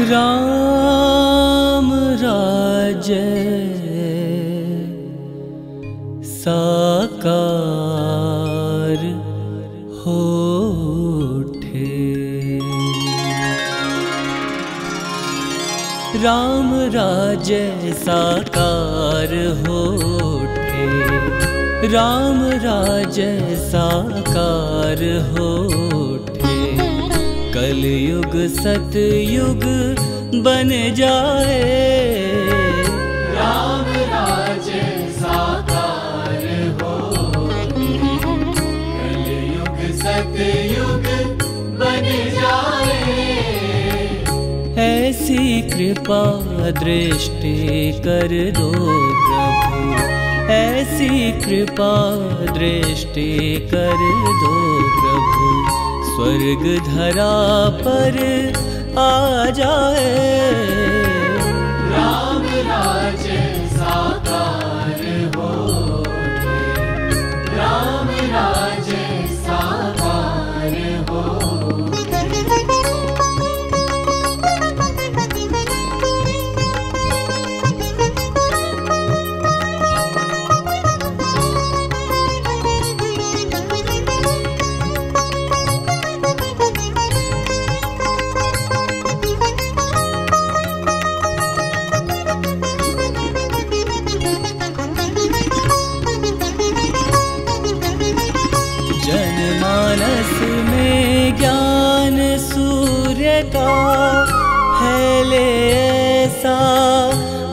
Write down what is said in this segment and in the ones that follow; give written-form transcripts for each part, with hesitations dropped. राम राज्य साकार होठे, राम राज्य साकार होठे, राम राज्य साकार होठे। कलयुग सतयुग बन जाए, राम राज्य साकार होठे, कलयुग सतयुग बन जाए। ऐसी कृपा दृष्टि कर दो प्रभु, ऐसी कृपा दृष्टि कर दो प्रभु। स्वर्ग धरा पर आ जाए, राम राज्य साकार होठे, राम राज्य साकार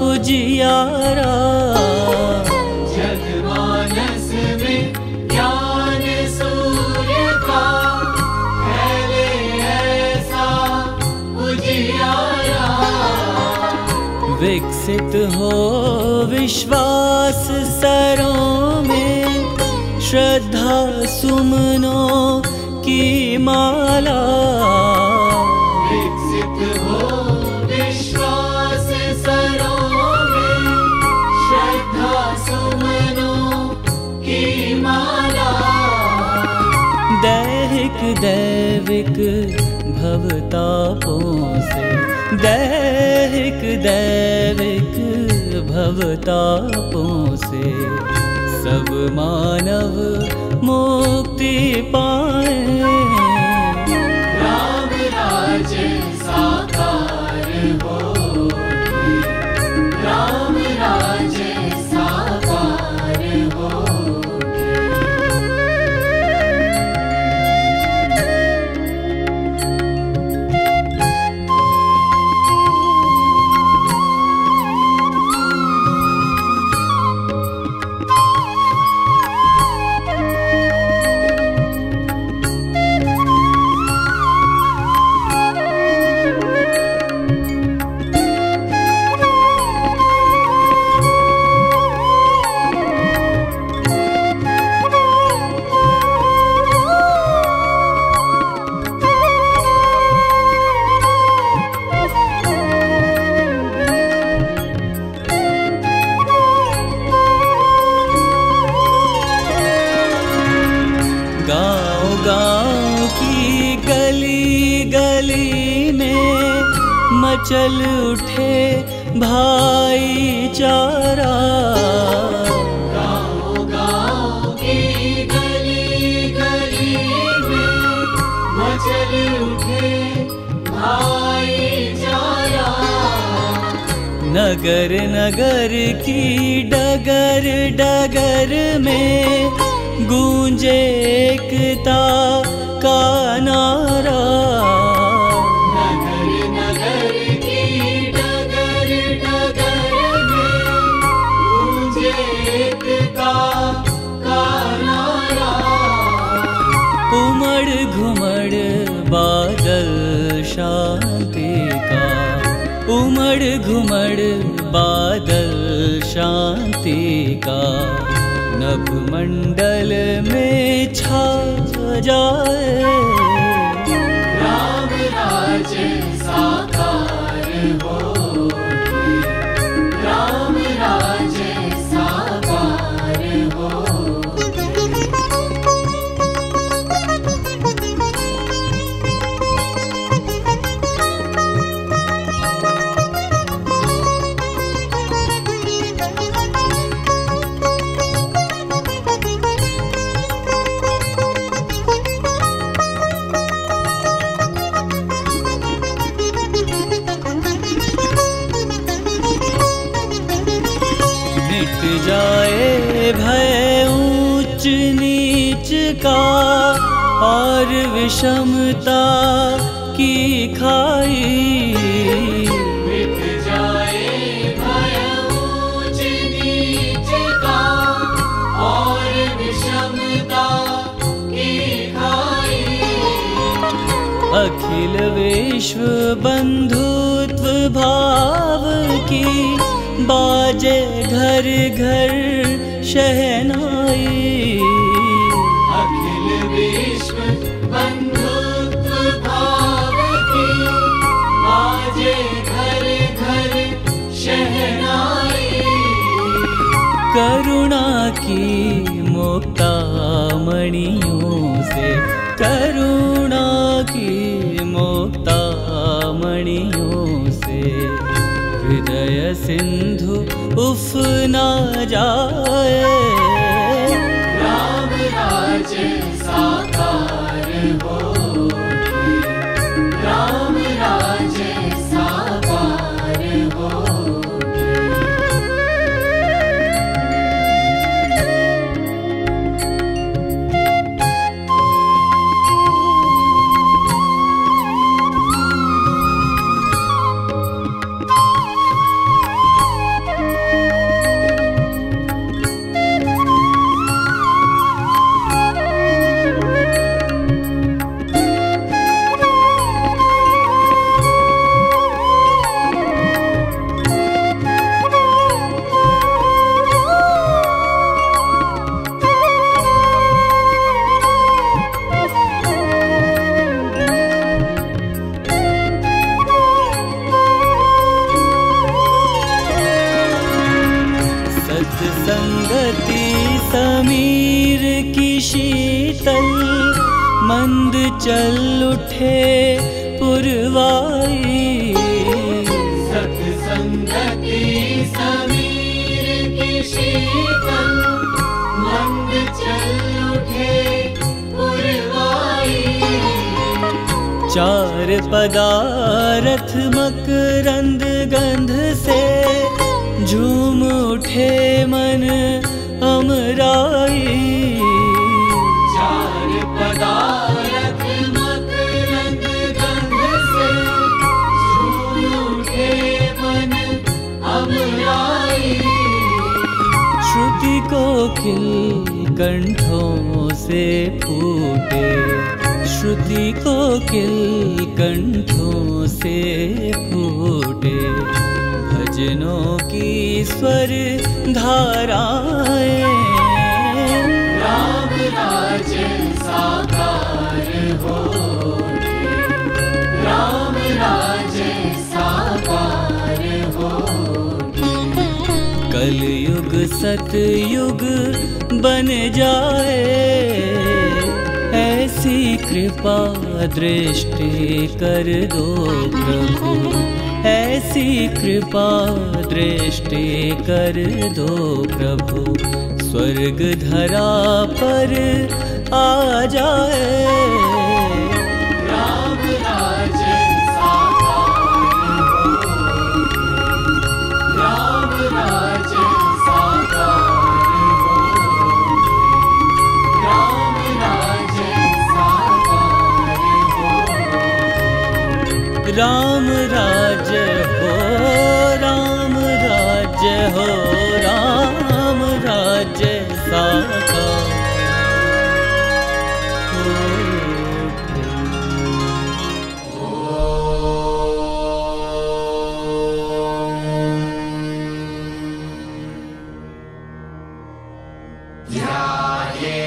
उजियारा। जनमानस में ज्ञान सूर्य का फैले ऐसा उजियारा। विकसित हो विश्वास सरों में, श्रद्धा सुमनों की माला। विकसित हो दैविक भवतापों से, दैहिक दैविक भवतापों से सब मानव मुक्ति पाए। राम राज्य साकार होठे, राम राज्य साकार होठे। मचल उठे भाईचारा, गाँव गाँव की गली गली में मचल उठे भाईचारा। नगर नगर की डगर डगर में गूंजे एकता का नारा। शांति का उमड़ घुमड़ बादल शांति का नभमंडल में छा जाए। राम राज्य साकार होठे, राम राज्य साकार होठे। जाए भय ऊंच नीच का और विषमता की खाई, मिट जाए भय ऊंच नीच का और विषमता की खाई। अखिल विश्व बंधुत्व भाव की बाजे घर घर शहनाई, अखिल विश्व बंधुत्व भाव की बाजे घर घर शहनाई। करुणा की मुक्तामणियों से, करुणा की मुक्तामणियों से हृदय सिंधु उफ ना जाए, राम राज्य साकार हो, राम राज्य साकार हो। मंद चल उठे पुरवाई, सत्संगति समीर की शीतल मंद चल उठे पुरवाई। चार पदार्थ मकरंद गंध से झूम उठे मन अमराई, पदारथ मकरंद गंध से झूम उठे मन अमराई। श्रुति कोकिल कंठों से फूटे, श्रुति कोकिल कंठों से फूटे भजनों की स्वर धाराएं, राम राज्य साकार हो, राम राज्य साकार हो। कलयुग सतयुग बन जाए, ऐसी कृपा दृष्टि कर दो प्रभु, ऐसी कृपा दृष्टि कर दो प्रभु। स्वर्ग धरा पर आ जाए, राम राज्य साकार हो, राम राज्य साकार हो, राम राज्य साकार हो। राम राज्य हो, राम राज्य हो, राम राज्य साकार। ध्याये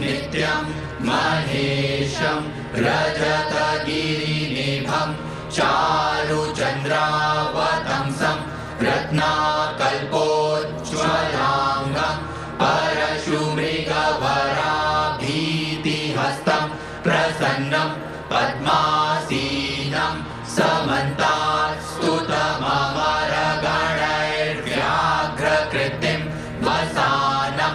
नित्यं महेशं रजतगिरिनिभं चारुचन्द्रावतंसं रत्नाकल्पोज्ज्वलाङ्गं परशुमृगवराभीतिहस्तं प्रसन्नं पद्मासीनं समन्तास्तुतममरगणैर्व्याघ्रकृतिं वसानं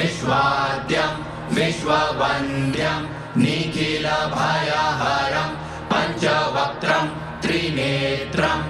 विश्वाद्यं विश्ववन्द्यं निखिलभयहरं पञ्चवक्त्रं त्रिनेत्रम्।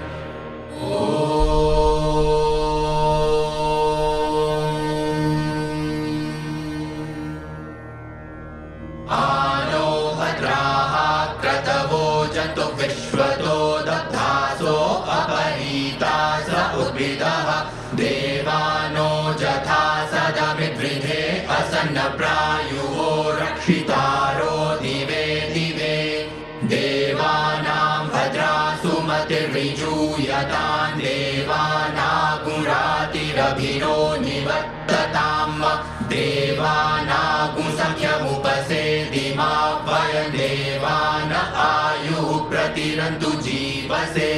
तिर्विजूयतां देवानागुरातिरभिनो निवर्ततां देवानागुसख्यमुपसेदिमा वयं देवान आयुः प्रतिरन्तु जीवसे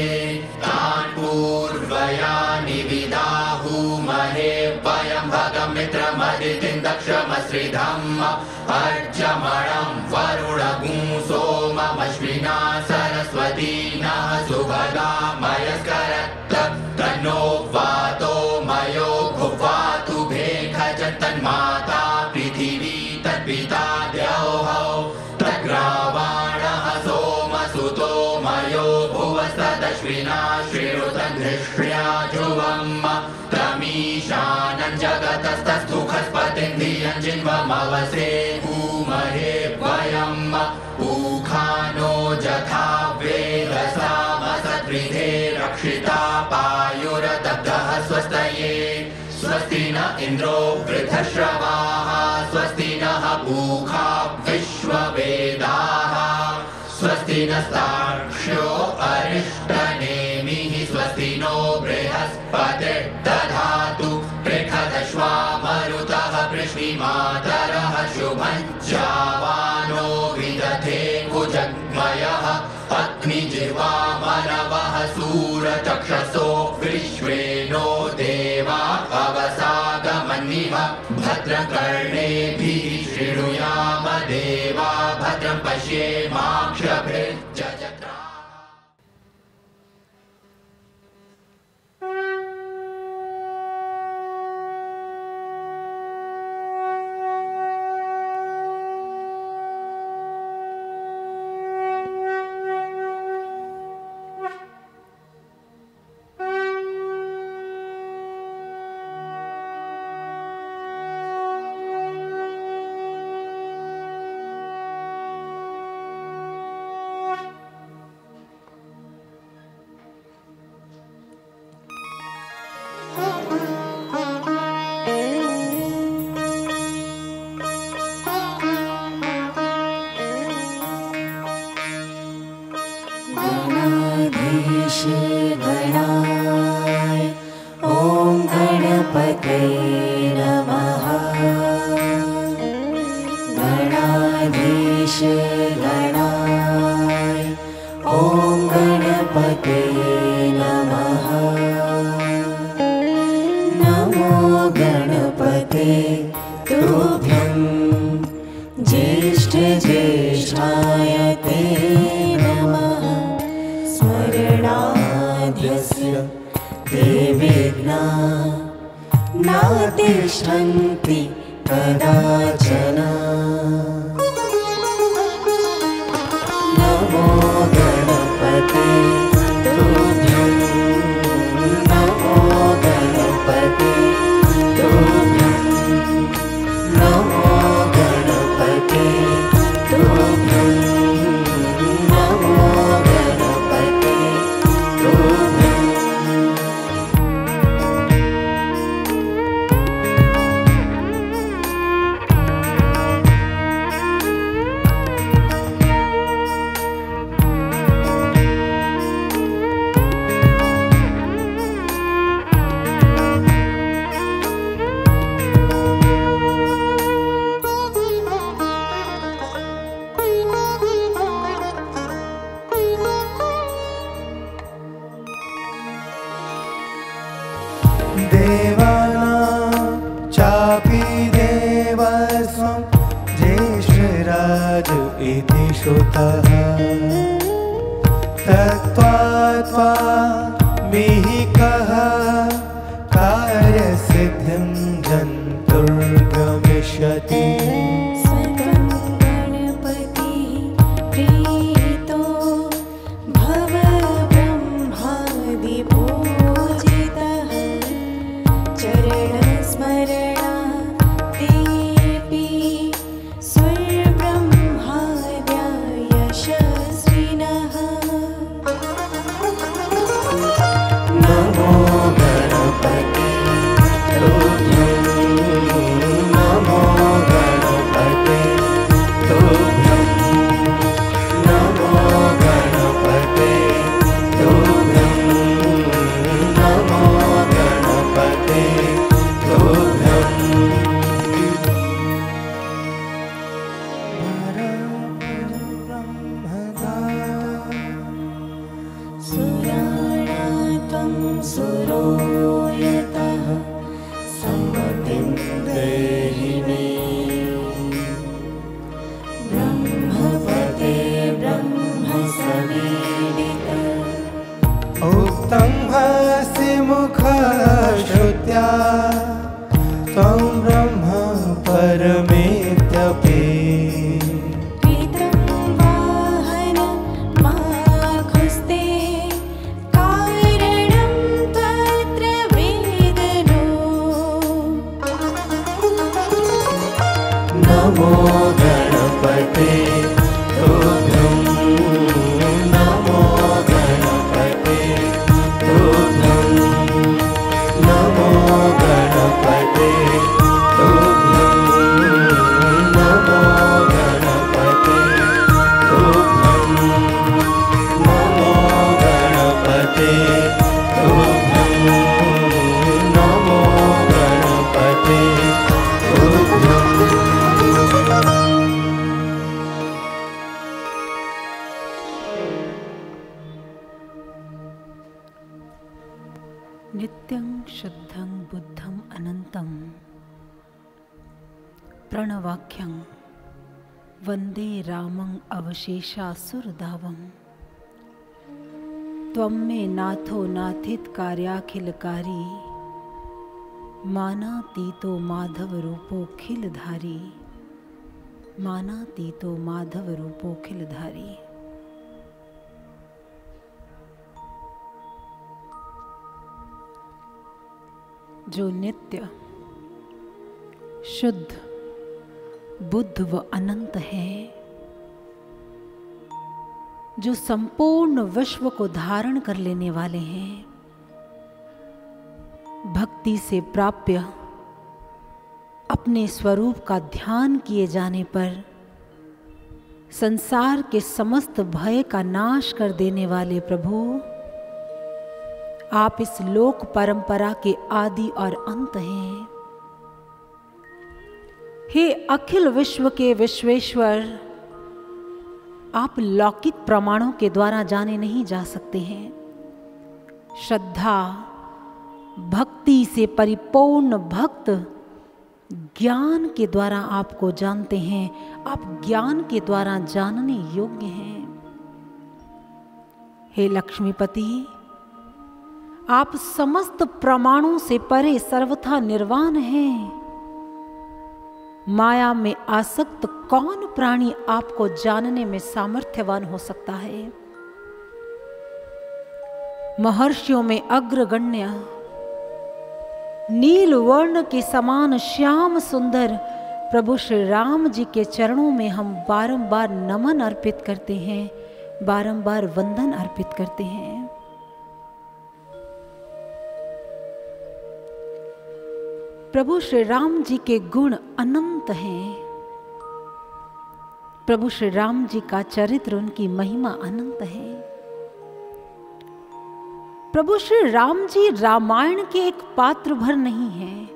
तान् पूर्वयानि विदाहुमहे वयं भगमित्रमदितिन्दक्षमश्रिधम् अर्चमणं वरुणगुं सोममश्विना सरस्वती नः सुभगा मयस्करत् तन्नो वातो मयो भुवातु भेखजं तन्माता पृथिवी तत्पिता द्यौः तद्रावाणः सोमसुतो मयो भुवस्तदश्विना श्रीरुतं धृष्ट्या ध्रुवम् तमीशानं जगतस्तस्थु खस्पतिं धियं जिन्वमवसे ऊमहे वयम् ऊखानो जथा वेदसामसद्विधे रक्षिता पायुरदब्धः स्वस्तये स्वस्ति न इन्द्रो वृद्धश्रवाः स्वस्ति नः पूखा विश्ववेदाः स्वस्ति नस्तार्क्ष्यो अरिष्टनेमिः स्वस्ति नो बृहस्पतिर्दधातु पृथदश्वामरुतः पृष्णीमातरः शुभं जावानो विदधे कुजग्मयः अग्निजिह्वामनवः सूरचक्षसो विश्वेनो देवा अवसागमन्निव भद्रकर्णेभिः शृणुयाम देवा भद्रं पश्येमाक्षभिर्यजत्रा। No more. सुरो यतः सम्मतिं देहि मे ब्रह्मवते ब्रह्मसमीडिते उक्तं भासि मुखश्रुत्या त्वं ब्रह्म परमेत्यपि नित्यं शुद्धं बुद्धं अनंतं प्रणवाख्यं वंदे रामं अवशेषासुरधावं त्वं मे नाथो नाथित कार्याखिलकारी मानातीतो माधवरूपोऽखिलधारी मानातीतो माधवरूपोऽखिलधारी। जो नित्य शुद्ध बुद्ध व अनंत है, जो संपूर्ण विश्व को धारण कर लेने वाले हैं, भक्ति से प्राप्य अपने स्वरूप का ध्यान किए जाने पर संसार के समस्त भय का नाश कर देने वाले प्रभु, आप इस लोक परंपरा के आदि और अंत हैं। हे अखिल विश्व के विश्वेश्वर, आप लौकिक प्रमाणों के द्वारा जाने नहीं जा सकते हैं। श्रद्धा भक्ति से परिपूर्ण भक्त ज्ञान के द्वारा आपको जानते हैं, आप ज्ञान के द्वारा जानने योग्य हैं। हे लक्ष्मीपति, आप समस्त प्रमाणों से परे सर्वथा निर्वाण हैं। माया में आसक्त कौन प्राणी आपको जानने में सामर्थ्यवान हो सकता है? महर्षियों में अग्रगण्य नील वर्ण के समान श्याम सुंदर प्रभु श्री राम जी के चरणों में हम बारंबार नमन अर्पित करते हैं, बारंबार वंदन अर्पित करते हैं। प्रभु श्री राम जी के गुण अनंत हैं, प्रभु श्री राम जी का चरित्र, उनकी महिमा अनंत है। प्रभु श्री राम जी रामायण के एक पात्र भर नहीं हैं।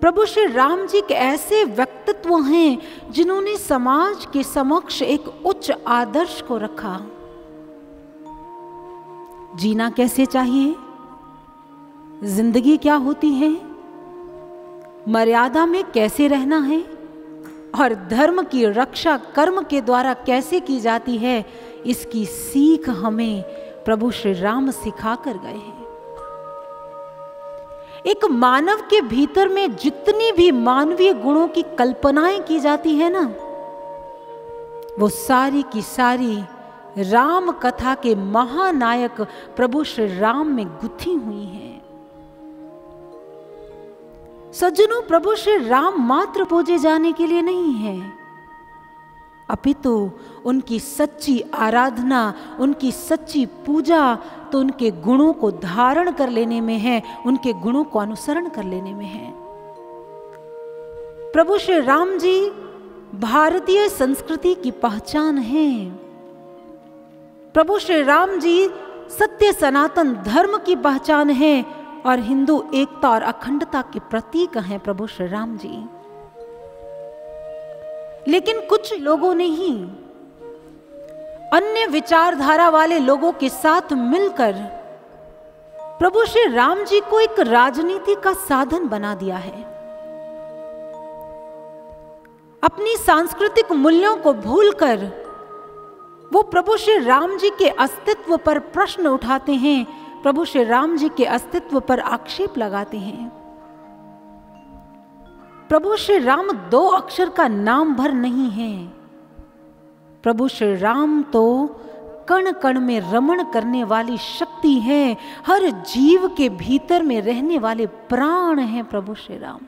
प्रभु श्री राम जी के ऐसे व्यक्तित्व हैं जिन्होंने समाज के समक्ष एक उच्च आदर्श को रखा। जीना कैसे चाहिए, जिंदगी क्या होती है, मर्यादा में कैसे रहना है और धर्म की रक्षा कर्म के द्वारा कैसे की जाती है, इसकी सीख हमें प्रभु श्री राम सिखा कर गए हैं। एक मानव के भीतर में जितनी भी मानवीय गुणों की कल्पनाएं की जाती है ना, वो सारी की सारी राम कथा के महानायक प्रभु श्री राम में गुथी हुई हैं। सज्जनों, प्रभु श्री राम मात्र पूजे जाने के लिए नहीं है, अपितु उनकी सच्ची आराधना, उनकी सच्ची पूजा तो उनके गुणों को धारण कर लेने में है, उनके गुणों को अनुसरण कर लेने में है। प्रभु श्री राम जी भारतीय संस्कृति की पहचान हैं। प्रभु श्री राम जी सत्य सनातन धर्म की पहचान हैं और हिंदू एकता और अखंडता के प्रतीक हैं प्रभु श्री राम जी। लेकिन कुछ लोगों ने ही अन्य विचारधारा वाले लोगों के साथ मिलकर प्रभु श्री राम जी को एक राजनीति का साधन बना दिया है। अपनी सांस्कृतिक मूल्यों को भूलकर वो प्रभु श्री राम जी के अस्तित्व पर प्रश्न उठाते हैं, प्रभु श्री राम जी के अस्तित्व पर आक्षेप लगाते हैं। प्रभु श्री राम दो अक्षर का नाम भर नहीं है, प्रभु श्री राम तो कण कण में रमण करने वाली शक्ति है, हर जीव के भीतर में रहने वाले प्राण हैं प्रभु श्री राम।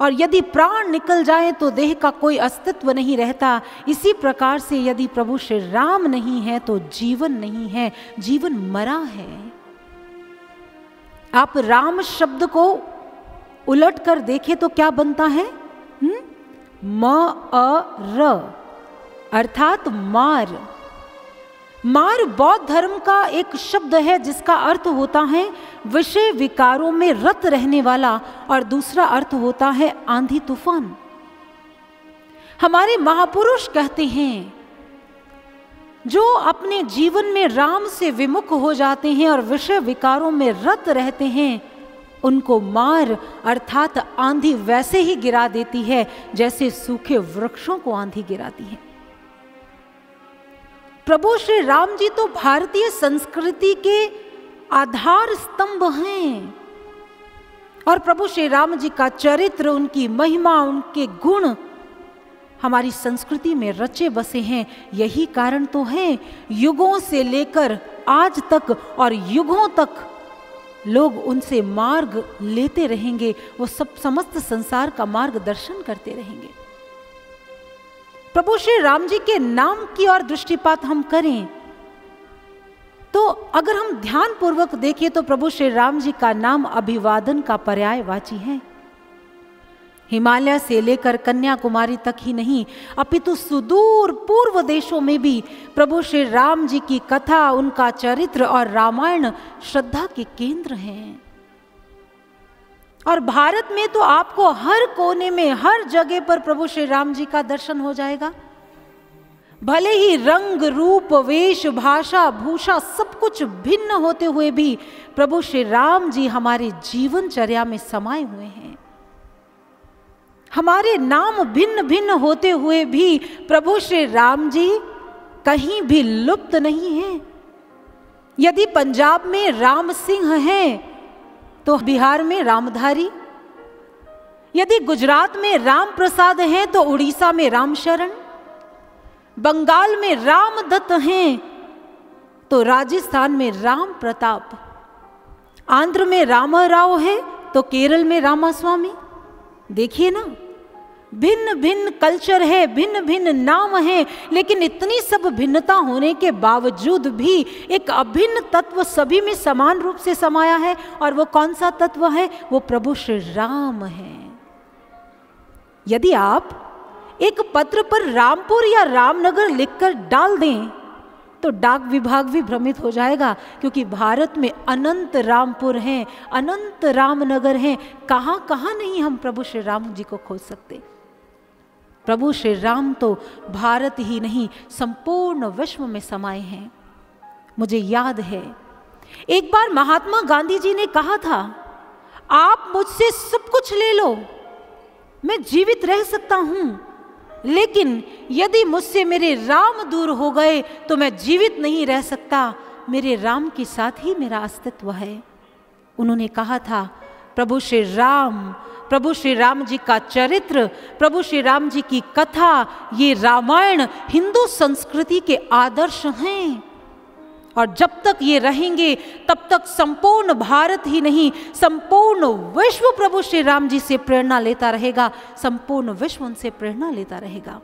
और यदि प्राण निकल जाए तो देह का कोई अस्तित्व नहीं रहता। इसी प्रकार से यदि प्रभु श्री राम नहीं है तो जीवन नहीं है, जीवन मरा है। आप राम शब्द को उलट कर देखें तो क्या बनता है? म अ र अर्थात मार। मार बौद्ध धर्म का एक शब्द है जिसका अर्थ होता है विषय विकारों में रत रहने वाला, और दूसरा अर्थ होता है आंधी तूफान। हमारे महापुरुष कहते हैं जो अपने जीवन में राम से विमुख हो जाते हैं और विषय विकारों में रत रहते हैं, उनको मार अर्थात आंधी वैसे ही गिरा देती है जैसे सूखे वृक्षों को आंधी गिराती है। प्रभु श्री राम जी तो भारतीय संस्कृति के आधार स्तंभ हैं, और प्रभु श्री राम जी का चरित्र, उनकी महिमा, उनके गुण हमारी संस्कृति में रचे बसे हैं। यही कारण तो है युगों से लेकर आज तक और युगों तक लोग उनसे मार्ग लेते रहेंगे, वो सब समस्त संसार का मार्गदर्शन करते रहेंगे। प्रभु श्री राम जी के नाम की ओर दृष्टिपात हम करें तो अगर हम ध्यान पूर्वक देखें तो प्रभु श्री राम जी का नाम अभिवादन का पर्यायवाची है। हिमालय से लेकर कन्याकुमारी तक ही नहीं अपितु सुदूर पूर्व देशों में भी प्रभु श्री राम जी की कथा, उनका चरित्र और रामायण श्रद्धा के केंद्र हैं। और भारत में तो आपको हर कोने में, हर जगह पर प्रभु श्री राम जी का दर्शन हो जाएगा। भले ही रंग, रूप, वेश, भाषा, भूषा सब कुछ भिन्न होते हुए भी प्रभु श्री राम जी हमारे जीवनचर्या में समाये हुए हैं। हमारे नाम भिन्न भिन्न होते हुए भी प्रभु श्री राम जी कहीं भी लुप्त नहीं हैं। यदि पंजाब में राम सिंह हैं तो बिहार में रामधारी, यदि गुजरात में राम प्रसाद हैं तो उड़ीसा में राम शरण, बंगाल में रामदत्त हैं तो राजस्थान में राम प्रताप, आंध्र में रामाराव है तो केरल में रामास्वामी। देखिए ना, भिन्न भिन्न कल्चर है, भिन्न भिन्न नाम है, लेकिन इतनी सब भिन्नता होने के बावजूद भी एक अभिन्न तत्व सभी में समान रूप से समाया है। और वो कौन सा तत्व है? वो प्रभु श्री राम है। यदि आप एक पत्र पर रामपुर या रामनगर लिखकर डाल दें तो डाक विभाग भी भ्रमित हो जाएगा, क्योंकि भारत में अनंत रामपुर हैं, अनंत रामनगर हैं। कहाँ कहाँ नहीं हम प्रभु श्री राम जी को खोज सकते। प्रभु श्री राम तो भारत ही नहीं संपूर्ण विश्व में समाये हैं। मुझे याद है एक बार महात्मा गांधी जी ने कहा था, आप मुझसे सब कुछ ले लो, मैं जीवित रह सकता हूँ, लेकिन यदि मुझसे मेरे राम दूर हो गए तो मैं जीवित नहीं रह सकता। मेरे राम के साथ ही मेरा अस्तित्व है। उन्होंने कहा था प्रभु श्री राम, प्रभु श्री राम जी का चरित्र, प्रभु श्री राम जी की कथा, ये रामायण हिंदू संस्कृति के आदर्श हैं, और जब तक ये रहेंगे तब तक संपूर्ण भारत ही नहीं संपूर्ण विश्व प्रभु श्री राम जी से प्रेरणा लेता रहेगा, संपूर्ण विश्व उनसे प्रेरणा लेता रहेगा।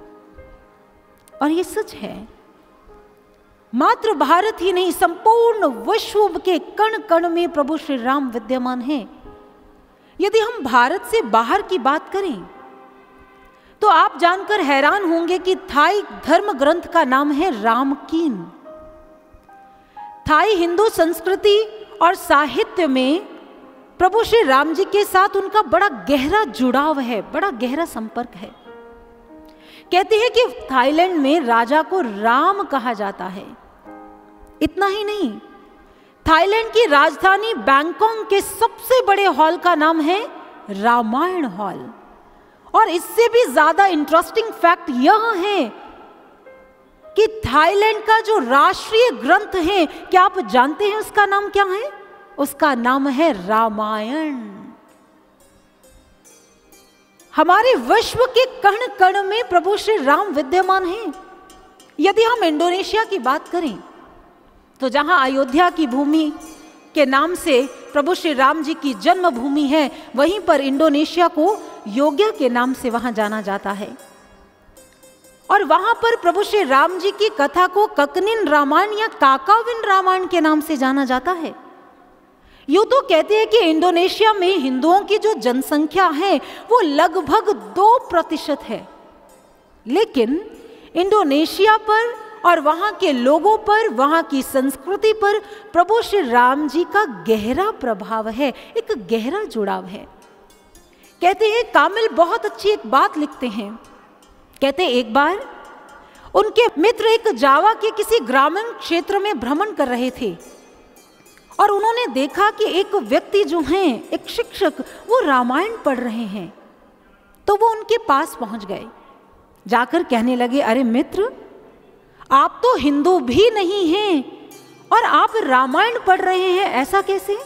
और ये सच है, मात्र भारत ही नहीं संपूर्ण विश्व के कण कण में प्रभु श्री राम विद्यमान हैं। यदि हम भारत से बाहर की बात करें तो आप जानकर हैरान होंगे कि थाई धर्म ग्रंथ का नाम है रामकीन। थाई हिंदू संस्कृति और साहित्य में प्रभु श्री राम जी के साथ उनका बड़ा गहरा जुड़ाव है, बड़ा गहरा संपर्क है। कहते हैं कि थाईलैंड में राजा को राम कहा जाता है। इतना ही नहीं, थाईलैंड की राजधानी बैंकॉक के सबसे बड़े हॉल का नाम है रामायण हॉल। और इससे भी ज्यादा इंटरेस्टिंग फैक्ट यह है कि थाईलैंड का जो राष्ट्रीय ग्रंथ है, क्या आप जानते हैं उसका नाम क्या है? उसका नाम है रामायण। हमारे विश्व के कण कण में प्रभु श्री राम विद्यमान हैं। यदि हम इंडोनेशिया की बात करें तो जहां अयोध्या की भूमि के नाम से प्रभु श्री राम जी की जन्मभूमि है, वहीं पर इंडोनेशिया को योग्य के नाम से वहां जाना जाता है। और वहां पर प्रभु श्री राम जी की कथा को ककनिन रामायण या काकाविन रामायण के नाम से जाना जाता है। यूं तो कहते हैं कि इंडोनेशिया में हिंदुओं की जो जनसंख्या है वो लगभग 2% है, लेकिन इंडोनेशिया पर और वहां के लोगों पर, वहां की संस्कृति पर प्रभु श्री राम जी का गहरा प्रभाव है, एक गहरा जुड़ाव है। कहते हैं कामिल बहुत अच्छी एक बात लिखते हैं। कहते एक बार उनके मित्र एक जावा के किसी ग्रामीण क्षेत्र में भ्रमण कर रहे थे और उन्होंने देखा कि एक व्यक्ति जो हैं, एक शिक्षक, वो रामायण पढ़ रहे हैं। तो वो उनके पास पहुंच गए, जाकर कहने लगे, अरे मित्र, आप तो हिंदू भी नहीं हैं और आप रामायण पढ़ रहे हैं, ऐसा कैसे?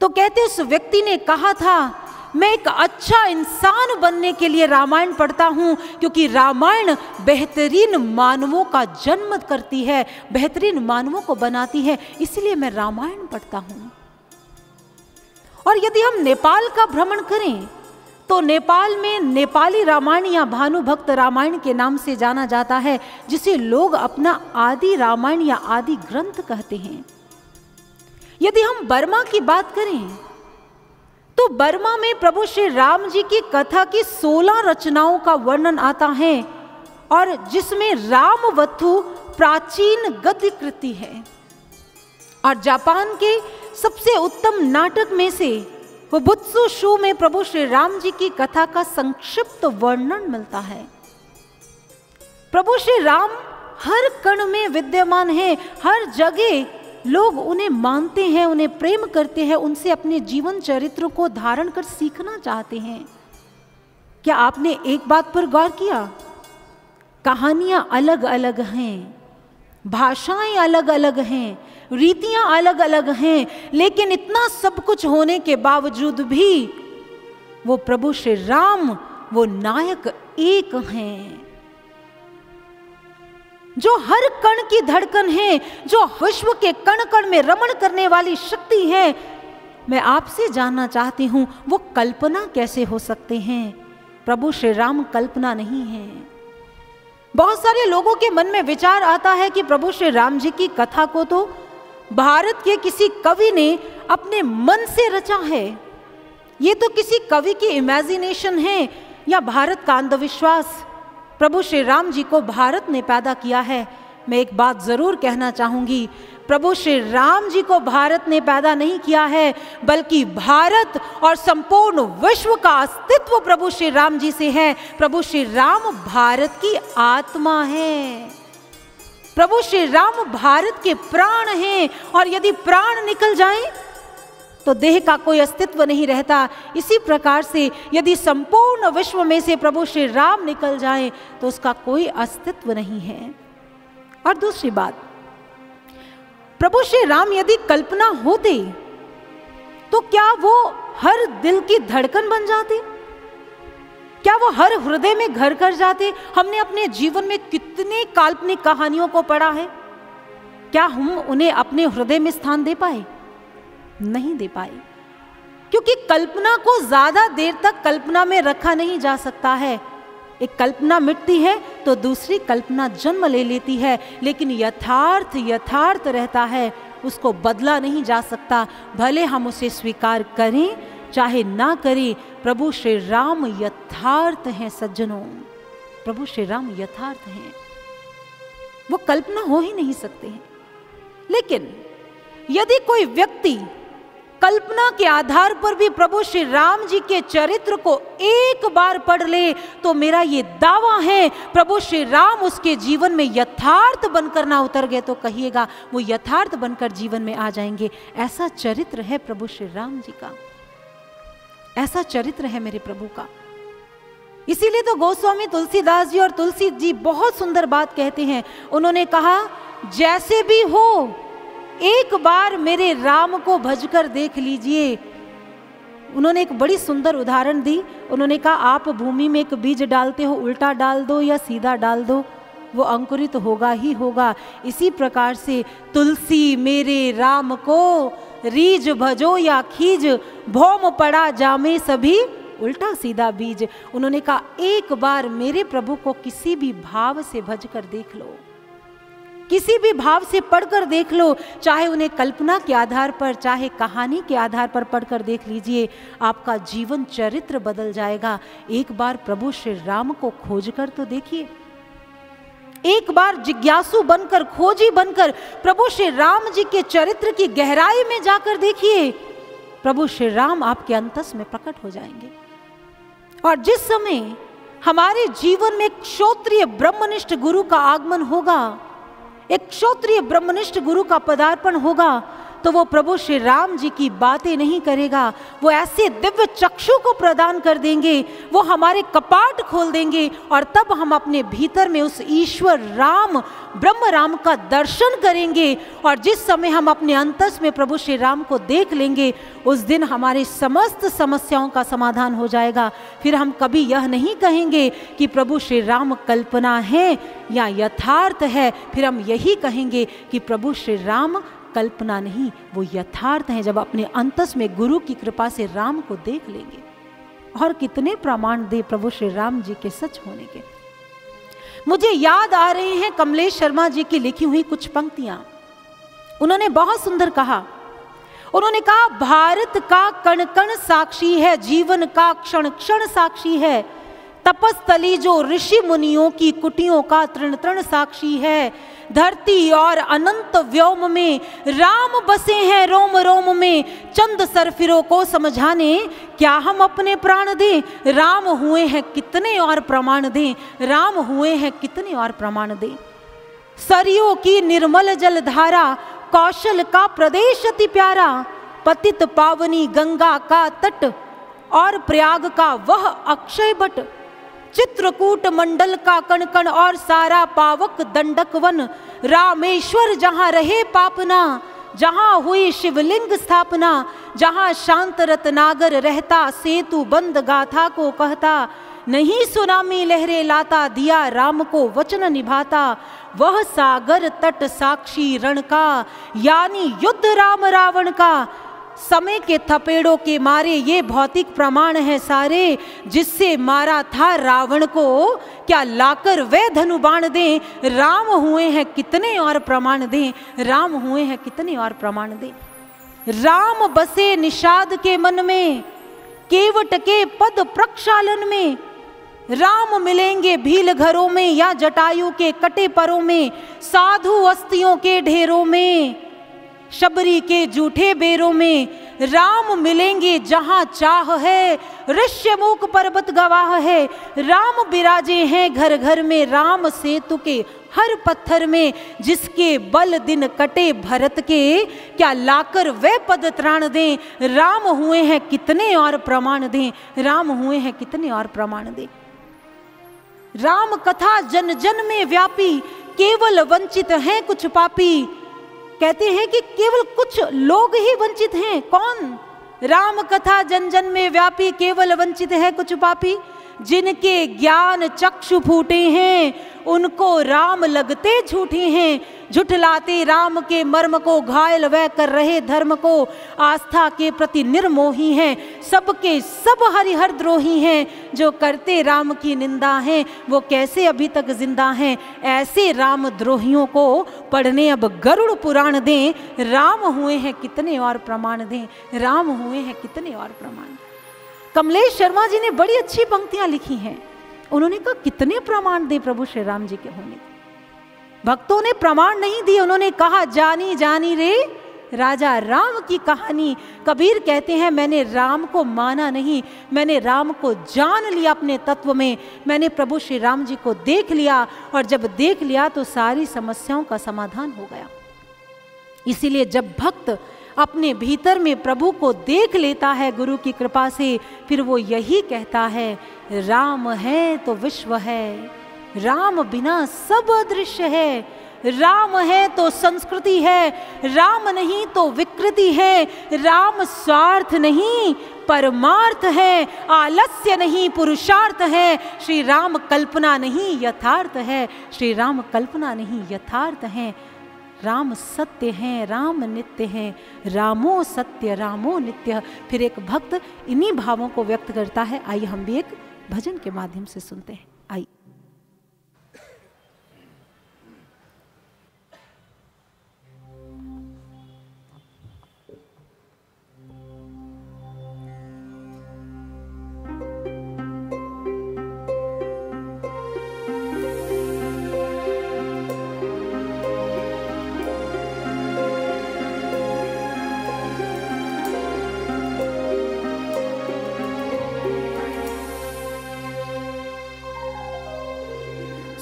तो कहते उस व्यक्ति ने कहा था, मैं एक अच्छा इंसान बनने के लिए रामायण पढ़ता हूं, क्योंकि रामायण बेहतरीन मानवों का जन्म करती है, बेहतरीन मानवों को बनाती है, इसलिए मैं रामायण पढ़ता हूं। और यदि हम नेपाल का भ्रमण करें तो नेपाल में नेपाली रामायण या भानुभक्त रामायण के नाम से जाना जाता है, जिसे लोग अपना आदि रामायण या आदि ग्रंथ कहते हैं। यदि हम बर्मा की बात करें तो बर्मा में प्रभु श्री राम जी की कथा की 16 रचनाओं का वर्णन आता है, और जिसमें रामवत्थु प्राचीन गद्य कृति है। और जापान के सबसे उत्तम नाटक में से बुत्सु शू में प्रभु श्री राम जी की कथा का संक्षिप्त वर्णन मिलता है। प्रभु श्री राम हर कण में विद्यमान है, हर जगह लोग उन्हें मानते हैं, उन्हें प्रेम करते हैं, उनसे अपने जीवन चरित्र को धारण कर सीखना चाहते हैं। क्या आपने एक बात पर गौर किया? कहानियां अलग अलग हैं, भाषाएं अलग अलग हैं, रीतियां अलग अलग हैं, लेकिन इतना सब कुछ होने के बावजूद भी वो प्रभु श्री राम, वो नायक एक हैं, जो हर कण की धड़कन है, जो विश्व के कण कण में रमण करने वाली शक्ति है। मैं आपसे जानना चाहती हूं, वो कल्पना कैसे हो सकते हैं? प्रभु श्री राम कल्पना नहीं है। बहुत सारे लोगों के मन में विचार आता है कि प्रभु श्री राम जी की कथा को तो भारत के किसी कवि ने अपने मन से रचा है, ये तो किसी कवि की इमेजिनेशन है, या भारत का अंधविश्वास, प्रभु श्री राम जी को भारत ने पैदा किया है। मैं एक बात जरूर कहना चाहूंगी, प्रभु श्री राम जी को भारत ने पैदा नहीं किया है, बल्कि भारत और संपूर्ण विश्व का अस्तित्व प्रभु श्री राम जी से है। प्रभु श्री राम भारत की आत्मा है, प्रभु श्री राम भारत के प्राण हैं, और यदि प्राण निकल जाएं तो देह का कोई अस्तित्व नहीं रहता। इसी प्रकार से यदि संपूर्ण विश्व में से प्रभु श्री राम निकल जाएं तो उसका कोई अस्तित्व नहीं है। और दूसरी बात, प्रभु श्री राम यदि कल्पना होते तो क्या वो हर दिल की धड़कन बन जाते? क्या वो हर हृदय में घर कर जाते? हमने अपने जीवन में कितने काल्पनिक कहानियों को पढ़ा है, क्या हम उन्हें अपने हृदय में स्थान दे पाए? नहीं दे पाए, क्योंकि कल्पना को ज्यादा देर तक कल्पना में रखा नहीं जा सकता है। एक कल्पना मिटती है तो दूसरी कल्पना जन्म ले लेती है, लेकिन यथार्थ यथार्थ रहता है, उसको बदला नहीं जा सकता, भले हम उसे स्वीकार करें चाहे ना करें। प्रभु श्री राम यथार्थ हैं सज्जनों, प्रभु श्री राम यथार्थ हैं, वो कल्पना हो ही नहीं सकते हैं। लेकिन यदि कोई व्यक्ति कल्पना के आधार पर भी प्रभु श्री राम जी के चरित्र को एक बार पढ़ ले तो मेरा ये दावा है प्रभु श्री राम उसके जीवन में यथार्थ बनकर ना उतर गए तो कहिएगा वो यथार्थ बनकर जीवन में आ जाएंगे। ऐसा चरित्र है प्रभु श्री राम जी का, ऐसा चरित्र है मेरे प्रभु का। इसीलिए तो गोस्वामी तुलसीदास जी और तुलसी जी बहुत सुंदर बात कहते हैं। उन्होंने कहा जैसे भी हो एक बार मेरे राम को भजकर देख लीजिए। उन्होंने एक बड़ी सुंदर उदाहरण दी। उन्होंने कहा आप भूमि में एक बीज डालते हो, उल्टा डाल दो या सीधा डाल दो वो अंकुरित होगा ही होगा। इसी प्रकार से तुलसी मेरे राम को रीज भजो या खीज, भौम पड़ा जामे सभी उल्टा सीधा बीज। उन्होंने कहा एक बार मेरे प्रभु को किसी भी भाव से भजकर देख लो, किसी भी भाव से पढ़कर देख लो, चाहे उन्हें कल्पना के आधार पर चाहे कहानी के आधार पर पढ़कर देख लीजिए, आपका जीवन चरित्र बदल जाएगा। एक बार प्रभु श्री राम को खोज कर तो देखिए, एक बार जिज्ञासु बनकर खोजी बनकर प्रभु श्री राम जी के चरित्र की गहराई में जाकर देखिए, प्रभु श्री राम आपके अंतस में प्रकट हो जाएंगे। और जिस समय हमारे जीवन में क्षत्रिय ब्रह्मनिष्ठ गुरु का आगमन होगा, एक क्षत्रिय ब्रह्मनिष्ठ गुरु का पदार्पण होगा, तो वो प्रभु श्री राम जी की बातें नहीं करेगा, वो ऐसे दिव्य चक्षु को प्रदान कर देंगे, वो हमारे कपाट खोल देंगे और तब हम अपने भीतर में उस ईश्वर राम ब्रह्म राम का दर्शन करेंगे। और जिस समय हम अपने अंतस में प्रभु श्री राम को देख लेंगे, उस दिन हमारे समस्त समस्याओं का समाधान हो जाएगा। फिर हम कभी यह नहीं कहेंगे कि प्रभु श्री राम कल्पना है या यथार्थ है, फिर हम यही कहेंगे कि प्रभु श्री राम कल्पना नहीं, वो यथार्थ है। जब अपने अंतस में गुरु की कृपा से राम को देख लेंगे, और कितने प्रमाण दे प्रभु श्री राम जी के सच होने के। मुझे याद आ रहे हैं कमलेश शर्मा जी की लिखी हुई कुछ पंक्तियां। उन्होंने बहुत सुंदर कहा, उन्होंने कहा भारत का कण कण साक्षी है, जीवन का क्षण क्षण साक्षी है, तपस्थली जो ऋषि मुनियों की कुटियों का तृण तृण साक्षी है, धरती और अनंत व्योम में राम बसे हैं रोम रोम में, चंद सरफिरों को समझाने क्या हम अपने प्राण दें, राम हुए हैं कितने और प्रमाण दें, राम हुए हैं कितने और प्रमाण दें। सरयू की निर्मल जलधारा, कौशल का प्रदेश अति प्यारा, पतित पावनी गंगा का तट और प्रयाग का वह अक्षय बट, चित्रकूट मंडल का कण कण और सारा पावक दंडक वन, रामेश्वर जहाँ रहे पापना, जहाँ हुई शिवलिंग स्थापना, जहाँ शांत रत्नागर रहता, सेतु बंद गाथा को कहता, नहीं सुनामी लहरे लाता, दिया राम को वचन निभाता, वह सागर तट साक्षी रण का, यानी युद्ध राम रावण का, समय के थपेड़ों के मारे ये भौतिक प्रमाण है सारे, जिससे मारा था रावण को क्या लाकर वे धनुबाण दें, राम हुए हैं कितने और प्रमाण दें, राम हुए हैं कितने और प्रमाण दें। राम बसे निषाद के मन में, केवट के पद प्रक्षालन में, राम मिलेंगे भील घरों में या जटायु के कटे परों में, साधु अस्थियों के ढेरों में, शबरी के जूठे बेरों में, राम मिलेंगे जहाँ चाह है, ऋष्यमूक पर्वत गवाह है, राम बिराजे हैं घर घर में, राम सेतु के हर पत्थर में, जिसके बल दिन कटे भरत के क्या लाकर वे पद त्राण दें, राम हुए हैं कितने और प्रमाण दें, राम हुए हैं कितने और प्रमाण दें। राम कथा जन जन में व्यापी, केवल वंचित हैं कुछ पापी, कहते हैं कि केवल कुछ लोग ही वंचित हैं। कौन? राम कथा जन जन में व्यापी, केवल वंचित है कुछ पापी, जिनके ज्ञान चक्षु फूटे हैं, उनको राम लगते झूठे हैं, झुठलाते राम के मर्म को, घायल वह कर रहे धर्म को, आस्था के प्रति निर्मोही हैं, सबके सब हरिहर द्रोही हैं, जो करते राम की निंदा हैं, वो कैसे अभी तक जिंदा हैं। ऐसे राम द्रोहियों को पढ़ने अब गरुड़ पुराण दें, राम हुए हैं कितने और प्रमाण दें, राम हुए हैं कितने और प्रमाण। कमलेश शर्मा जी ने बड़ी अच्छी पंक्तियां लिखी हैं। उन्होंने कहा कितने प्रमाण दें प्रभु श्री राम जी के होने। भक्तों ने प्रमाण नहीं दिए, उन्होंने कहा जानी जानी रे राजा राम की कहानी। कबीर कहते हैं मैंने राम को माना नहीं, मैंने राम को जान लिया अपने तत्व में, मैंने प्रभु श्री राम जी को देख लिया, और जब देख लिया तो सारी समस्याओं का समाधान हो गया। इसीलिए जब भक्त अपने भीतर में प्रभु को देख लेता है गुरु की कृपा से, फिर वो यही कहता है राम है तो विश्व है, राम बिना सब अदृश्य है, राम है तो संस्कृति है, राम नहीं तो विकृति है, राम स्वार्थ नहीं परमार्थ है, आलस्य नहीं पुरुषार्थ है, श्री राम कल्पना नहीं यथार्थ है, श्री राम कल्पना नहीं यथार्थ है, राम सत्य हैं, राम नित्य हैं, रामो सत्य रामो नित्य। फिर एक भक्त इन्हीं भावों को व्यक्त करता है। आइए हम भी एक भजन के माध्यम से सुनते हैं। आइए।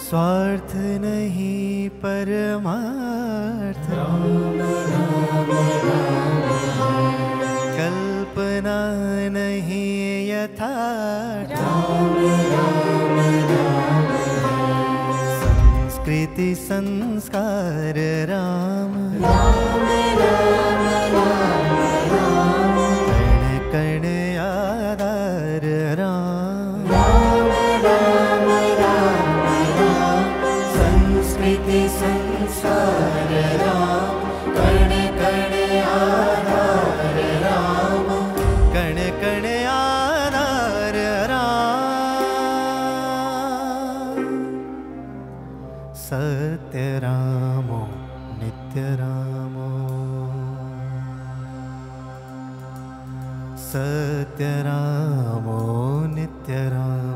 स्वार्थ नहीं परमार्थ, राम राम राम, कल्पना नहीं यथार्थ, राम राम राम, संस्कृति संस्कार राम राम राम राम, कण कण आधार राम राम, संसार राम, कण कण आधार राम, कण कण आधार राम, सत्य रामो नित्य रामो, सत्य रामो नित्य रामो,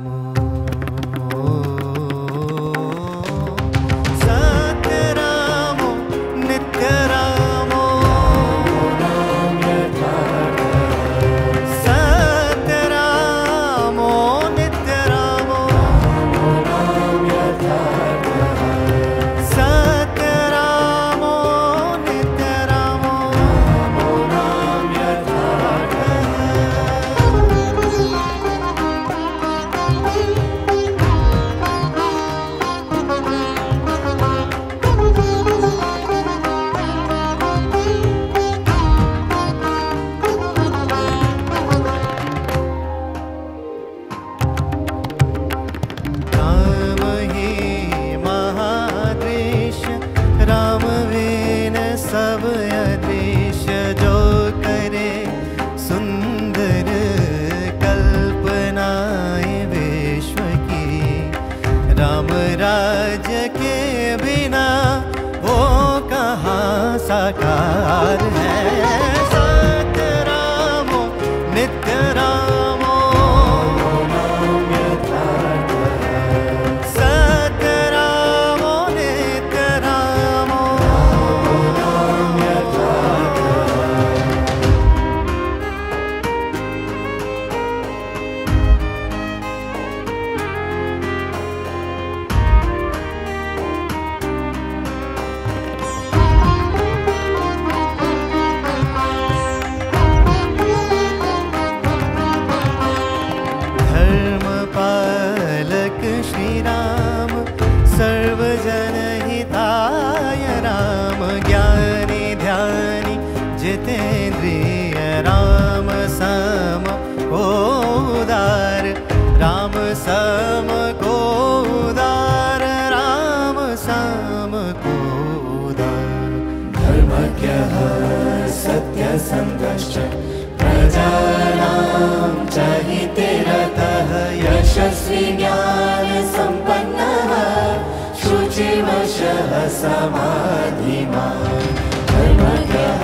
साकार है, सत्य रामो नित्य रामो, सत्य रामो नित्य रामो। संघर्ष प्रजानां चहिते रतः, यशस्वी ज्ञान संपन्नः, शुचिवशः समाधिमान्, धर्मज्ञः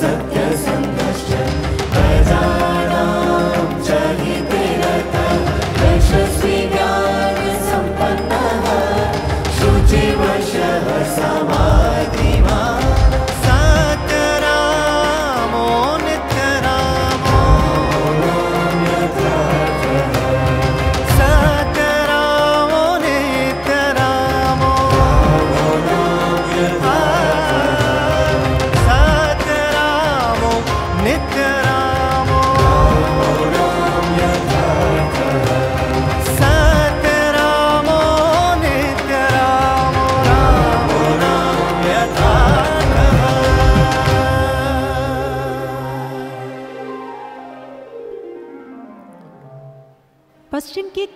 सत्य संघर्ष प्रजानां चहिते रतः, यशस्वी ज्ञान संपन्नः, शुचिवशः समाधिमान्, सत्य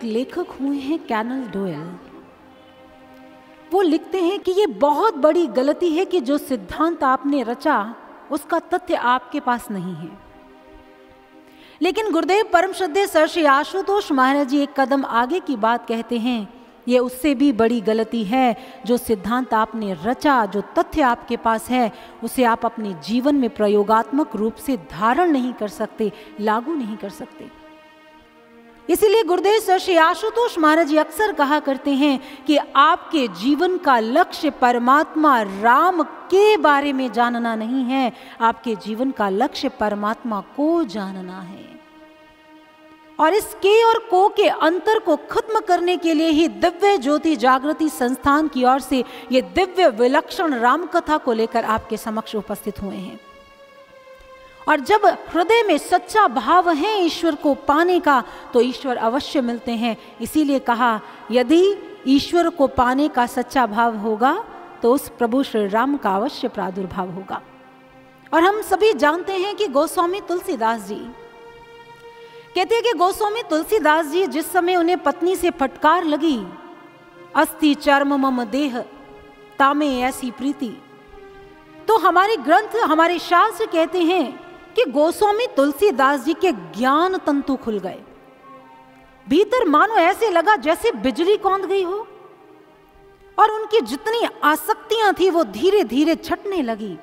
लेखक हुए हैं कैनल डोयल, वो लिखते हैं कि ये बहुत बड़ी गलती है कि जो सिद्धांत आपने रचा उसका तथ्य आपके पास नहीं है। लेकिन गुरुदेव परम श्रद्धेय सर श्री आशुतोष महाराज जी एक कदम आगे की बात कहते हैं, ये उससे भी बड़ी गलती है जो सिद्धांत आपने रचा, जो तथ्य आपके पास है उसे आप अपने जीवन में प्रयोगात्मक रूप से धारण नहीं कर सकते, लागू नहीं कर सकते। इसीलिए गुरुदेव सर श्री आशुतोष महाराज जी अक्सर कहा करते हैं कि आपके जीवन का लक्ष्य परमात्मा राम के बारे में जानना नहीं है, आपके जीवन का लक्ष्य परमात्मा को जानना है। और इस के और को के अंतर को खत्म करने के लिए ही दिव्य ज्योति जागृति संस्थान की ओर से ये दिव्य विलक्षण रामकथा को लेकर आपके समक्ष उपस्थित हुए हैं। और जब हृदय में सच्चा भाव है ईश्वर को पाने का तो ईश्वर अवश्य मिलते हैं। इसीलिए कहा, यदि ईश्वर को पाने का सच्चा भाव होगा तो उस प्रभु श्री राम का अवश्य प्रादुर्भाव होगा। और हम सभी जानते हैं कि गोस्वामी तुलसीदास जी कहते हैं कि गोस्वामी तुलसीदास जी जिस समय उन्हें पत्नी से फटकार लगी, अस्थि चर्म मम देह तामे ऐसी प्रीति, तो हमारे ग्रंथ हमारे शास्त्र कहते हैं कि गोस्वामी तुलसीदास जी के ज्ञान तंतु खुल गए। भीतर मानो ऐसे लगा जैसे बिजली कौंध गई हो और उनकी जितनी आसक्तियां थी वो धीरे धीरे छटने लगी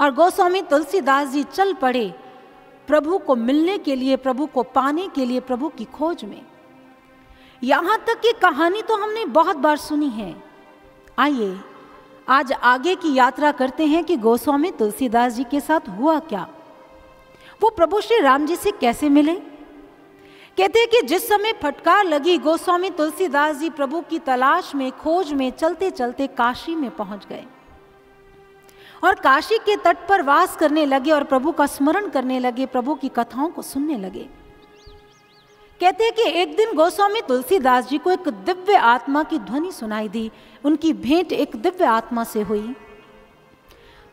और गोस्वामी तुलसीदास जी चल पड़े प्रभु को मिलने के लिए, प्रभु को पाने के लिए, प्रभु की खोज में। यहां तक की कहानी तो हमने बहुत बार सुनी है। आइए आज आगे की यात्रा करते हैं कि गोस्वामी तुलसीदास जी के साथ हुआ क्या, वो प्रभु श्री राम जी से कैसे मिले। कहते हैं कि जिस समय फटकार लगी गोस्वामी तुलसीदास जी प्रभु की तलाश में, खोज में चलते चलते काशी में पहुंच गए और काशी के तट पर वास करने लगे और प्रभु का स्मरण करने लगे, प्रभु की कथाओं को सुनने लगे। कहते हैं कि एक दिन गोस्वामी तुलसीदास जी को एक दिव्य आत्मा की ध्वनि सुनाई दी, उनकी भेंट एक दिव्य आत्मा से हुई।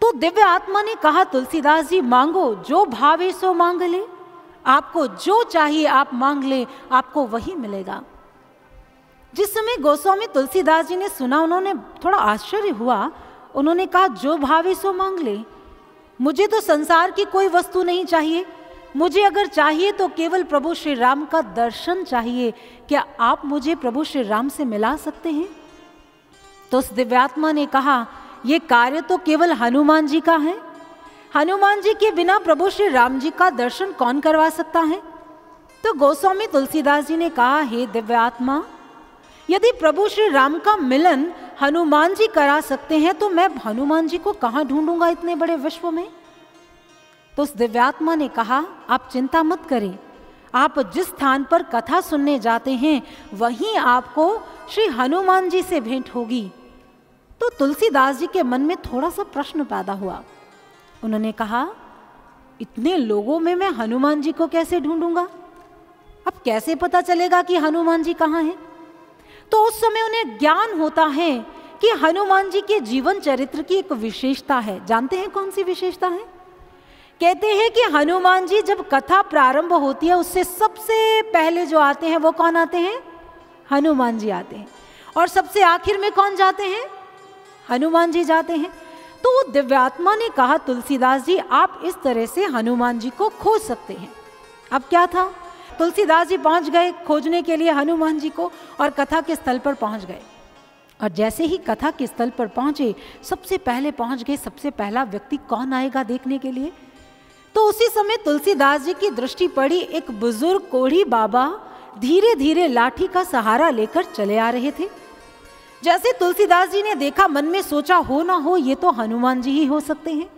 तो दिव्य आत्मा ने कहा, तुलसीदास जी मांगो, जो भावे सो मांग ले, आपको जो चाहिए आप मांग ले, आपको वही मिलेगा। जिस समय गोस्वामी तुलसीदास जी ने सुना उन्होंने थोड़ा आश्चर्य हुआ। उन्होंने कहा, जो भावे सो मांग ले, मुझे तो संसार की कोई वस्तु नहीं चाहिए, मुझे अगर चाहिए तो केवल प्रभु श्री राम का दर्शन चाहिए। क्या आप मुझे प्रभु श्री राम से मिला सकते हैं? तो उस दिव्यात्मा ने कहा, यह कार्य तो केवल हनुमान जी का है, हनुमान जी के बिना प्रभु श्री राम जी का दर्शन कौन करवा सकता है। तो गोस्वामी तुलसीदास जी ने कहा, हे दिव्यात्मा, यदि प्रभु श्री राम का मिलन हनुमान जी करा सकते हैं तो मैं हनुमान जी को कहाँ ढूंढूंगा इतने बड़े विश्व में। तो उस दिव्यात्मा ने कहा, आप चिंता मत करें, आप जिस स्थान पर कथा सुनने जाते हैं वहीं आपको श्री हनुमान जी से भेंट होगी। तो तुलसीदास जी के मन में थोड़ा सा प्रश्न पैदा हुआ। उन्होंने कहा, इतने लोगों में मैं हनुमान जी को कैसे ढूंढूंगा, अब कैसे पता चलेगा कि हनुमान जी कहाँ हैं? तो उस समय उन्हें ज्ञान होता है कि हनुमान जी के जीवन चरित्र की एक विशेषता है। जानते हैं कौन सी विशेषता है? कहते हैं कि हनुमान जी जब कथा प्रारंभ होती है उससे सबसे पहले जो आते हैं वो कौन आते हैं? हनुमान जी आते हैं। और सबसे आखिर में कौन जाते हैं? हनुमान जी जाते हैं। तो वो दिव्यात्मा ने कहा, तुलसीदास जी आप इस तरह से हनुमान जी को खोज सकते हैं। अब क्या था, तुलसीदास जी पहुंच गए खोजने के लिए हनुमान जी को और कथा के स्थल पर पहुंच गए। और जैसे ही कथा के स्थल पर पहुंचे, सबसे पहले पहुंच गए, सबसे पहला व्यक्ति कौन आएगा देखने के लिए? तो उसी समय तुलसीदास जी की दृष्टि पड़ी, एक बुजुर्ग कोढ़ी बाबा धीरे धीरे लाठी का सहारा लेकर चले आ रहे थे। जैसे तुलसीदास जी ने देखा, मन में सोचा हो ना हो ये तो हनुमान जी ही हो सकते हैं,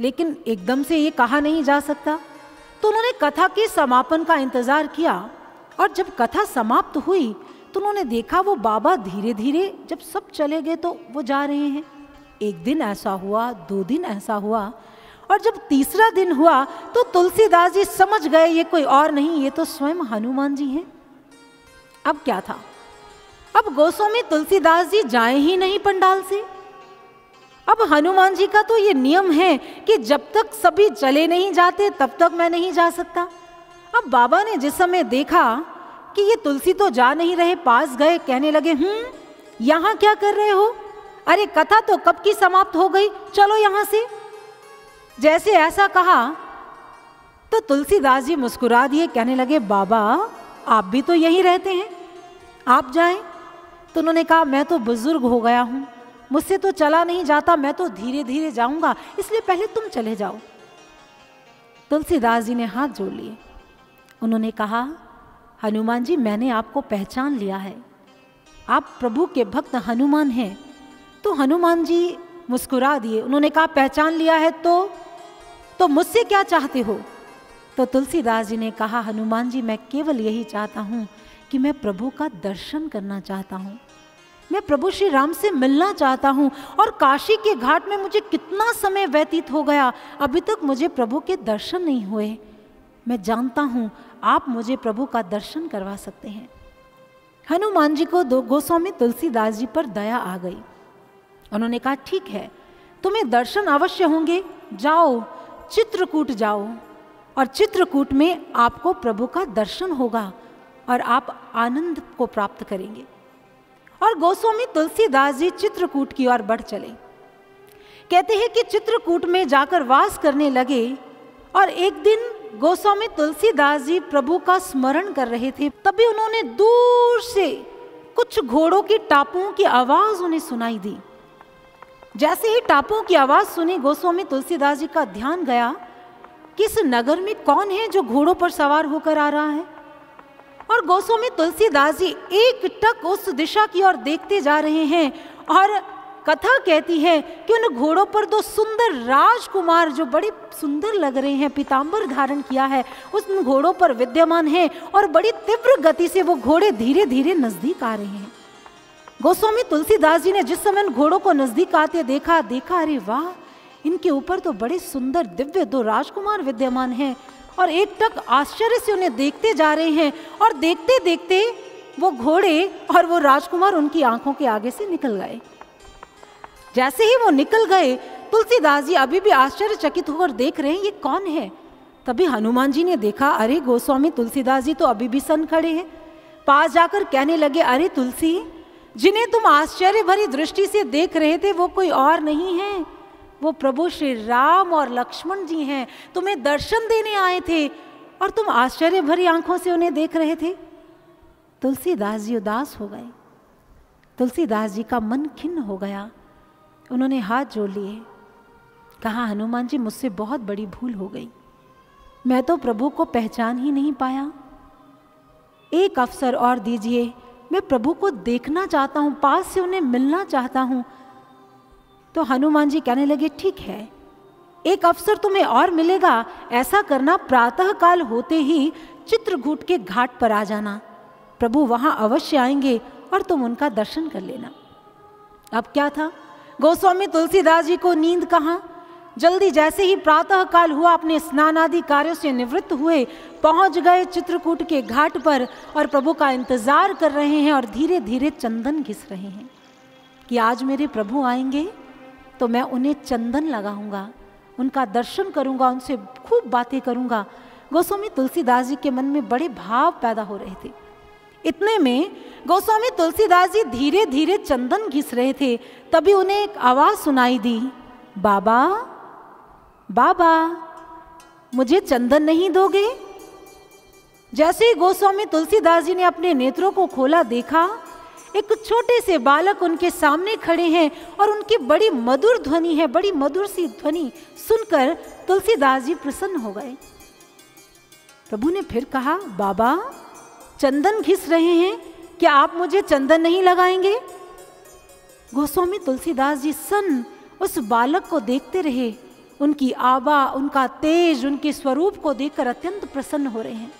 लेकिन एकदम से ये कहा नहीं जा सकता। तो उन्होंने कथा के समापन का इंतजार किया और जब कथा समाप्त हुई तो उन्होंने देखा वो बाबा धीरे धीरे जब सब चले गए तो वो जा रहे हैं। एक दिन ऐसा हुआ, दो दिन ऐसा हुआ और जब तीसरा दिन हुआ तो तुलसीदास जी समझ गए ये कोई और नहीं, ये तो स्वयं हनुमान जी हैं। अब क्या था, अब गोस्वामी तुलसीदास जी जाए ही नहीं पंडाल से। अब हनुमान जी का तो ये नियम है कि जब तक सभी चले नहीं जाते तब तक मैं नहीं जा सकता। अब बाबा ने जिस समय देखा कि ये तुलसी तो जा नहीं रहे, पास गए, कहने लगे यहाँ क्या कर रहे हो, अरे कथा तो कब की समाप्त हो गई, चलो यहाँ से। जैसे ऐसा कहा तो तुलसीदास जी मुस्कुरा दिए, कहने लगे बाबा आप भी तो यहीं रहते हैं, आप जाएं। तो उन्होंने कहा मैं तो बुजुर्ग हो गया हूँ, मुझसे तो चला नहीं जाता, मैं तो धीरे धीरे जाऊँगा, इसलिए पहले तुम चले जाओ। तुलसीदास जी ने हाथ जोड़ लिए, उन्होंने कहा हनुमान जी मैंने आपको पहचान लिया है, आप प्रभु के भक्त हनुमान हैं। तो हनुमान जी मुस्कुरा दिए, उन्होंने कहा पहचान लिया है तो मुझसे क्या चाहते हो। तो तुलसीदास जी ने कहा हनुमान जी मैं केवल यही चाहता हूँ कि मैं प्रभु का दर्शन करना चाहता हूँ, मैं प्रभु श्री राम से मिलना चाहता हूँ, और काशी के घाट में मुझे कितना समय व्यतीत हो गया, अभी तक मुझे प्रभु के दर्शन नहीं हुए। मैं जानता हूँ आप मुझे प्रभु का दर्शन करवा सकते हैं। हनुमान जी को गोस्वामी तुलसीदास जी पर दया आ गई, उन्होंने कहा ठीक है, तुम्हें दर्शन अवश्य होंगे, जाओ चित्रकूट जाओ, और चित्रकूट में आपको प्रभु का दर्शन होगा और आप आनंद को प्राप्त करेंगे। और गोस्वामी तुलसीदास जी चित्रकूट की ओर बढ़ चले। कहते हैं कि चित्रकूट में जाकर वास करने लगे, और एक दिन गोस्वामी तुलसीदास जी प्रभु का स्मरण कर रहे थे, तभी उन्होंने दूर से कुछ घोड़ों की टापों की आवाज़ उन्हें सुनाई दी। जैसे ही टापों की आवाज़ सुनी, गोस्वामी तुलसीदास जी का ध्यान गया कि इस नगर में कौन है जो घोड़ों पर सवार होकर आ रहा है। और गोस्वामी तुलसीदास जी एक टक उस दिशा की ओर देखते जा रहे हैं, और कथा कहती है कि उन घोड़ों पर दो सुंदर राजकुमार जो बड़े सुंदर लग रहे हैं, पीतांबर धारण किया है, उस घोड़ों पर विद्यमान हैं, और बड़ी तीव्र गति से वो घोड़े धीरे धीरे नज़दीक आ रहे हैं। गोस्वामी तुलसीदास जी ने जिस समय उन घोड़ों को नज़दीक आते देखा अरे वाह, इनके ऊपर तो बड़े सुंदर दिव्य दो राजकुमार विद्यमान हैं, और एक टक आश्चर्य से उन्हें देखते जा रहे हैं, और देखते देखते वो घोड़े और वो राजकुमार उनकी आंखों के आगे से निकल गए। जैसे ही वो निकल गए, तुलसीदास जी अभी भी आश्चर्यचकित होकर देख रहे हैं ये कौन है। तभी हनुमान जी ने देखा अरे गोस्वामी तुलसीदास जी तो अभी भी सन खड़े हैं, पास जाकर कहने लगे अरे तुलसी, जिन्हें तुम आश्चर्य भरी दृष्टि से देख रहे थे वो कोई और नहीं है, वो प्रभु श्री राम और लक्ष्मण जी हैं, तुम्हें दर्शन देने आए थे, और तुम आश्चर्य भरी आंखों से उन्हें देख रहे थे। तुलसीदास जी उदास हो गए, तुलसीदास जी का मन खिन्न हो गया, उन्होंने हाथ जोड़ लिए, कहा हनुमान जी मुझसे बहुत बड़ी भूल हो गई, मैं तो प्रभु को पहचान ही नहीं पाया, एक अवसर और दीजिए, मैं प्रभु को देखना चाहता हूँ, पास से उन्हें मिलना चाहता हूँ। तो हनुमान जी कहने लगे ठीक है, एक अवसर तुम्हें और मिलेगा, ऐसा करना प्रातःकाल होते ही चित्रकूट के घाट पर आ जाना, प्रभु वहाँ अवश्य आएंगे और तुम उनका दर्शन कर लेना। अब क्या था, गोस्वामी तुलसीदास जी को नींद कहाँ, जल्दी जैसे ही प्रातःकाल हुआ अपने स्नान आदि कार्यों से निवृत्त हुए, पहुंच गए चित्रकूट के घाट पर, और प्रभु का इंतजार कर रहे हैं, और धीरे धीरे चंदन घिस रहे हैं कि आज मेरे प्रभु आएंगे तो मैं उन्हें चंदन लगाऊंगा, उनका दर्शन करूंगा, उनसे खूब बातें करूंगा। गोस्वामी तुलसीदास जी के मन में बड़े भाव पैदा हो रहे थे। इतने में गोस्वामी तुलसीदास जी धीरे धीरे चंदन घिस रहे थे, तभी उन्हें एक आवाज़ सुनाई दी, बाबा बाबा मुझे चंदन नहीं दोगे। जैसे ही गोस्वामी तुलसीदास जी ने अपने नेत्रों को खोला, देखा एक छोटे से बालक उनके सामने खड़े हैं, और उनकी बड़ी मधुर ध्वनि है, बड़ी मधुर सी ध्वनि सुनकर तुलसीदास जी प्रसन्न हो गए। प्रभु ने फिर कहा बाबा चंदन घिस रहे हैं, क्या आप मुझे चंदन नहीं लगाएंगे। गोस्वामी तुलसीदास जी सन उस बालक को देखते रहे, उनकी आभा, उनका तेज, उनके स्वरूप को देखकर अत्यंत प्रसन्न हो रहे हैं।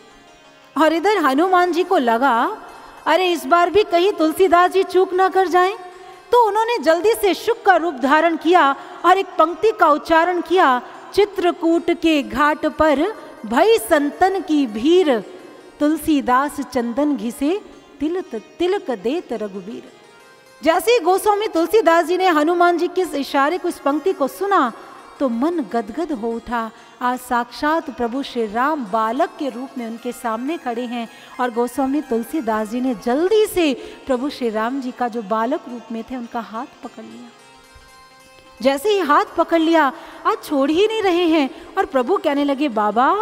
और इधर हनुमान जी को लगा अरे इस बार भी कहीं तुलसीदास जी चूक ना कर जाएं, तो उन्होंने जल्दी से शुक का रूप धारण किया और एक पंक्ति का उच्चारण किया, चित्रकूट के घाट पर भई संतन की भीड़, तुलसीदास चंदन घिसे तिलक तिलक देत रघुवीर। जैसे ही गोस्वामी तुलसीदास जी ने हनुमान जी के इस इशारे को, इस पंक्ति को सुना, तो मन गदगद हो उठा। आज साक्षात प्रभु श्री राम बालक के रूप में उनके सामने खड़े हैं और गोस्वामी तुलसीदास जी ने जल्दी से प्रभु श्री राम जी का जो बालक रूप में थे उनका हाथ पकड़ लिया। जैसे ही हाथ पकड़ लिया आज छोड़ ही नहीं रहे हैं और प्रभु कहने लगे, बाबा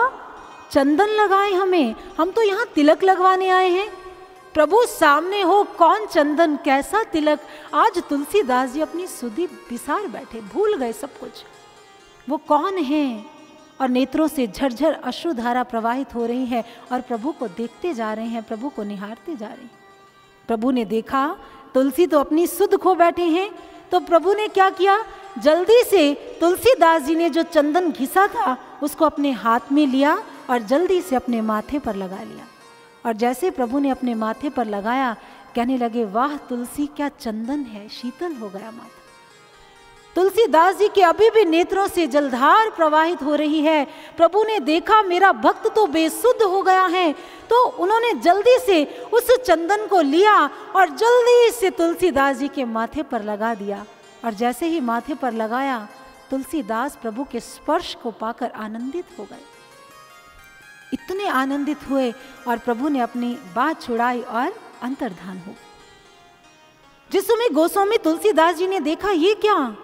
चंदन लगाए हमें, हम तो यहाँ तिलक लगवाने आए हैं। प्रभु सामने हो, कौन चंदन कैसा तिलक। आज तुलसीदास जी अपनी सुधि बिसार बैठे, भूल गए सब कुछ, वो कौन हैं। और नेत्रों से झरझर अश्रुधारा प्रवाहित हो रही है और प्रभु को देखते जा रहे हैं, प्रभु को निहारते जा रहे हैं। प्रभु ने देखा तुलसी तो अपनी सुध खो बैठे हैं, तो प्रभु ने क्या किया, जल्दी से तुलसीदास जी ने जो चंदन घिसा था उसको अपने हाथ में लिया और जल्दी से अपने माथे पर लगा लिया। और जैसे प्रभु ने अपने माथे पर लगाया, कहने लगे, वाह तुलसी क्या चंदन है, शीतल हो गया माथा। तुलसीदास जी के अभी भी नेत्रों से जलधार प्रवाहित हो रही है। प्रभु ने देखा मेरा भक्त तो बेसुध हो गया है, तो उन्होंने जल्दी से उस चंदन को लिया और जल्दी से तुलसीदास जी के माथे पर लगा दिया। और जैसे ही माथे पर लगाया, तुलसीदास प्रभु के स्पर्श को पाकर आनंदित हो गए, इतने आनंदित हुए और प्रभु ने अपनी बात छुड़ाई और अंतर्धान हो। जिस समय गोस्वामी तुलसीदास जी ने देखा, ये क्या,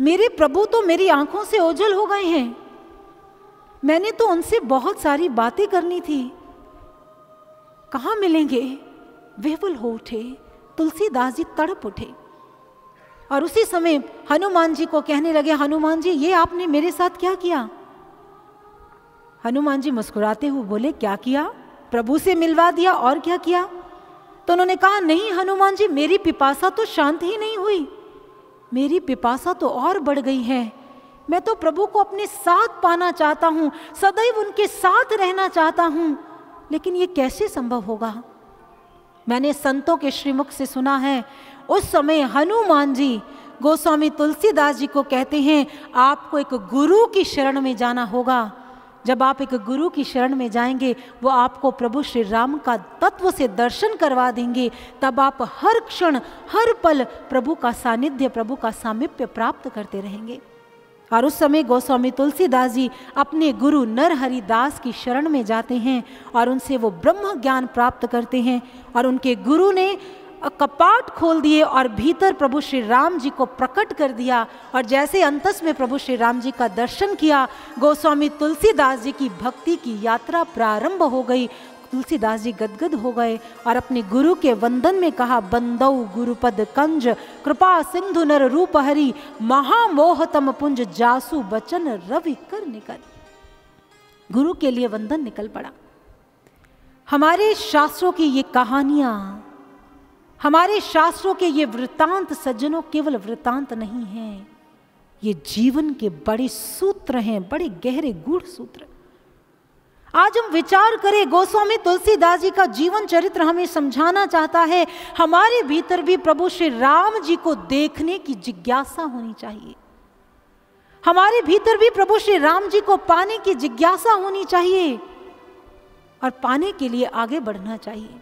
मेरे प्रभु तो मेरी आंखों से ओझल हो गए हैं, मैंने तो उनसे बहुत सारी बातें करनी थी, कहाँ मिलेंगे। विह्वल हो उठे तुलसीदास जी, तड़प उठे। और उसी समय हनुमान जी को कहने लगे, हनुमान जी ये आपने मेरे साथ क्या किया। हनुमान जी मुस्कुराते हुए बोले, क्या किया, प्रभु से मिलवा दिया और क्या किया। तो उन्होंने कहा, नहीं हनुमान जी मेरी पिपासा तो शांत ही नहीं हुई, मेरी पिपासा तो और बढ़ गई है, मैं तो प्रभु को अपने साथ पाना चाहता हूँ, सदैव उनके साथ रहना चाहता हूँ, लेकिन ये कैसे संभव होगा। मैंने संतों के श्रीमुख से सुना है। उस समय हनुमान जी गोस्वामी तुलसीदास जी को कहते हैं, आपको एक गुरु की शरण में जाना होगा। जब आप एक गुरु की शरण में जाएंगे, वो आपको प्रभु श्री राम का तत्व से दर्शन करवा देंगे, तब आप हर क्षण हर पल प्रभु का सानिध्य, प्रभु का सामीप्य प्राप्त करते रहेंगे। और उस समय गोस्वामी तुलसीदास जी अपने गुरु नरहरि दास की शरण में जाते हैं और उनसे वो ब्रह्म ज्ञान प्राप्त करते हैं। और उनके गुरु ने कपाट खोल दिए और भीतर प्रभु श्री राम जी को प्रकट कर दिया। और जैसे अंतस में प्रभु श्री राम जी का दर्शन किया, गोस्वामी तुलसीदास जी की भक्ति की यात्रा प्रारंभ हो गई। तुलसीदास जी गदगद हो गए और अपने गुरु के वंदन में कहा, बंदौ गुरुपद कंज कृपा सिंधु नर रूप हरि, महामोहतम पुंज जासु बचन रवि कर निकल। गुरु के लिए वंदन निकल पड़ा। हमारे शास्त्रों की ये कहानियाँ, हमारे शास्त्रों के ये वृत्तांत सज्जनों केवल वृत्तांत नहीं हैं, ये जीवन के बड़े सूत्र हैं, बड़े गहरे गूढ़ सूत्र। आज हम विचार करें, गोस्वामी तुलसीदास जी का जीवन चरित्र हमें समझाना चाहता है, हमारे भीतर भी प्रभु श्री राम जी को देखने की जिज्ञासा होनी चाहिए, हमारे भीतर भी प्रभु श्री राम जी को पाने की जिज्ञासा होनी चाहिए और पाने के लिए आगे बढ़ना चाहिए।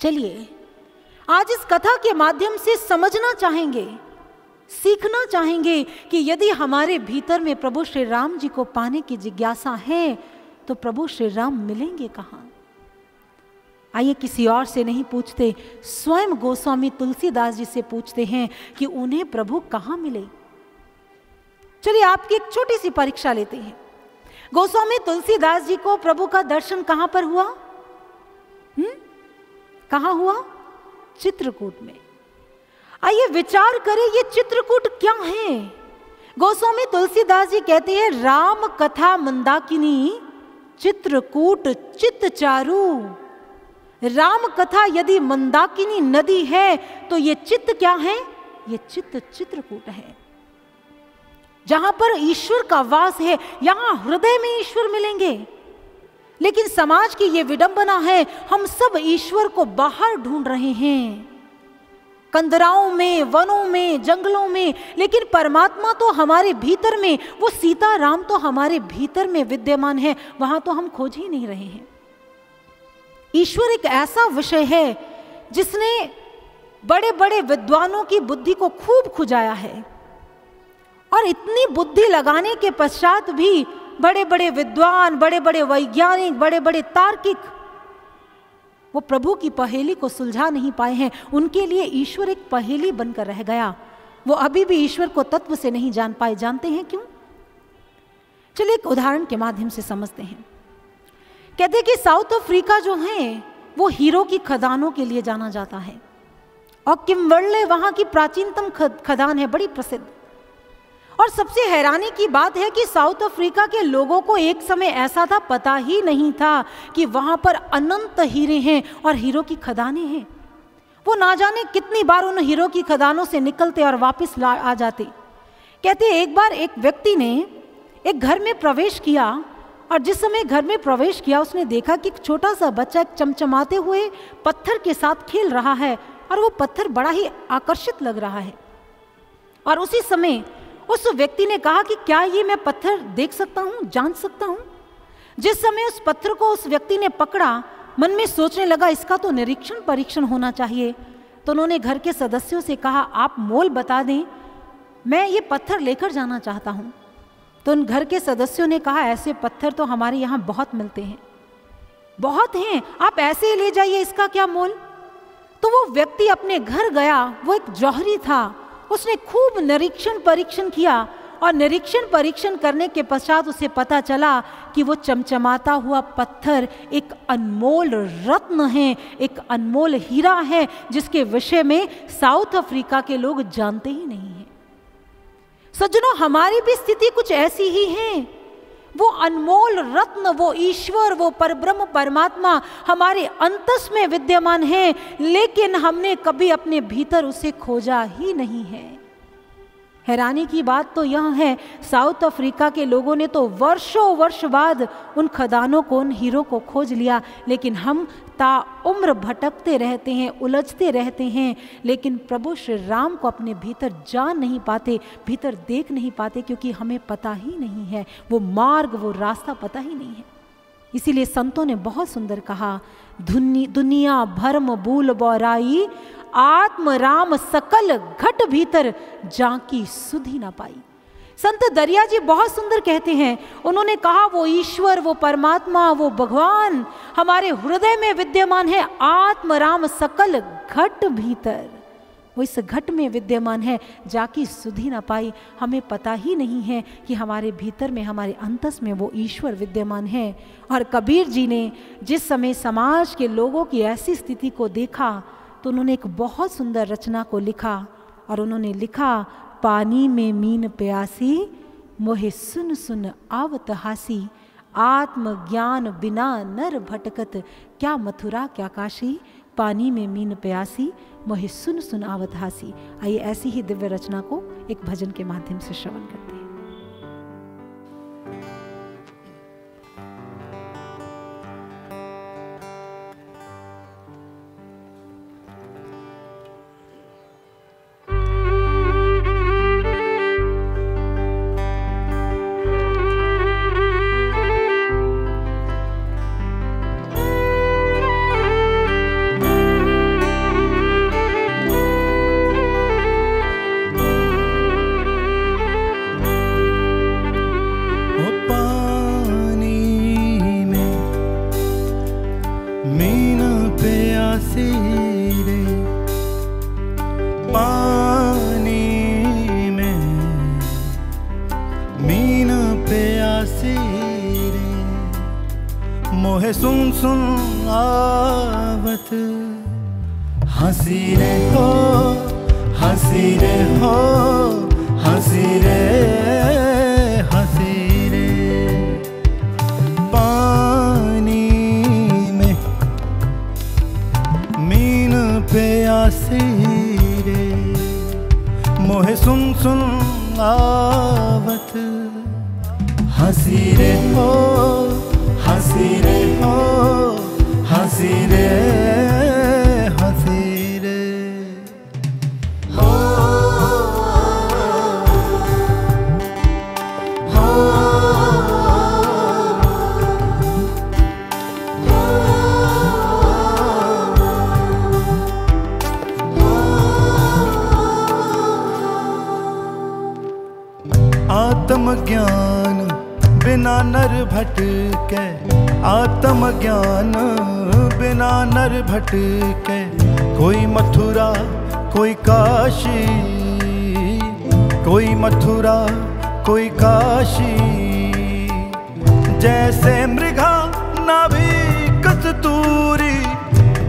चलिए आज इस कथा के माध्यम से समझना चाहेंगे, सीखना चाहेंगे कि यदि हमारे भीतर में प्रभु श्री राम जी को पाने की जिज्ञासा है, तो प्रभु श्री राम मिलेंगे कहाँ। आइए किसी और से नहीं पूछते, स्वयं गोस्वामी तुलसीदास जी से पूछते हैं कि उन्हें प्रभु कहाँ मिले। चलिए आपकी एक छोटी सी परीक्षा लेते हैं, गोस्वामी तुलसीदास जी को प्रभु का दर्शन कहाँ पर हुआ, कहाँ हुआ, चित्रकूट में। आइए विचार करें, ये चित्रकूट क्या है। गोस्वामी तुलसीदास जी कहते हैं, राम कथा मंदाकिनी चित्रकूट चित चारू। राम कथा यदि मंदाकिनी नदी है, तो ये चित क्या है, ये चित चित्रकूट है, जहां पर ईश्वर का वास है। यहां हृदय में ईश्वर मिलेंगे, लेकिन समाज की ये विडंबना है, हम सब ईश्वर को बाहर ढूंढ रहे हैं, कंदराओं में, वनों में, जंगलों में, लेकिन परमात्मा तो हमारे भीतर में, वो सीताराम तो हमारे भीतर में विद्यमान है, वहां तो हम खोज ही नहीं रहे हैं। ईश्वर एक ऐसा विषय है जिसने बड़े बड़े विद्वानों की बुद्धि को खूब खुजाया है और इतनी बुद्धि लगाने के पश्चात भी बड़े बड़े विद्वान, बड़े बड़े वैज्ञानिक, बड़े बड़े तार्किक वो प्रभु की पहेली को सुलझा नहीं पाए हैं। उनके लिए ईश्वर एक पहेली बनकर रह गया। वो अभी भी ईश्वर को तत्व से नहीं जान पाए। जानते हैं क्यों? चलिए एक उदाहरण के माध्यम से समझते हैं। कहते हैं कि साउथ अफ्रीका जो है वो हीरो की खदानों के लिए जाना जाता है और किम्बर्ले वहां की प्राचीनतम खदान है, बड़ी प्रसिद्ध। और सबसे हैरानी की बात है कि साउथ अफ्रीका के लोगों को एक समय ऐसा था, पता ही नहीं था कि वहां पर अनंत हीरे हैं और हीरो की खदानें हैं। वो ना जाने कितनी बार उन हीरो की खदानों से निकलते और वापस आ जाते। कहते एक बार एक व्यक्ति ने एक घर में प्रवेश किया और जिस समय घर में प्रवेश किया उसने देखा कि एक छोटा सा बच्चा एक चमचमाते हुए पत्थर के साथ खेल रहा है और वो पत्थर बड़ा ही आकर्षित लग रहा है। और उसी समय उस व्यक्ति ने कहा कि क्या ये मैं पत्थर देख सकता हूँ, जान सकता हूँ। जिस समय उस पत्थर को उस व्यक्ति ने पकड़ा, मन में सोचने लगा इसका तो निरीक्षण परीक्षण होना चाहिए। तो उन्होंने घर के सदस्यों से कहा आप मोल बता दें, मैं ये पत्थर लेकर जाना चाहता हूँ। तो उन घर के सदस्यों ने कहा ऐसे पत्थर तो हमारे यहाँ बहुत मिलते हैं, बहुत हैं, आप ऐसे ही ले जाइए, इसका क्या मोल। तो वो व्यक्ति अपने घर गया। वो एक जौहरी था, उसने खूब निरीक्षण परीक्षण किया और निरीक्षण परीक्षण करने के पश्चात उसे पता चला कि वो चमचमाता हुआ पत्थर एक अनमोल रत्न है, एक अनमोल हीरा है, जिसके विषय में साउथ अफ्रीका के लोग जानते ही नहीं हैं। सज्जनों, हमारी भी स्थिति कुछ ऐसी ही है। वो अनमोल रत्न, वो ईश्वर, वो परब्रह्म परमात्मा हमारे अंतस में विद्यमान है, लेकिन हमने कभी अपने भीतर उसे खोजा ही नहीं है। हैरानी की बात तो यह है, साउथ अफ्रीका के लोगों ने तो वर्षों वर्ष बाद उन खदानों को, उन हीरों को खोज लिया, लेकिन हम ताउम्र भटकते रहते हैं, उलझते रहते हैं, लेकिन प्रभु श्री राम को अपने भीतर जान नहीं पाते, भीतर देख नहीं पाते, क्योंकि हमें पता ही नहीं है वो मार्ग, वो रास्ता पता ही नहीं है। इसीलिए संतों ने बहुत सुंदर कहा, दुनिया भरम भूल बौराई, आत्म राम सकल घट भीतर, जाकी सुधी ना पाई। संत दरिया जी बहुत सुंदर कहते हैं, उन्होंने कहा वो ईश्वर, वो परमात्मा, वो भगवान हमारे हृदय में विद्यमान है, आत्म राम सकल घट भीतर, वो इस घट में विद्यमान है, जाकी सुधी ना पाई। हमें पता ही नहीं है कि हमारे भीतर में, हमारे अंतस में वो ईश्वर विद्यमान है। और कबीर जी ने जिस समय समाज के लोगों की ऐसी स्थिति को देखा तो उन्होंने एक बहुत सुंदर रचना को लिखा और उन्होंने लिखा, पानी में मीन प्यासी, मोहे सुन सुन आवत हासी, आत्मज्ञान बिना नर भटकत, क्या मथुरा क्या काशी, पानी में मीन प्यासी, मोहे सुन सुन आवत हासी। आइए ऐसी ही दिव्य रचना को एक भजन के माध्यम से श्रवण करते हैं। आत्मज्ञान बिना नर भटके, आत्मज्ञान बिना नर भटके। कोई मथुरा कोई काशी, कोई मथुरा कोई काशी। जैसे मृगा नाभि कस्तूरी,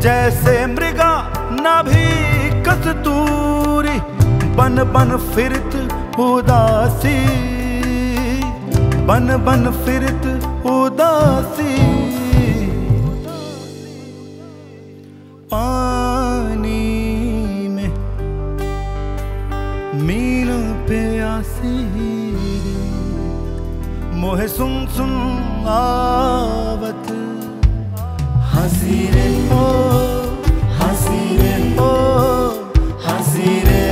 जैसे मृगा नाभि कस्तूरी। बन बन फिरत उदासी, बन बन फिरत उदासी। पानी में मीन प्यासी, मोहे सुन सुन आवत हंसी रे ओ हंसी रे ओ हंसी रे।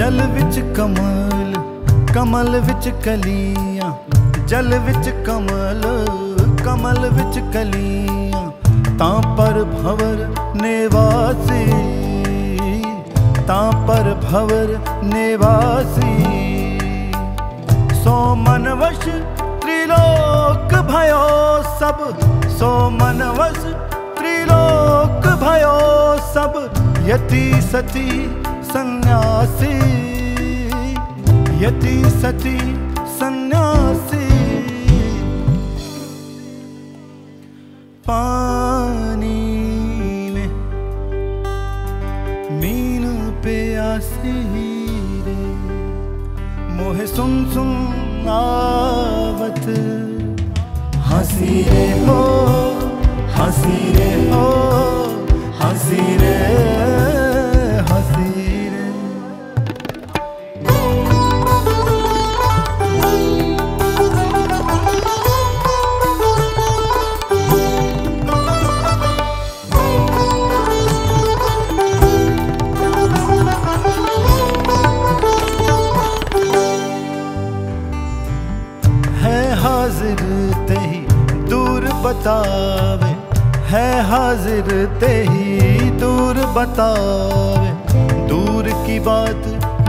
जल विच कमल कमल विच कलियां, जल विच कमल कमल विच कलियां। तां पर भंवर निवासी, तां पर भंवर निवासी। सो मन वश त्रिलोक भयो सब, सो मन वश त्रिलोक भयो सब। यति सती सन्यासी, यति सती सन्यासी। पानी में मीन प्यासी रे, मोहे सुन सुन आवत हंसी रे ओ हंसी रे ओ हंसी रे। हाजिर ही दूर बतावे, है हाजिर ते ही दूर बतावे। दूर की बात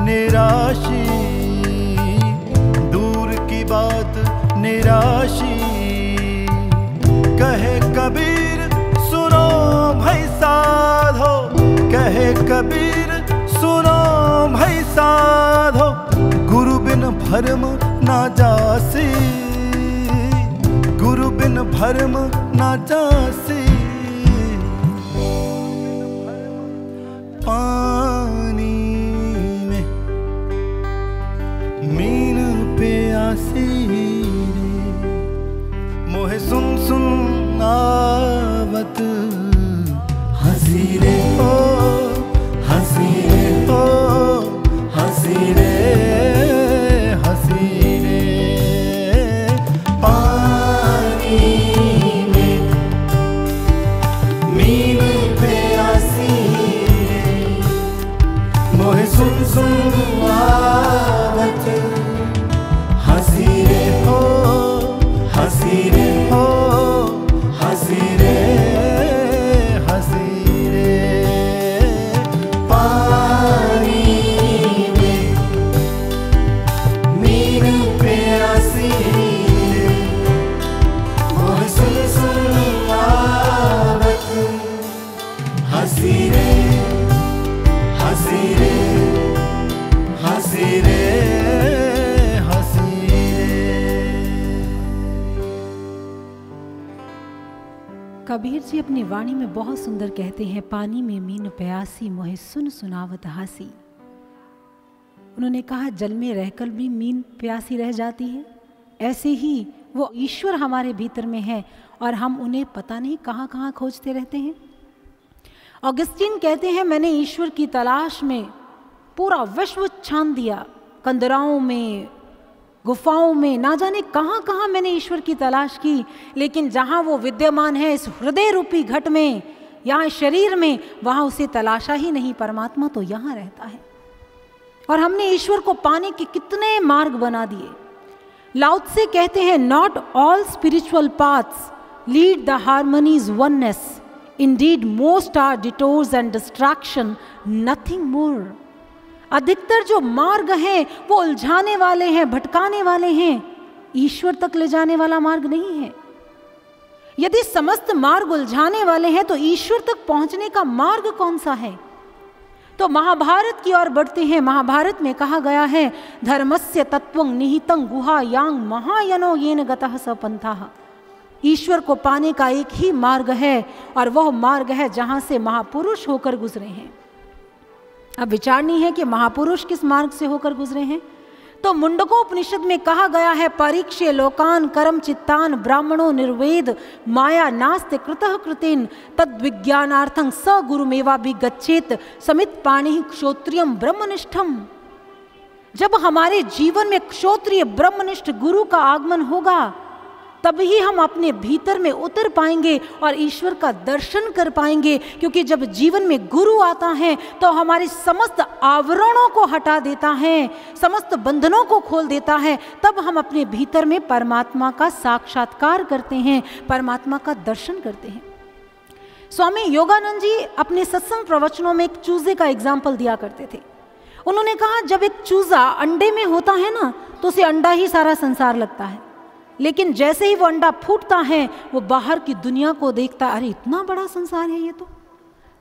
निराशी, दूर की बात निराशी। कहे कबीर सुनो भाई साधो, कहे कबीर सुनो भाई साधो। गुरु बिन भरम ना जासी, गुरु बिन भरम ना जासी। पानी में मीन प्यासी रे, मोहे सुन सुन आवत हंसी रे ओ हंसी रे ओ हंसी रे। कबीर जी अपनी वाणी में बहुत सुंदर कहते हैं, पानी में मीन प्यासी मोहे सुन सुनावत हासी। उन्होंने कहा जल में रहकर भी मीन प्यासी रह जाती है, ऐसे ही वो ईश्वर हमारे भीतर में है और हम उन्हें पता नहीं कहाँ कहाँ खोजते रहते हैं। ऑगस्टीन कहते हैं मैंने ईश्वर की तलाश में पूरा विश्व छान दिया कंदराओं में, गुफाओं में, ना जाने कहाँ कहाँ मैंने ईश्वर की तलाश की, लेकिन जहाँ वो विद्यमान है इस हृदय रूपी घट में, यहाँ शरीर में, वहाँ उसे तलाशा ही नहीं, परमात्मा तो यहाँ रहता है। और हमने ईश्वर को पाने के कितने मार्ग बना दिए। लाउत्से कहते हैं, not all spiritual paths lead the harmonies oneness, indeed most are detours and distraction, nothing more. अधिकतर जो मार्ग हैं वो उलझाने वाले हैं, भटकाने वाले हैं, ईश्वर तक ले जाने वाला मार्ग नहीं है। यदि समस्त मार्ग उलझाने वाले हैं तो ईश्वर तक पहुंचने का मार्ग कौन सा है? तो महाभारत की ओर बढ़ते हैं। महाभारत में कहा गया है, धर्मस्य तत्वं निहितं गुहा यांग महायनो येन गतः स पंथाः। ईश्वर को पाने का एक ही मार्ग है और वह मार्ग है जहां से महापुरुष होकर गुजरे हैं। अब विचारनी है कि महापुरुष किस मार्ग से होकर गुजरे हैं। तो मुंडकोपनिषद में कहा गया है, परीक्षे लोकान कर्म चित्तान ब्राह्मणो निर्वेद माया नास्ति कृतः कृतेन तद्विज्ञानार्थं स गुरुमेवाभिगच्छेत समित पाणिः क्षोत्रियं ब्रह्मनिष्ठम। जब हमारे जीवन में क्षोत्रिय ब्रह्मनिष्ठ गुरु का आगमन होगा तभी हम अपने भीतर में उतर पाएंगे और ईश्वर का दर्शन कर पाएंगे। क्योंकि जब जीवन में गुरु आता है तो हमारे समस्त आवरणों को हटा देता है, समस्त बंधनों को खोल देता है। तब हम अपने भीतर में परमात्मा का साक्षात्कार करते हैं, परमात्मा का दर्शन करते हैं। स्वामी योगानंद जी अपने सत्संग प्रवचनों में एक चूजे का एग्जाम्पल दिया करते थे। उन्होंने कहा, जब एक चूजा अंडे में होता है ना तो उसे अंडा ही सारा संसार लगता है, लेकिन जैसे ही वो अंडा फूटता है वो बाहर की दुनिया को देखता, अरे इतना बड़ा संसार है ये तो।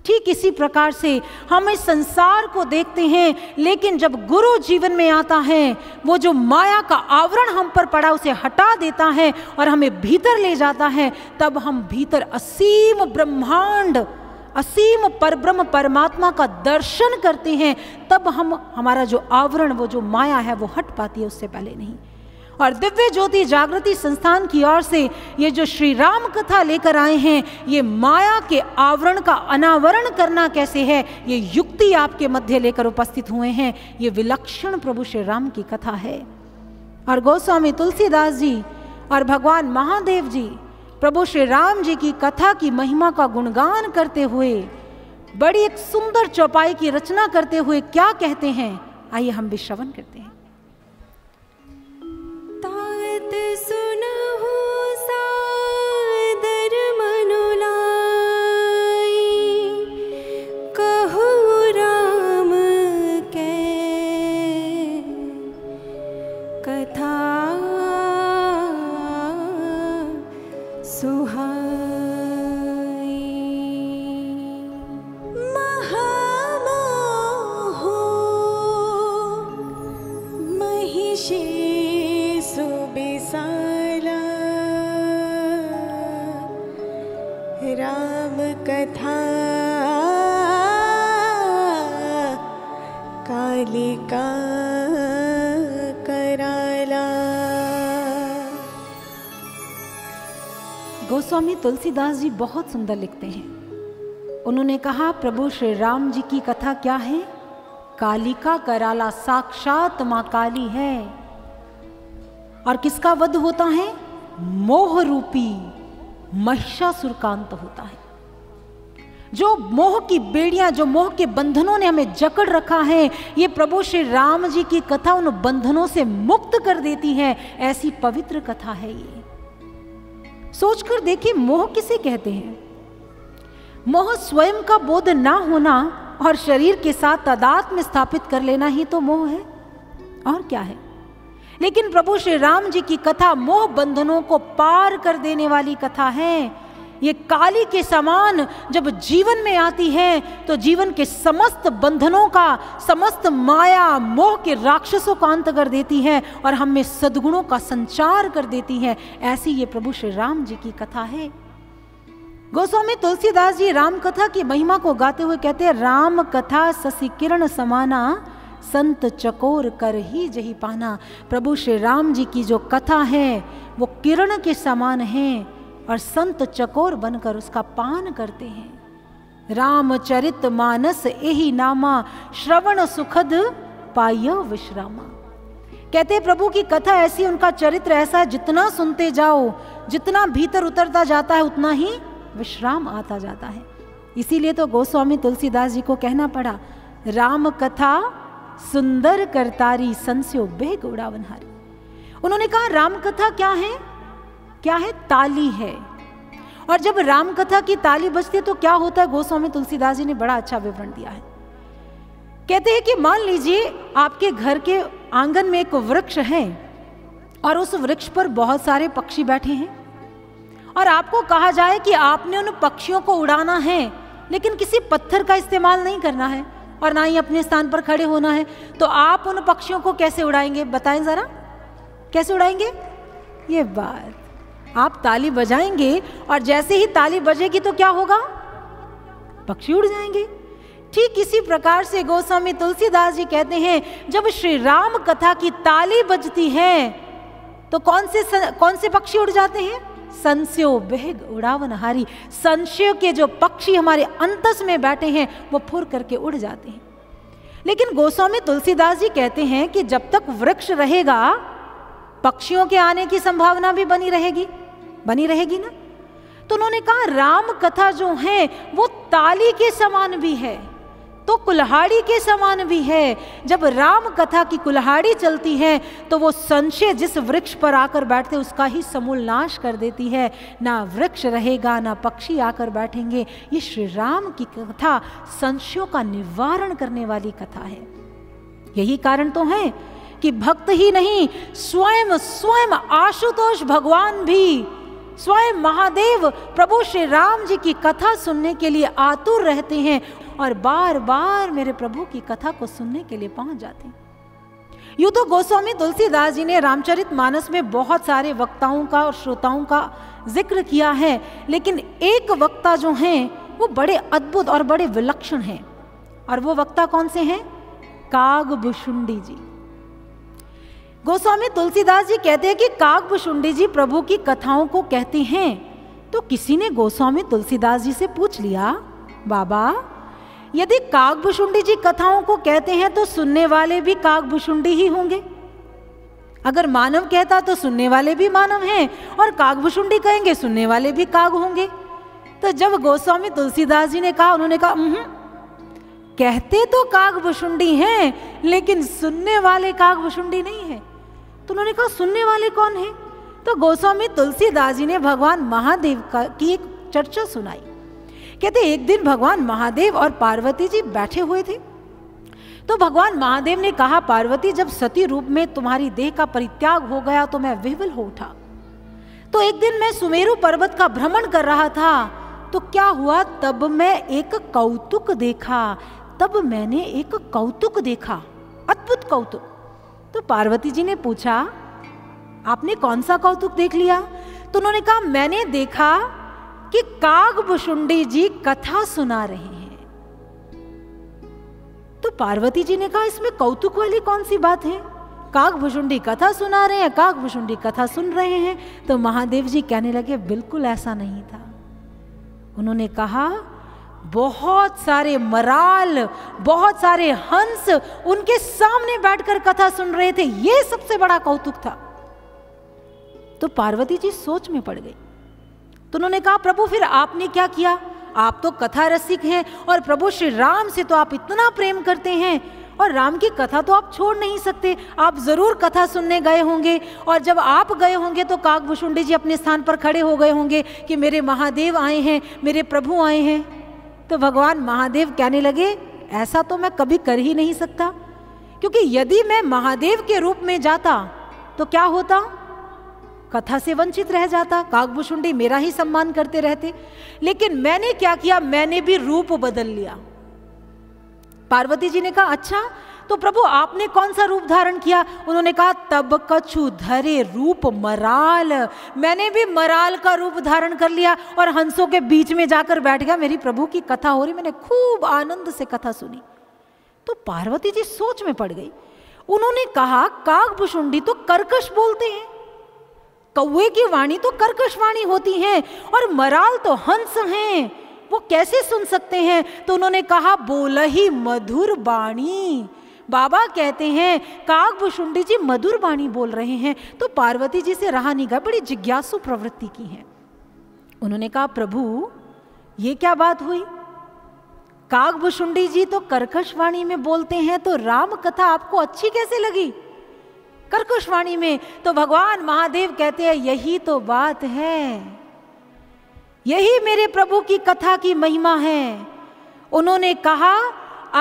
ठीक इसी प्रकार से हम इस संसार को देखते हैं, लेकिन जब गुरु जीवन में आता है वो जो माया का आवरण हम पर पड़ा उसे हटा देता है और हमें भीतर ले जाता है। तब हम भीतर असीम ब्रह्मांड, असीम परब्रह्म परमात्मा का दर्शन करते हैं। तब हम, हमारा जो आवरण, वो जो माया है वो हट पाती है, उससे पहले नहीं। और दिव्य ज्योति जागृति संस्थान की ओर से ये जो श्री राम कथा लेकर आए हैं, ये माया के आवरण का अनावरण करना कैसे है, ये युक्ति आपके मध्य लेकर उपस्थित हुए हैं। ये विलक्षण प्रभु श्री राम की कथा है। और गोस्वामी तुलसीदास जी और भगवान महादेव जी प्रभु श्री राम जी की कथा की महिमा का गुणगान करते हुए बड़ी एक सुंदर चौपाई की रचना करते हुए क्या कहते हैं, आइए हम भी श्रवण करते हैं। सुनहु सादर मनु लाई, कहु राम के कथा सुहा। कथा कालिका कराला। गोस्वामी तुलसीदास जी बहुत सुंदर लिखते हैं। उन्होंने कहा, प्रभु श्री राम जी की कथा क्या है? कालिका कराला, साक्षात माँ काली है। और किसका वध होता है? मोह रूपी महिषासुरकांत होता है। जो मोह की बेड़ियां, जो मोह के बंधनों ने हमें जकड़ रखा है, ये प्रभु श्री राम जी की कथा उन बंधनों से मुक्त कर देती है। ऐसी पवित्र कथा है ये। सोचकर देखिए, मोह किसे कहते हैं? मोह स्वयं का बोध ना होना और शरीर के साथ तादात्म्य में स्थापित कर लेना ही तो मोह है, और क्या है। लेकिन प्रभु श्री राम जी की कथा मोह बंधनों को पार कर देने वाली कथा है। ये काली के समान जब जीवन में आती है तो जीवन के समस्त बंधनों का, समस्त माया मोह के राक्षसों का अंत कर देती है और हम में सद्गुणों का संचार कर देती है। ऐसी ये प्रभु श्री राम जी की कथा है। गोस्वामी तुलसीदास जी राम कथा की महिमा को गाते हुए कहते हैं, राम कथा शशि किरण समाना, संत चकोर कर ही जही पाना। प्रभु श्री राम जी की जो कथा है वो किरण के समान है और संत चकोर बनकर उसका पान करते हैं। रामचरित मानस एही नामा, श्रवण सुखद पाय विश्रामा। कहते हैं प्रभु की कथा ऐसी, उनका चरित्र ऐसा है, जितना सुनते जाओ, जितना भीतर उतरता जाता है, उतना ही विश्राम आता जाता है। इसीलिए तो गोस्वामी तुलसीदास जी को कहना पड़ा, राम कथा सुंदर करतारी संस्यो बेग उड़ावनहारी। उन्होंने कहा राम कथा क्या है? क्या है? ताली है। और जब राम कथा की ताली बजती है तो क्या होता है, गोस्वामी तुलसीदास जी ने बड़ा अच्छा विवरण दिया है। कहते हैं कि मान लीजिए आपके घर के आंगन में एक वृक्ष है और उस वृक्ष पर बहुत सारे पक्षी बैठे हैं और आपको कहा जाए कि आपने उन पक्षियों को उड़ाना है, लेकिन किसी पत्थर का इस्तेमाल नहीं करना है और ना ही अपने स्थान पर खड़े होना है, तो आप उन पक्षियों को कैसे उड़ाएंगे? बताएं ज़रा, कैसे उड़ाएंगे? ये बात आप ताली बजाएंगे और जैसे ही ताली बजेगी तो क्या होगा? पक्षी उड़ जाएंगे। ठीक इसी प्रकार से गोस्वामी तुलसीदास जी कहते हैं, जब श्री राम कथा की ताली बजती है तो कौन से पक्षी उड़ जाते हैं? संशयो बेग उड़ावनहारी। संशय के जो पक्षी हमारे अंतस में बैठे हैं वो फुर करके उड़ जाते हैं। लेकिन गोस्वामी तुलसीदास जी कहते हैं कि जब तक वृक्ष रहेगा पक्षियों के आने की संभावना भी बनी रहेगी ना। तो उन्होंने कहा राम कथा जो है वो ताली के समान भी है, तो कुल्हाड़ी के समान भी है। जब राम कथा की कुल्हाड़ी चलती है तो वो संशय जिस वृक्ष पर आकर बैठते उसका ही समूल नाश कर देती है। ना वृक्ष रहेगा ना पक्षी आकर बैठेंगे। ये श्री राम की कथा संशयों का निवारण करने वाली कथा है। यही कारण तो है कि भक्त ही नहीं, स्वयं आशुतोष भगवान भी, स्वयं महादेव प्रभु श्री राम जी की कथा सुनने के लिए आतुर रहते हैं और बार बार मेरे प्रभु की कथा को सुनने के लिए पहुंच जाते हैं। यूँ तो गोस्वामी तुलसीदास जी ने रामचरितमानस में बहुत सारे वक्ताओं का और श्रोताओं का जिक्र किया है, लेकिन एक वक्ता जो हैं वो बड़े अद्भुत और बड़े विलक्षण हैं। और वो वक्ता कौन से हैं? कागभुषुंडी जी। गोस्वामी तुलसीदास जी कहते हैं कि कागभुषुंडी जी प्रभु की कथाओं को कहते हैं। तो किसी ने गोस्वामी तुलसीदास जी से पूछ लिया, बाबा यदि कागभुषुंडी जी कथाओं को कहते हैं तो सुनने वाले भी कागभुषुंडी ही होंगे। अगर मानव कहता तो सुनने वाले भी मानव हैं और कागभुषुंडी कहेंगे सुनने वाले भी काग होंगे। तो जब गोस्वामी तुलसीदास जी ने कहा, उन्होंने कहा कहते तो कागभुषुंडी हैं लेकिन सुनने वाले कागभुषुंडी नहीं है। तो उन्होंने कहा सुनने वाले कौन हैं? तो गोस्वामी तुलसीदास जी ने भगवान महादेव की एक चर्चा सुनाई। कहते एक दिन भगवान महादेव और पार्वती जी बैठे हुए थे। तो भगवान महादेव ने कहा, पार्वती जब सती रूप में तुम्हारी देह का परित्याग हो गया तो मैं विह्वल हो उठा। तो एक दिन मैं सुमेरु पर्वत का भ्रमण कर रहा था, तो क्या हुआ, तब मैं एक कौतुक देखा। अद्भुत कौतुक। तो पार्वती जी ने पूछा, आपने कौन सा कौतुक देख लिया? तो उन्होंने कहा, मैंने देखा कि कागभुषुंडी जी कथा सुना रहे हैं। तो पार्वती जी ने कहा, इसमें कौतुक वाली कौन सी बात है? कागभुषुंडी कथा सुना रहे हैं, कागभुषुंडी कथा सुन रहे हैं। तो महादेव जी कहने लगे, बिल्कुल ऐसा नहीं था। उन्होंने कहा, बहुत सारे मराल, बहुत सारे हंस उनके सामने बैठकर कथा सुन रहे थे, यह सबसे बड़ा कौतुक था। तो पार्वती जी सोच में पड़ गई। तो उन्होंने कहा, प्रभु फिर आपने क्या किया? आप तो कथा रसिक हैं और प्रभु श्री राम से तो आप इतना प्रेम करते हैं और राम की कथा तो आप छोड़ नहीं सकते। आप जरूर कथा सुनने गए होंगे और जब आप गए होंगे तो कागभुषुंडी जी अपने स्थान पर खड़े हो गए होंगे कि मेरे महादेव आए हैं, मेरे प्रभु आए हैं। तो भगवान महादेव कहने लगे, ऐसा तो मैं कभी कर ही नहीं सकता, क्योंकि यदि मैं महादेव के रूप में जाता तो क्या होता, कथा से वंचित रह जाता, कागभुषुंडी मेरा ही सम्मान करते रहते। लेकिन मैंने क्या किया, मैंने भी रूप बदल लिया। पार्वती जी ने कहा, अच्छा तो प्रभु आपने कौन सा रूप धारण किया? उन्होंने कहा, तब कछु धरे रूप मराल। मैंने भी मराल का रूप धारण कर लिया और हंसों के बीच में जाकर बैठ गया। मेरी प्रभु की कथा हो रही, मैंने खूब आनंद से कथा सुनी। तो पार्वती जी सोच में पड़ गई। उन्होंने कहा, कागभुषुंडी तो कर्कश बोलते हैं, कौवे की वाणी तो कर्कश वाणी होती है और मराल तो हंस हैं, वो कैसे सुन सकते हैं? तो उन्होंने कहा, बोल ही मधुर वाणी, बाबा कहते हैं काकभुशुंडी जी मधुर वाणी बोल रहे हैं, तो पार्वती जी से रहा नहीं गया, बड़ी जिज्ञासु प्रवृत्ति की है। उन्होंने कहा प्रभु ये क्या बात हुई, काकभुशुंडी जी तो कर्कश वाणी में बोलते हैं तो राम कथा आपको अच्छी कैसे लगी कर्कश वाणी में? तो भगवान महादेव कहते हैं यही तो बात है, यही मेरे प्रभु की कथा की महिमा है। उन्होंने कहा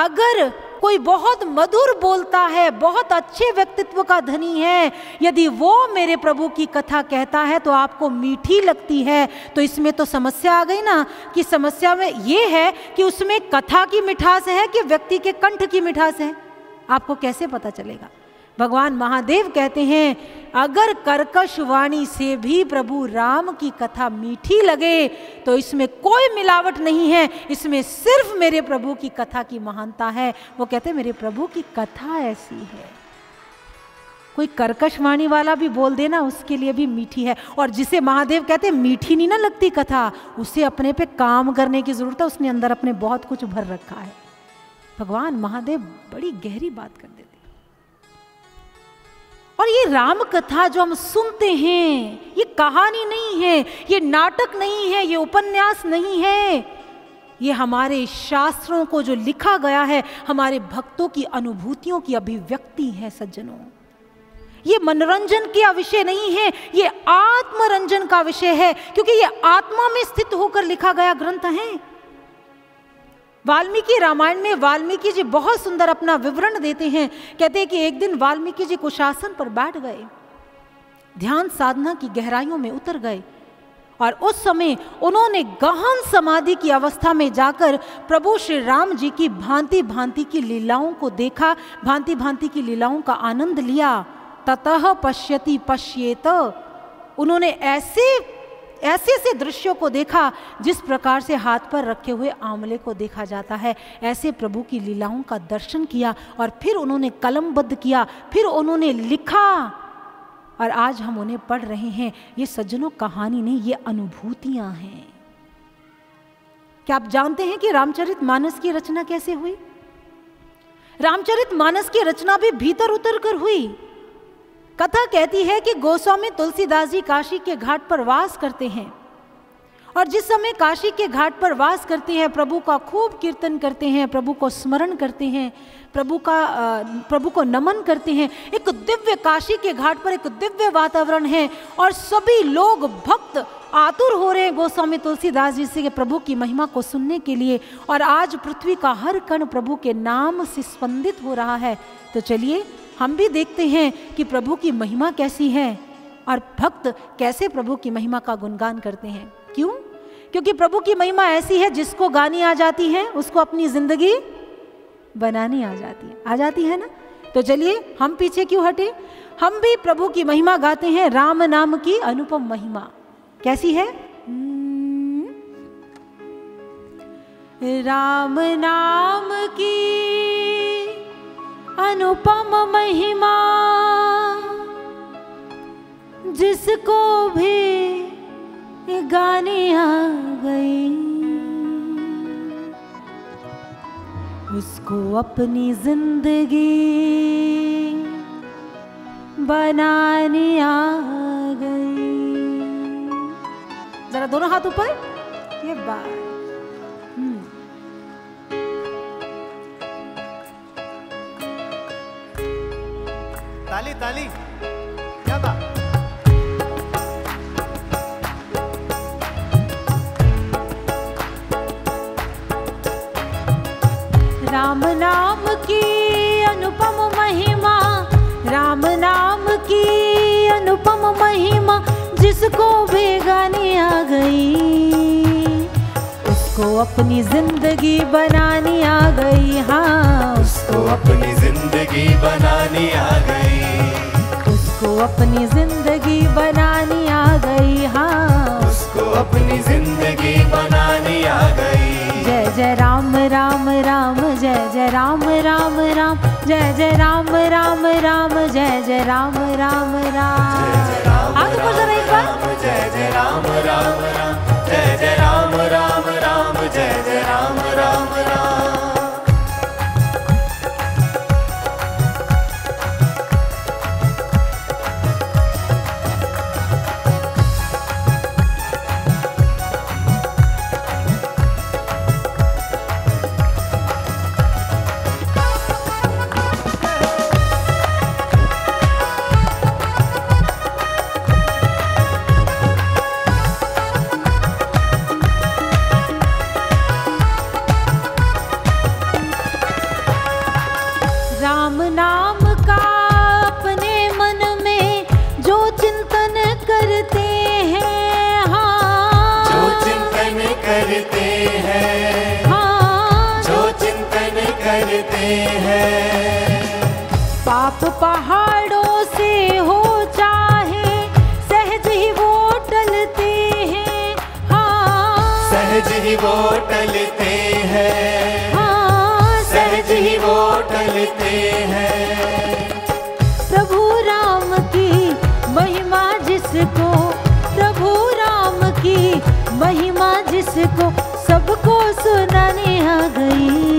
अगर कोई बहुत मधुर बोलता है, बहुत अच्छे व्यक्तित्व का धनी है, यदि वो मेरे प्रभु की कथा कहता है तो आपको मीठी लगती है, तो इसमें तो समस्या आ गई ना, कि समस्या में ये है कि उसमें कथा की मिठास है कि व्यक्ति के कंठ की मिठास है, आपको कैसे पता चलेगा? भगवान महादेव कहते हैं अगर कर्कश वाणी से भी प्रभु राम की कथा मीठी लगे तो इसमें कोई मिलावट नहीं है, इसमें सिर्फ मेरे प्रभु की कथा की महानता है। वो कहते हैं मेरे प्रभु की कथा ऐसी है, कोई कर्कश वाणी वाला भी बोल देना उसके लिए भी मीठी है, और जिसे महादेव कहते हैं मीठी नहीं ना लगती कथा, उसे अपने पे काम करने की जरूरत है, उसने अंदर अपने बहुत कुछ भर रखा है। भगवान महादेव बड़ी गहरी बात कर देते। और ये राम कथा जो हम सुनते हैं ये कहानी नहीं है, ये नाटक नहीं है, ये उपन्यास नहीं है, ये हमारे शास्त्रों को जो लिखा गया है, हमारे भक्तों की अनुभूतियों की अभिव्यक्ति है। सज्जनों, ये मनोरंजन का विषय नहीं है, ये आत्मरंजन का विषय है, क्योंकि ये आत्मा में स्थित होकर लिखा गया ग्रंथ है। वाल्मीकि रामायण में वाल्मीकि जी बहुत सुंदर अपना विवरण देते हैं। कहते हैं कि एक दिन वाल्मीकि जी कुशासन पर बैठ गए, ध्यान साधना की गहराइयों में उतर गए, और उस समय उन्होंने गहन समाधि की अवस्था में जाकर प्रभु श्री राम जी की भांति भांति की लीलाओं को देखा, भांति भांति की लीलाओं का आनंद लिया। ततः पश्यति पश्येत, उन्होंने ऐसे से दृश्यों को देखा जिस प्रकार से हाथ पर रखे हुए आंवले को देखा जाता है, ऐसे प्रभु की लीलाओं का दर्शन किया और फिर उन्होंने कलमबद्ध किया, फिर उन्होंने लिखा, और आज हम उन्हें पढ़ रहे हैं। ये सज्जनों कहानी नहीं, ये अनुभूतियां हैं। क्या आप जानते हैं कि रामचरितमानस की रचना कैसे हुई? रामचरितमानस की रचना भी भीतर उतर कर हुई। कथा कहती है कि गोस्वामी तुलसीदास जी काशी के घाट पर वास करते हैं, और जिस समय काशी के घाट पर वास करते हैं प्रभु का खूब कीर्तन करते हैं, प्रभु को स्मरण करते हैं, प्रभु को नमन करते हैं। एक दिव्य काशी के घाट पर एक दिव्य वातावरण है और सभी लोग भक्त आतुर हो रहे हैं गोस्वामी तुलसीदास जी से प्रभु की महिमा को सुनने के लिए, और आज पृथ्वी का हर कण प्रभु के नाम से स्पंदित हो रहा है। तो चलिए हम भी देखते हैं कि प्रभु की महिमा कैसी है और भक्त कैसे प्रभु की महिमा का गुणगान करते हैं। क्यों? क्योंकि प्रभु की महिमा ऐसी है जिसको गानी आ जाती है उसको अपनी जिंदगी बनानी आ जाती है ना। तो चलिए हम पीछे क्यों हटे, हम भी प्रभु की महिमा गाते हैं। राम नाम की अनुपम महिमा कैसी है? राम नाम की अनुपम महिमा, जिसको भी गाने आ गई उसको अपनी जिंदगी बनाने आ गई। जरा दोनों हाथ ऊपर, ये बात ताली ताली क्या बात। राम नाम की अनुपम महिमा, राम नाम की अनुपम महिमा, जिसको भी गाने आ गई उसको अपनी जिंदगी बनानी आ गई। हाँ, उसको अपनी जिंदगी बनानी आ गई, उसको अपनी जिंदगी बनानी आ गई। हाँ, उसको अपनी जिंदगी बनानी आ गई। जय जय राम राम राम, जय जय राम राम राम, जय जय राम राम राम, जय जय राम राम राम। आगे बोलो ना एक बार, जय जय राम राम राम, जय जय राम राम राम, जय जय राम राम राम। पहाड़ों से हो चाहे सहज ही वो टलते हैं, हाँ सहज ही वो टलते हैं, हाँ सहज ही वो टलते हैं। प्रभु राम की महिमा जिसको, प्रभु राम की महिमा जिसको सबको सुनाने आ गई,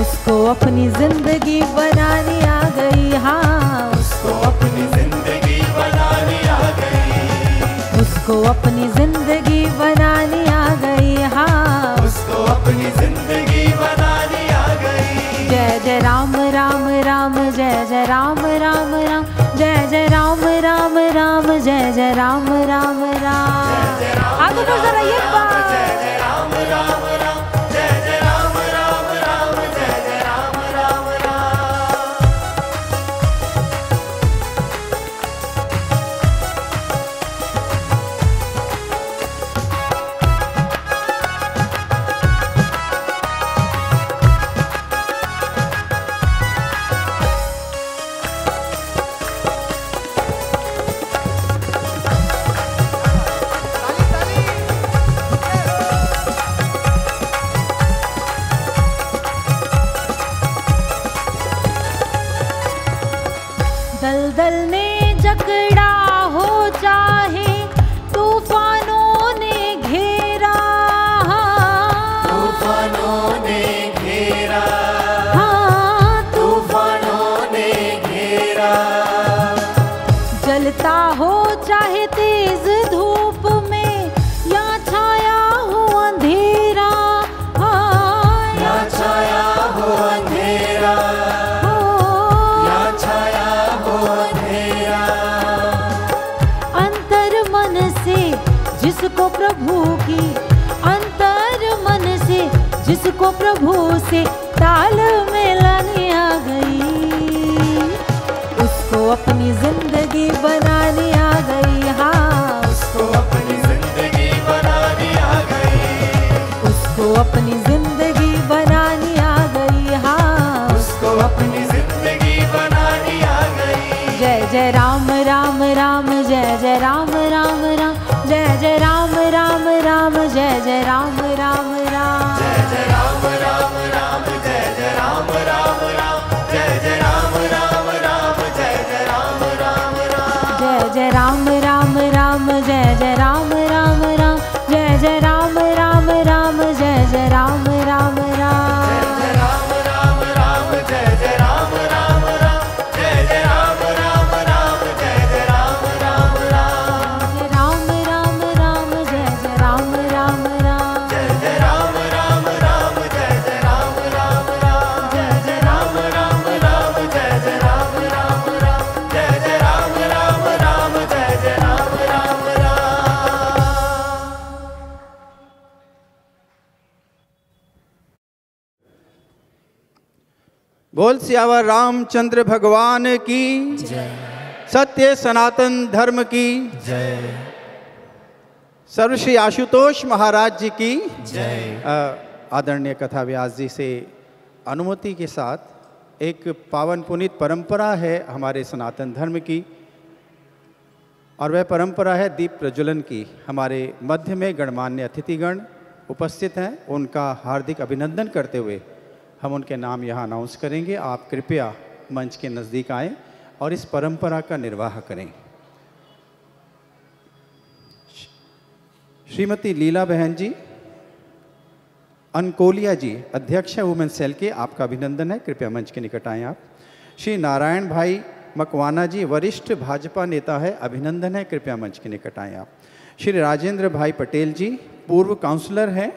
उसको अपनी जिंदगी बनाने आ गई, हाँ उसको अपनी जिंदगी बनाने आ गई, उसको अपनी जिंदगी बनाने आ गई, हाँ उसको अपनी जिंदगी बनाने आ गई। जय जय राम राम राम, जय जय राम राम राम, जय जय राम राम राम, जय जय राम राम राम। आगे तो जरा ये दलदल ने जकड़ा हो चाहे तूफानों ने घेरा, तूफानों ने घेरा, हाँ तूफानों ने घेरा। जलता हो चाहे तेज धूप में या छाया हो अंधेरा, हाँ या छाया हो अंधेरा, जिसको प्रभु की अंतर मन से, जिसको प्रभु से ताल मिलाने आ गई, उसको अपनी जिंदगी बनाने आ गई, हाँ उसको अपनी जिंदगी बनाने आ गई, उसको अपनी जिंदगी बनाने आ गई, हाँ उसको अपनी जिंदगी बनाने आ गई। जय जय राम राम राम, जय जय राम राम राम, जय जय राम राम राम, जय जय राम राम राम, जय जय राम राम राम, जय जय राम राम राम, जय जय राम राम राम, जय जय राम राम राम, जय जय राम राम राम, जय जय राम राम राम, जय जय राम राम राम, जय जय राम राम राम, जय जय राम राम राम, जय जय राम राम राम, जय जय राम राम राम, जय जय राम राम राम, जय राम बोल सियावर रामचंद्र भगवान की जय, सत्य सनातन धर्म की जय, सर्व श्री आशुतोष महाराज जी की जय। आदरणीय कथा व्यास जी से अनुमति के साथ, एक पावन पुनीत परंपरा है हमारे सनातन धर्म की, और वह परंपरा है दीप प्रज्वलन की। हमारे मध्य में गणमान्य अतिथिगण उपस्थित हैं, उनका हार्दिक अभिनंदन करते हुए हम उनके नाम यहाँ अनाउंस करेंगे। आप कृपया मंच के नज़दीक आएं और इस परंपरा का निर्वाह करें। श्रीमती लीला बहन जी अनकोलिया जी, अध्यक्ष है वुमेन सेल के, आपका अभिनंदन है, कृपया मंच के निकट आएं आप। श्री नारायण भाई मकवाना जी, वरिष्ठ भाजपा नेता है, अभिनंदन है, कृपया मंच के निकट आएं आप। श्री राजेंद्र भाई पटेल जी, पूर्व काउंसलर हैं,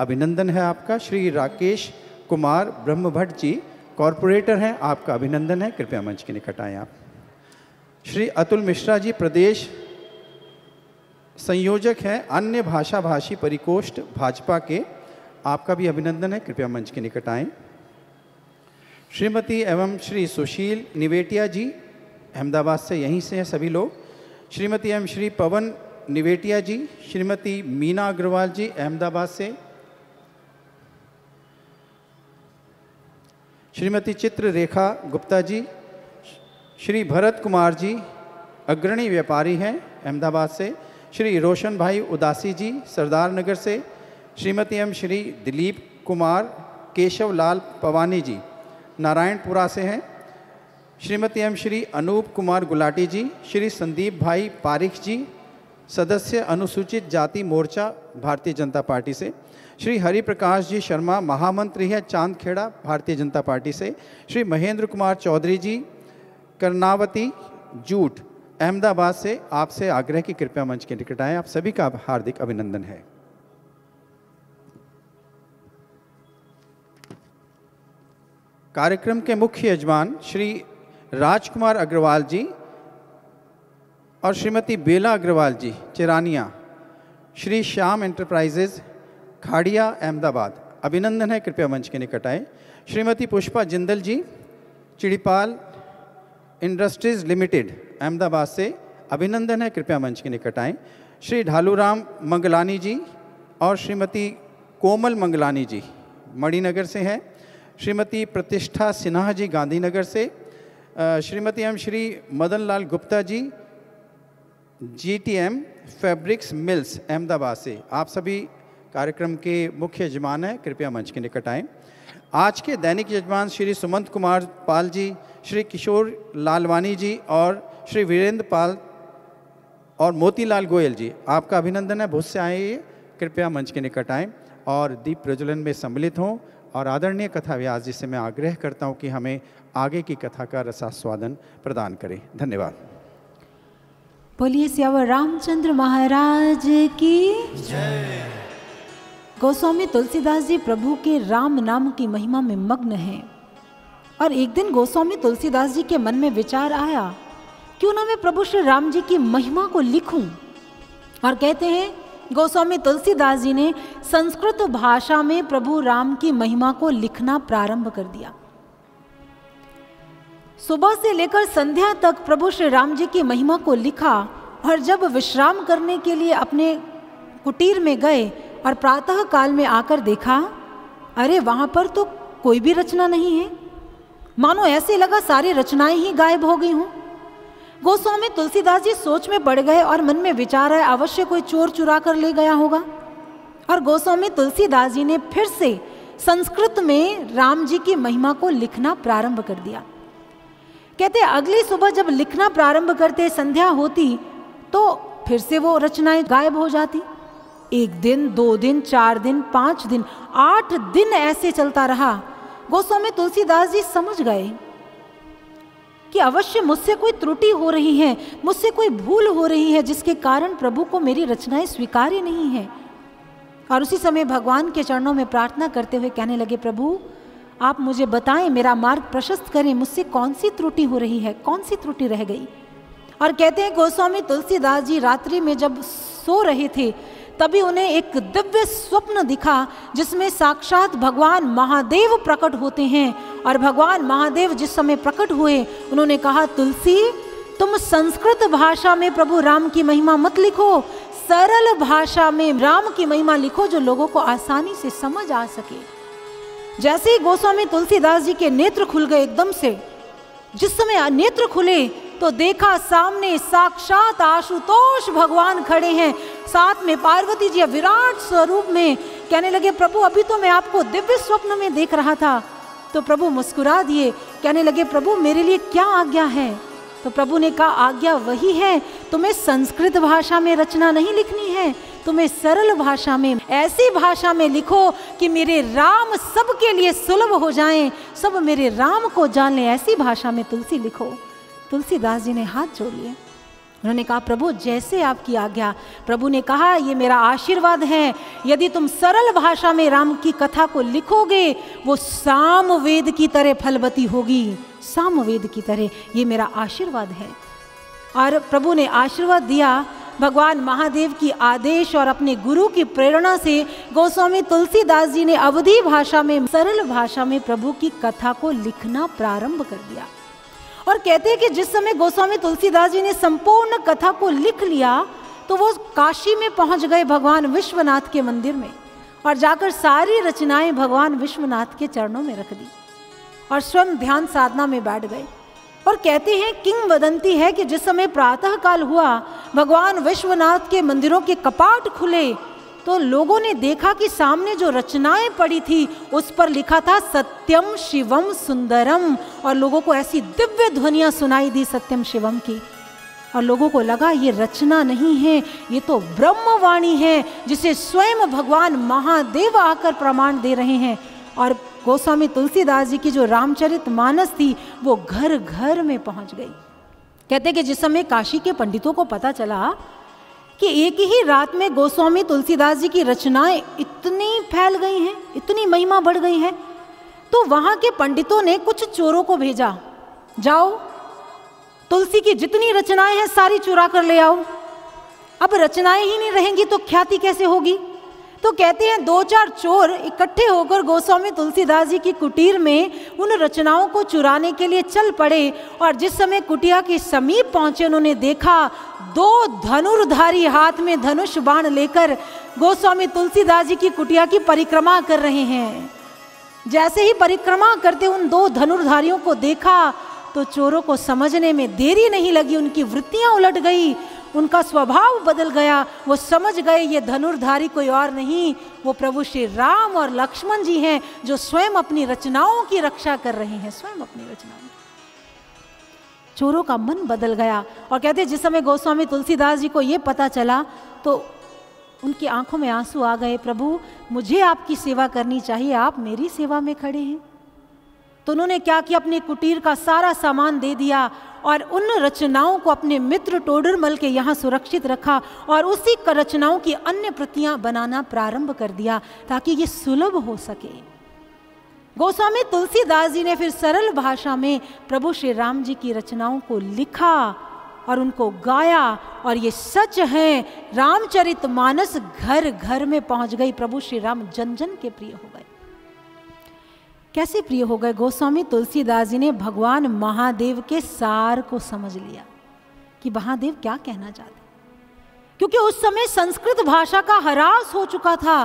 अभिनंदन है आपका। श्री राकेश कुमार ब्रह्मभट्ट जी, कॉरपोरेटर हैं, आपका अभिनंदन है, कृपया मंच के निकट आएँ आप। श्री अतुल मिश्रा जी, प्रदेश संयोजक हैं, अन्य भाषा भाषी परिकोष्ठ भाजपा के, आपका भी अभिनंदन है, कृपया मंच के निकट आएँ। श्रीमती एवं श्री सुशील निवेटिया जी, अहमदाबाद से, यहीं से हैं सभी लोग। श्रीमती एवं श्री पवन निवेटिया जी, श्रीमती मीना अग्रवाल जी, अहमदाबाद से। श्रीमती चित्र रेखा गुप्ता जी, श्री भरत कुमार जी अग्रणी व्यापारी हैं अहमदाबाद से, श्री रोशन भाई उदासी जी सरदार नगर से, श्रीमती एम श्री दिलीप कुमार केशव लाल पवानी जी नारायणपुरा से हैं, श्रीमती एम श्री अनूप कुमार गुलाटी जी, श्री संदीप भाई पारिख जी सदस्य अनुसूचित जाति मोर्चा भारतीय जनता पार्टी से, श्री हरिप्रकाश जी शर्मा महामंत्री हैं चांदखेड़ा भारतीय जनता पार्टी से, श्री महेंद्र कुमार चौधरी जी कर्णावती जूट अहमदाबाद से आपसे आग्रह की कृपया मंच के निकट आएँ। आप सभी का हार्दिक अभिनंदन है। कार्यक्रम के मुख्य यजमान श्री राजकुमार अग्रवाल जी और श्रीमती बेला अग्रवाल जी चिरानिया, श्री श्याम एंटरप्राइजेज खाड़िया अहमदाबाद, अभिनंदन है, कृपया मंच के निकट आएँ। श्रीमती पुष्पा जिंदल जी चिड़ीपाल इंडस्ट्रीज लिमिटेड अहमदाबाद से, अभिनंदन है, कृपया मंच के निकट आएँ। श्री ढालूराम मंगलानी जी और श्रीमती कोमल मंगलानी जी मणिनगर से हैं, श्रीमती प्रतिष्ठा सिन्हा जी गांधीनगर से, श्रीमती एम Shri Madan Lal Gupta ji GTM fabrics mills Ahmedabad से, आप सभी कार्यक्रम के मुख्य यजमान हैं, कृपया मंच के निकट आएँ। आज के दैनिक यजमान श्री सुमंत कुमार पाल जी, श्री किशोर लालवानी जी और श्री वीरेंद्र पाल और मोतीलाल गोयल जी, आपका अभिनंदन है, भुज से आए, कृपया मंच के निकट आएँ और दीप प्रज्वलन में सम्मिलित हों। और आदरणीय कथा व्यास जी से मैं आग्रह करता हूं कि हमें आगे की कथा का रसास्वादन प्रदान करें। धन्यवाद। बोलिए सियावर रामचंद्र महाराज की जय। गोस्वामी तुलसीदास जी प्रभु के राम नाम की महिमा में मग्न हैं और एक दिन गोस्वामी तुलसीदास जी के मन में विचार आया, क्यों ना मैं प्रभु श्री राम जी की महिमा को लिखूं। और कहते हैं गोस्वामी तुलसीदास जी ने संस्कृत भाषा में प्रभु राम की महिमा को लिखना प्रारंभ कर दिया। सुबह से लेकर संध्या तक प्रभु श्री राम जी की महिमा को लिखा और जब विश्राम करने के लिए अपने कुटीर में गए और प्रातः काल में आकर देखा, अरे वहाँ पर तो कोई भी रचना नहीं है, मानो ऐसे लगा सारी रचनाएं ही गायब हो गई हूँ। गोस्वामी तुलसीदास जी सोच में पड़ गए और मन में विचार आया, अवश्य कोई चोर चुरा कर ले गया होगा। और गोस्वामी तुलसीदास जी ने फिर से संस्कृत में राम जी की महिमा को लिखना प्रारंभ कर दिया। कहते अगली सुबह जब लिखना प्रारंभ करते, संध्या होती तो फिर से वो रचनाएं गायब हो जाती। एक दिन, 2 दिन, 4 दिन, 5 दिन, 8 दिन ऐसे चलता रहा। गोस्वामी तुलसीदास जी समझ गए कि अवश्य मुझसे कोई त्रुटि हो रही है, मुझसे कोई भूल हो रही है, जिसके कारण प्रभु को मेरी रचनाएं स्वीकार्य नहीं है। और उसी समय भगवान के चरणों में प्रार्थना करते हुए कहने लगे, प्रभु आप मुझे बताएं, मेरा मार्ग प्रशस्त करें, मुझसे कौन सी त्रुटि हो रही है, कौन सी त्रुटि रह गई। और कहते हैं गोस्वामी तुलसीदास जी रात्रि में जब सो रहे थे, तभी उन्हें एक दिव्य स्वप्न दिखा जिसमें साक्षात भगवान महादेव प्रकट होते हैं। और भगवान महादेव जिस समय प्रकट हुए, उन्होंने कहा, तुलसी तुम संस्कृत भाषा में प्रभु राम की महिमा मत लिखो, सरल भाषा में राम की महिमा लिखो जो लोगों को आसानी से समझ आ सके। जैसे ही गोस्वामी तुलसीदास जी के नेत्र खुल गए एकदम से, जिस समय नेत्र खुले तो देखा सामने साक्षात आशुतोष भगवान खड़े हैं, साथ में पार्वती जी विराट स्वरूप में। कहने लगे, प्रभु अभी तो मैं आपको दिव्य स्वप्न में देख रहा था। तो प्रभु मुस्कुरा दिए, कहने लगे, प्रभु मेरे लिए क्या आज्ञा है। तो प्रभु ने कहा, आज्ञा वही है, तुम्हें संस्कृत भाषा में रचना नहीं लिखनी है, तुम्हें सरल भाषा में, ऐसी भाषा में लिखो कि मेरे राम सबके लिए सुलभ हो जाएं, सब मेरे राम को जान लें, ऐसी भाषा में तुलसी लिखो। तुलसीदास जी ने हाथ जोड़ लिए, उन्होंने कहा, प्रभु जैसे आपकी आज्ञा। प्रभु ने कहा, ये मेरा आशीर्वाद है, यदि तुम सरल भाषा में राम की कथा को लिखोगे, वो सामवेद की तरह फलवती होगी, सामवेद की तरह, ये मेरा आशीर्वाद है। और प्रभु ने आशीर्वाद दिया। भगवान महादेव की आदेश और अपने गुरु की प्रेरणा से गोस्वामी तुलसीदास जी ने अवधी भाषा में, सरल भाषा में प्रभु की कथा को लिखना प्रारंभ कर दिया। और कहते हैं कि जिस समय गोस्वामी तुलसीदास जी ने संपूर्ण कथा को लिख लिया, तो वो काशी में पहुंच गए, भगवान विश्वनाथ के मंदिर में, और जाकर सारी रचनाएं भगवान विश्वनाथ के चरणों में रख दी और स्वयं ध्यान साधना में बैठ गए। और कहते हैं किंवदंती है कि जिस समय प्रातः काल हुआ, भगवान विश्वनाथ के मंदिरों के कपाट खुले तो लोगों ने देखा कि सामने जो रचनाएं पड़ी थी उस पर लिखा था सत्यम शिवम सुंदरम, और लोगों को ऐसी दिव्य ध्वनियां सुनाई दी सत्यम शिवम की, और लोगों को लगा ये रचना नहीं है, ये तो ब्रह्मवाणी है जिसे स्वयं भगवान महादेव आकर प्रमाण दे रहे हैं। और गोस्वामी तुलसीदास जी की जो रामचरित मानस थी वो घर घर में पहुंच गई। कहते कि जिस समय काशी के पंडितों को पता चला कि एक ही रात में गोस्वामी तुलसीदास जी की रचनाएं इतनी फैल गई हैं, इतनी महिमा बढ़ गई है, तो वहाँ के पंडितों ने कुछ चोरों को भेजा, जाओ तुलसी की जितनी रचनाएं हैं सारी चुरा कर ले आओ, अब रचनाएं ही नहीं रहेंगी तो ख्याति कैसे होगी। तो कहते हैं दो चार चोर इकट्ठे होकर गोस्वामी तुलसीदास जी की कुटीर में उन रचनाओं को चुराने के लिए चल पड़े, और जिस समय कुटिया के समीप पहुंचे उन्होंने देखा दो धनुर्धारी हाथ में धनुष बाण लेकर गोस्वामी तुलसीदास जी की कुटिया की परिक्रमा कर रहे हैं। जैसे ही परिक्रमा करते उन दो धनुर्धारियों को देखा तो चोरों को समझने में देरी नहीं लगी, उनकी वृत्तियाँ उलट गई, उनका स्वभाव बदल गया, वो समझ गए ये धनुर्धारी कोई और नहीं, वो प्रभु श्री राम और लक्ष्मण जी हैं जो स्वयं अपनी रचनाओं की रक्षा कर रहे हैं, स्वयं अपनी रचनाओं। चोरों का मन बदल गया, और कहते जिस समय गोस्वामी तुलसीदास जी को ये पता चला तो उनकी आंखों में आंसू आ गए, प्रभु मुझे आपकी सेवा करनी चाहिए, आप मेरी सेवा में खड़े हैं। तो उन्होंने क्या किया, अपने कुटीर का सारा सामान दे दिया और उन रचनाओं को अपने मित्र टोडरमल के यहाँ सुरक्षित रखा, और उसी रचनाओं की अन्य प्रतियां बनाना प्रारंभ कर दिया ताकि ये सुलभ हो सके। गोस्वामी तुलसीदास जी ने फिर सरल भाषा में प्रभु श्री राम जी की रचनाओं को लिखा और उनको गाया, और ये सच है रामचरितमानस घर घर में पहुंच गई, प्रभु श्री राम जन जन के प्रिय हो गए। कैसे प्रिय हो गए? गोस्वामी तुलसीदास जी ने भगवान महादेव के सार को समझ लिया कि महादेव क्या कहना चाहते, क्योंकि उस समय संस्कृत भाषा का ह्रास हो चुका था,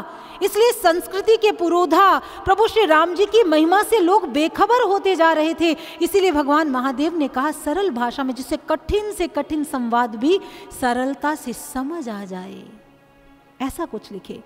इसलिए संस्कृति के पुरोधा प्रभु श्री राम जी की महिमा से लोग बेखबर होते जा रहे थे। इसीलिए भगवान महादेव ने कहा सरल भाषा में, जिससे कठिन से कठिन संवाद भी सरलता से समझ आ जाए, ऐसा कुछ लिखे,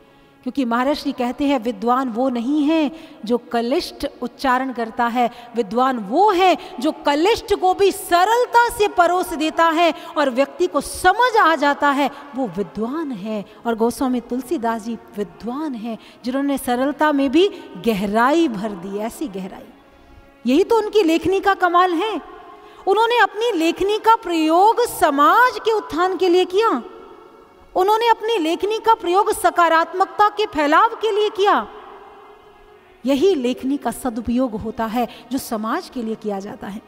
क्योंकि महर्षि कहते हैं विद्वान वो नहीं है जो कलिष्ट उच्चारण करता है, विद्वान वो है जो कलिष्ट को भी सरलता से परोस देता है और व्यक्ति को समझ आ जाता है, वो विद्वान है। और गोस्वामी तुलसीदास जी विद्वान हैं जिन्होंने सरलता में भी गहराई भर दी, ऐसी गहराई। यही तो उनकी लेखनी का कमाल है। उन्होंने अपनी लेखनी का प्रयोग समाज के उत्थान के लिए किया, उन्होंने अपनी लेखनी का प्रयोग सकारात्मकता के फैलाव के लिए किया। यही लेखनी का सदुपयोग होता है जो समाज के लिए किया जाता है।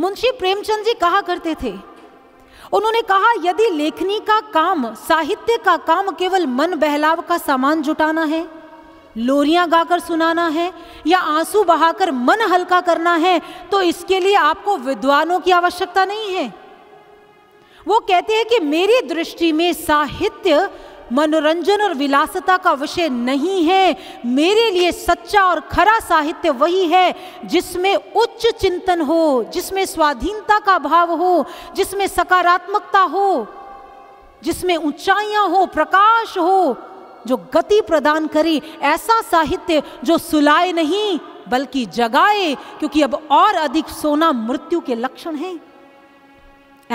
मुंशी प्रेमचंद जी कहा करते थे, उन्होंने कहा यदि लेखनी का काम, साहित्य का काम केवल मन बहलाव का सामान जुटाना है, लोरियां गाकर सुनाना है या आंसू बहाकर मन हल्का करना है, तो इसके लिए आपको विद्वानों की आवश्यकता नहीं है। वो कहते हैं कि मेरी दृष्टि में साहित्य मनोरंजन और विलासता का विषय नहीं है। मेरे लिए सच्चा और खरा साहित्य वही है जिसमें उच्च चिंतन हो, जिसमें स्वाधीनता का भाव हो, जिसमें सकारात्मकता हो, जिसमें ऊंचाइयां हो, प्रकाश हो, जो गति प्रदान करे। ऐसा साहित्य जो सुलाए नहीं बल्कि जगाए, क्योंकि अब और अधिक सोना मृत्यु के लक्षण है।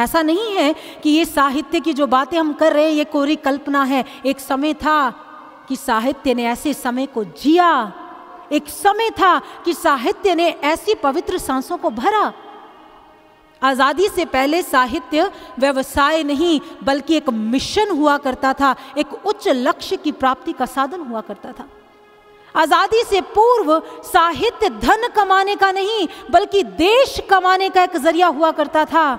ऐसा नहीं है कि ये साहित्य की जो बातें हम कर रहे हैं ये कोरी कल्पना है। एक समय था कि साहित्य ने ऐसे समय को जिया, एक समय था कि साहित्य ने ऐसी पवित्र सांसों को भरा। आज़ादी से पहले साहित्य व्यवसाय नहीं बल्कि एक मिशन हुआ करता था, एक उच्च लक्ष्य की प्राप्ति का साधन हुआ करता था। आज़ादी से पूर्व साहित्य धन कमाने का नहीं बल्कि देश कमाने का एक जरिया हुआ करता था,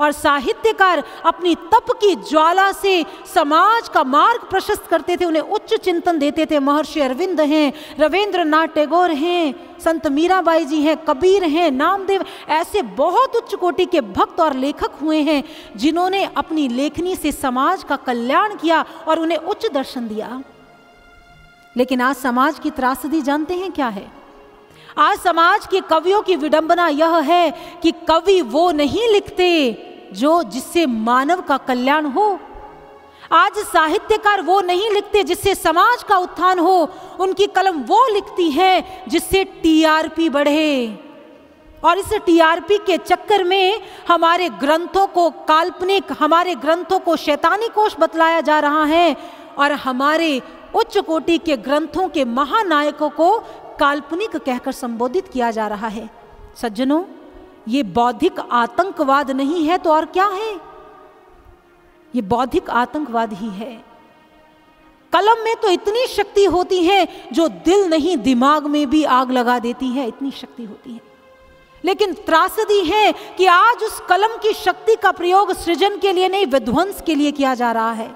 और साहित्यकार अपनी तप की ज्वाला से समाज का मार्ग प्रशस्त करते थे, उन्हें उच्च चिंतन देते थे। महर्षि अरविंद हैं, रविंद्रनाथ टैगोर हैं, संत मीराबाई जी हैं, कबीर हैं, नामदेव, ऐसे बहुत उच्च कोटि के भक्त और लेखक हुए हैं जिन्होंने अपनी लेखनी से समाज का कल्याण किया और उन्हें उच्च दर्शन दिया। लेकिन आज समाज की त्रासदी जानते हैं क्या है? आज समाज के कवियों की विडंबना यह है कि कवि वो नहीं लिखते जो जिससे मानव का कल्याण हो। आज साहित्यकार वो नहीं लिखते जिससे समाज का उत्थान हो, उनकी कलम वो लिखती है जिससे टीआरपी बढ़े। और इस टीआरपी के चक्कर में हमारे ग्रंथों को काल्पनिक, हमारे ग्रंथों को शैतानी कोष बतलाया जा रहा है और हमारे उच्च कोटि के ग्रंथों के महानायकों को काल्पनिक कहकर संबोधित किया जा रहा है। सज्जनों, ये बौद्धिक आतंकवाद नहीं है तो और क्या है? ये बौद्धिक आतंकवाद ही है। कलम में तो इतनी शक्ति होती है जो दिल नहीं दिमाग में भी आग लगा देती है, इतनी शक्ति होती है। लेकिन त्रासदी है कि आज उस कलम की शक्ति का प्रयोग सृजन के लिए नहीं, विध्वंस के लिए किया जा रहा है।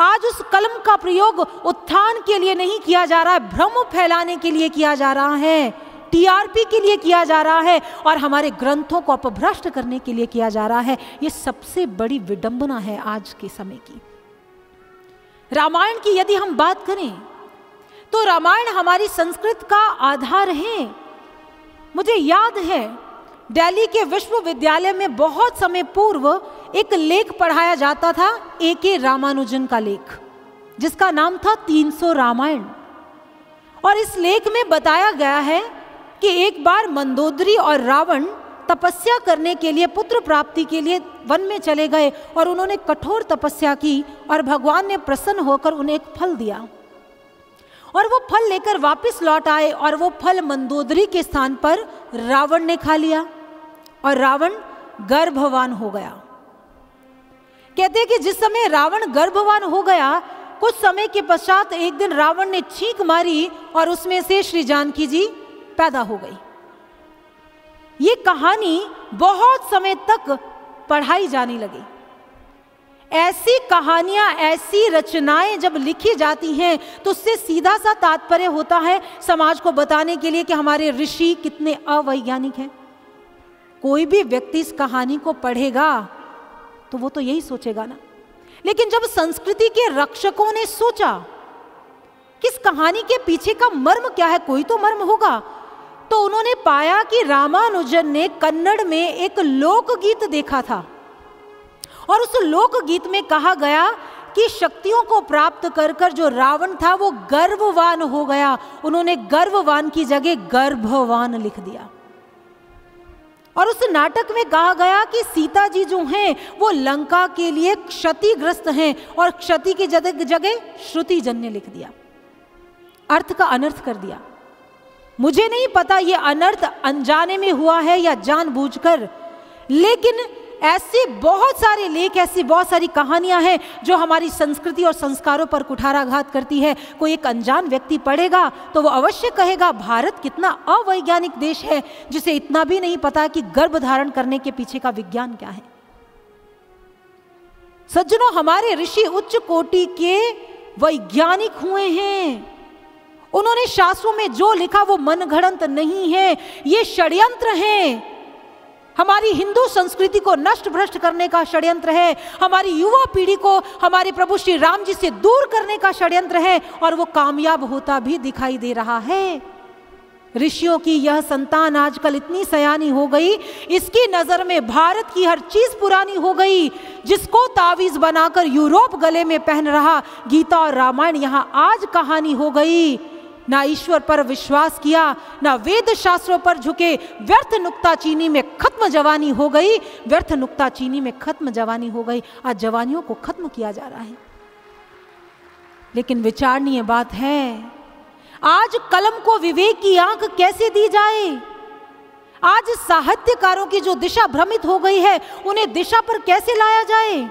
आज उस कलम का प्रयोग उत्थान के लिए नहीं किया जा रहा है, भ्रम फैलाने के लिए किया जा रहा है, टीआरपी के लिए किया जा रहा है और हमारे ग्रंथों को अपभ्रष्ट करने के लिए किया जा रहा है। यह सबसे बड़ी विडंबना है आज के समय की। रामायण की यदि हम बात करें तो रामायण हमारी संस्कृत का आधार है। मुझे याद है दिल्ली के विश्वविद्यालय में बहुत समय पूर्व एक लेख पढ़ाया जाता था, ए.के. रामानुजन का लेख, जिसका नाम था 300 रामायण। और इस लेख में बताया गया है कि एक बार मंदोदरी और रावण तपस्या करने के लिए, पुत्र प्राप्ति के लिए वन में चले गए और उन्होंने कठोर तपस्या की और भगवान ने प्रसन्न होकर उन्हें एक फल दिया और वो फल लेकर वापस लौट आए और वो फल मंदोदरी के स्थान पर रावण ने खा लिया और रावण गर्भवान हो गया। कहते हैं कि जिस समय रावण गर्भवान हो गया, कुछ समय के पश्चात एक दिन रावण ने छींक मारी और उसमें से श्री जानकी जी पैदा हो गई। ये कहानी बहुत समय तक पढ़ाई जाने लगी। ऐसी कहानियां, ऐसी रचनाएं जब लिखी जाती हैं तो उससे सीधा सा तात्पर्य होता है समाज को बताने के लिए कि हमारे ऋषि कितने अवैज्ञानिक हैं। कोई भी व्यक्ति इस कहानी को पढ़ेगा तो वो तो यही सोचेगा ना। लेकिन जब संस्कृति के रक्षकों ने सोचा कि इस कहानी के पीछे का मर्म क्या है, कोई तो मर्म होगा, तो उन्होंने पाया कि रामानुजन ने कन्नड़ में एक लोकगीत देखा था और उस लोकगीत में कहा गया कि शक्तियों को प्राप्त कर कर जो रावण था वो गर्भवान हो गया। उन्होंने गर्भवान की जगह गर्भवान लिख दिया। और उस नाटक में कहा गया कि सीता जी जो हैं वो लंका के लिए क्षतिग्रस्त हैं और क्षति की जगह श्रुतिजन ने लिख दिया। अर्थ का अनर्थ कर दिया। मुझे नहीं पता ये अनर्थ अनजाने में हुआ है या जानबूझकर, लेकिन ऐसे बहुत सारे लेख, ऐसी बहुत सारी कहानियां हैं जो हमारी संस्कृति और संस्कारों पर कुठाराघात करती है। कोई एक अनजान व्यक्ति पढ़ेगा तो वो अवश्य कहेगा भारत कितना अवैज्ञानिक देश है, जिसे इतना भी नहीं पता कि गर्भ धारण करने के पीछे का विज्ञान क्या है। सज्जनों, हमारे ऋषि उच्च कोटि के वैज्ञानिक हुए हैं। उन्होंने शास्त्रों में जो लिखा वो मनगढ़ंत नहीं है, ये षड्यंत्र है। हमारी हिंदू संस्कृति को नष्ट भ्रष्ट करने का षड्यंत्र है, हमारी युवा पीढ़ी को हमारे प्रभु श्री राम जी से दूर करने का षड्यंत्र है और वो कामयाब होता भी दिखाई दे रहा है। ऋषियों की यह संतान आजकल इतनी सयानी हो गई, इसकी नज़र में भारत की हर चीज़ पुरानी हो गई, जिसको तावीज़ बनाकर यूरोप गले में पहन रहा। गीता और रामायण यहाँ आज कहानी हो गई। ना ईश्वर पर विश्वास किया, ना वेद शास्त्रों पर झुके, व्यर्थ नुक्ताचीनी में खत्म जवानी हो गई, व्यर्थ नुक्ताचीनी में खत्म जवानी हो गई। आज जवानियों को खत्म किया जा रहा है। लेकिन विचारणीय बात है, आज कलम को विवेक की आंख कैसे दी जाए? आज साहित्यकारों की जो दिशा भ्रमित हो गई है, उन्हें दिशा पर कैसे लाया जाए?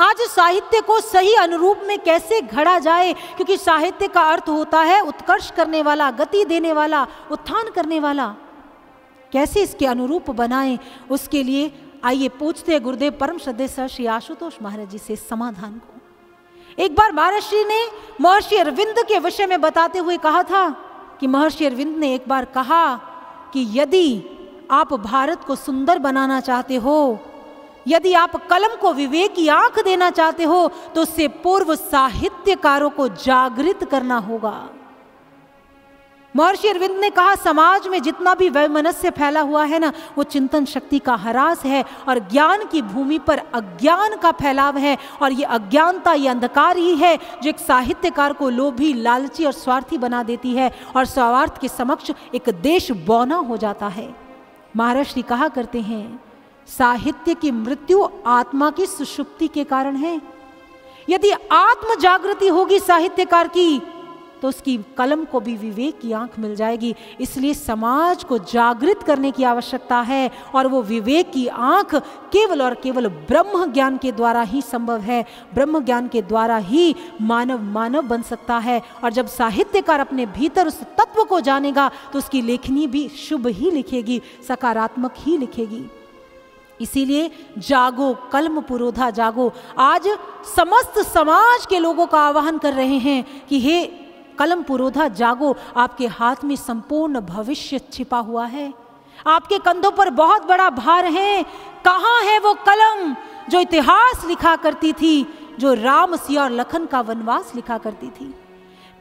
आज साहित्य को सही अनुरूप में कैसे घड़ा जाए? क्योंकि साहित्य का अर्थ होता है उत्कर्ष करने वाला, गति देने वाला, उत्थान करने वाला। कैसे इसके अनुरूप बनाएं, उसके लिए आइए पूछते हैं गुरुदेव परम श्रद्धेय सर श्री आशुतोष महाराज जी से समाधान को। एक बार महाराज श्री ने महर्षि अरविंद के विषय में बताते हुए कहा था कि महर्षि अरविंद ने एक बार कहा कि यदि आप भारत को सुंदर बनाना चाहते हो, यदि आप कलम को विवेक की आंख देना चाहते हो, तो उससे पूर्व साहित्यकारों को जागृत करना होगा। महर्षि अरविंद ने कहा समाज में जितना भी वैमनस्य फैला हुआ है ना, वो चिंतन शक्ति का ह्रास है और ज्ञान की भूमि पर अज्ञान का फैलाव है। और ये अज्ञानता, ये अंधकार ही है जो एक साहित्यकार को लोभी, लालची और स्वार्थी बना देती है और स्वार्थ के समक्ष एक देश बौना हो जाता है। महर्षि कहा करते हैं, साहित्य की मृत्यु आत्मा की सुषुप्ति के कारण है। यदि आत्म जागृति होगी साहित्यकार की तो उसकी कलम को भी विवेक की आंख मिल जाएगी। इसलिए समाज को जागृत करने की आवश्यकता है और वो विवेक की आंख केवल और केवल ब्रह्म ज्ञान के द्वारा ही संभव है। ब्रह्म ज्ञान के द्वारा ही मानव मानव बन सकता है। और जब साहित्यकार अपने भीतर उस तत्व को जानेगा तो उसकी लेखनी भी शुभ ही लिखेगी, सकारात्मक ही लिखेगी। इसीलिए जागो कलम पुरोधा जागो। आज समस्त समाज के लोगों का आह्वान कर रहे हैं कि हे कलम पुरोधा जागो, आपके हाथ में संपूर्ण भविष्य छिपा हुआ है, आपके कंधों पर बहुत बड़ा भार है। कहाँ है वो कलम जो इतिहास लिखा करती थी, जो राम, सिया और लखन का वनवास लिखा करती थी?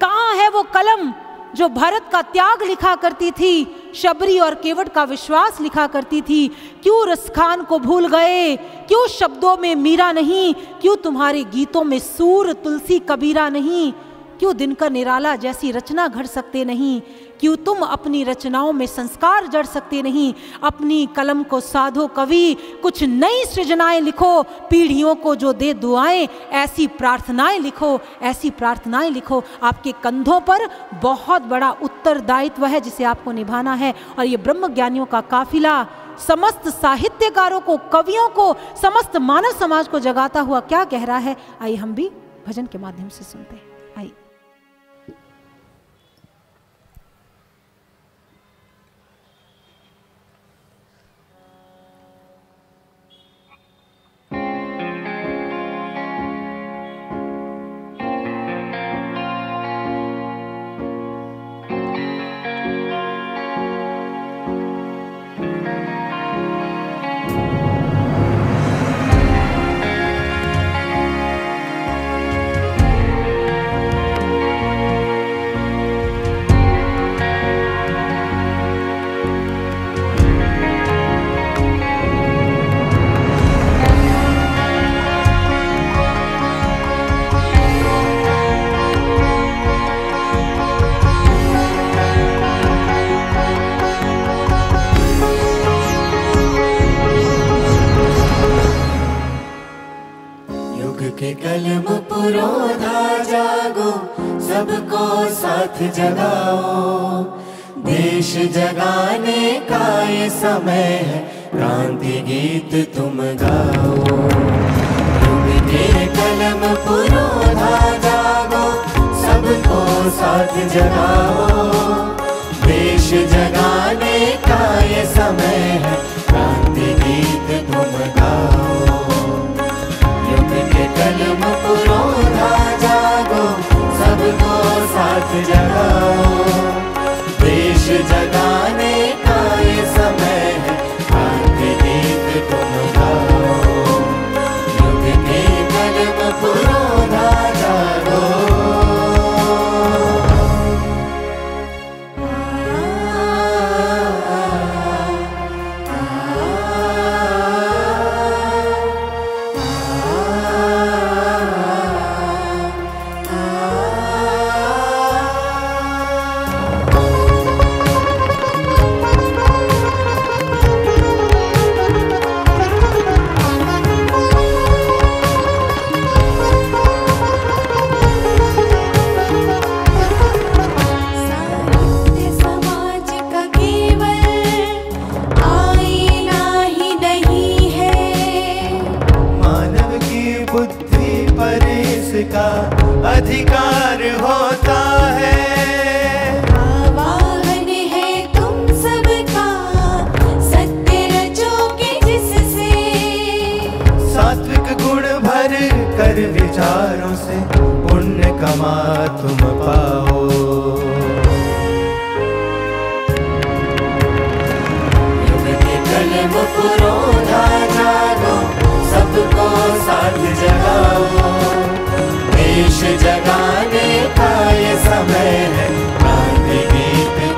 कहाँ है वो कलम जो भारत का त्याग लिखा करती थी, शबरी और केवट का विश्वास लिखा करती थी? क्यों रसखान को भूल गए? क्यों शब्दों में मीरा नहीं? क्यों तुम्हारे गीतों में सूर तुलसी कबीरा नहीं? क्यों दिनकर निराला जैसी रचना गढ़ सकते नहीं? क्यों तुम अपनी रचनाओं में संस्कार जड़ सकते नहीं? अपनी कलम को साधो कवि, कुछ नई सृजनाएं लिखो, पीढ़ियों को जो दे दुआएं ऐसी प्रार्थनाएं लिखो, ऐसी प्रार्थनाएं लिखो। आपके कंधों पर बहुत बड़ा उत्तरदायित्व है जिसे आपको निभाना है। और ये ब्रह्म ज्ञानियों का काफिला समस्त साहित्यकारों को, कवियों को, समस्त मानव समाज को जगाता हुआ क्या कह रहा है, आइए हम भी भजन के माध्यम से सुनते हैं। आइए। कलम पुरोधा जागो, सबको साथ जगाओ। देश जगाने का ये समय है, क्रांति गीत तुम गाओ। कलम पुरोधा जागो, सबको साथ जगाओ। देश जगाने का ये समय है, क्रांति गीत तुम गाओ। कलम पुरोधा जागो, सबको साथ जगाओ। देश जगाने का ये समय है, क्रांति गीत तुम गाओ। युग के कलम पुरोधा जागो। विचारों से पुण्य कमा तुम पाओ। युग के कलम पुरोधा जागो, सबको साथ जगाओ। देश जगाने का ये समय है, क्रांति गीत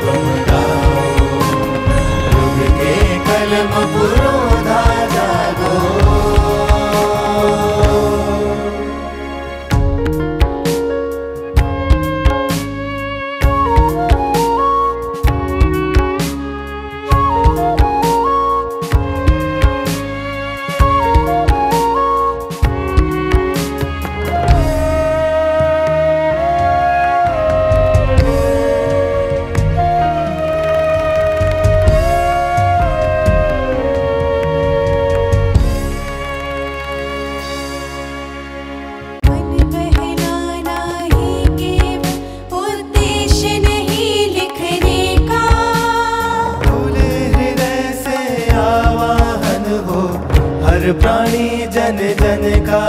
प्राणी जन जन का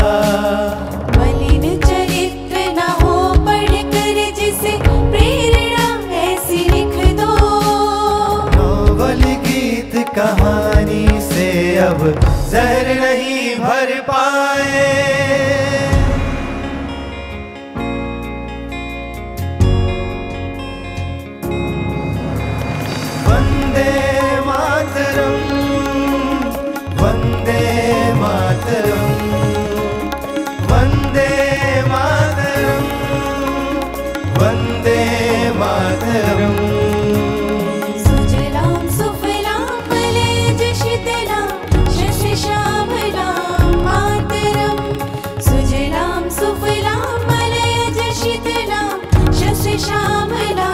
मलिन चरित्र न हो पढ़ कर जिसे प्रेरणा ऐसी लिख दो। नोबल गीत कहानी से अब जहर नहीं भर पाए। वंदे मातरम, वंदे मातरम, वंदे मातरम, वंदे मातरम। सुजलाम सुफलाम मलयजश तलाम शस्य श्यामलां मातरम। सुजलाम सुफलाम मलयजश तलाम शस्य श्यामलां।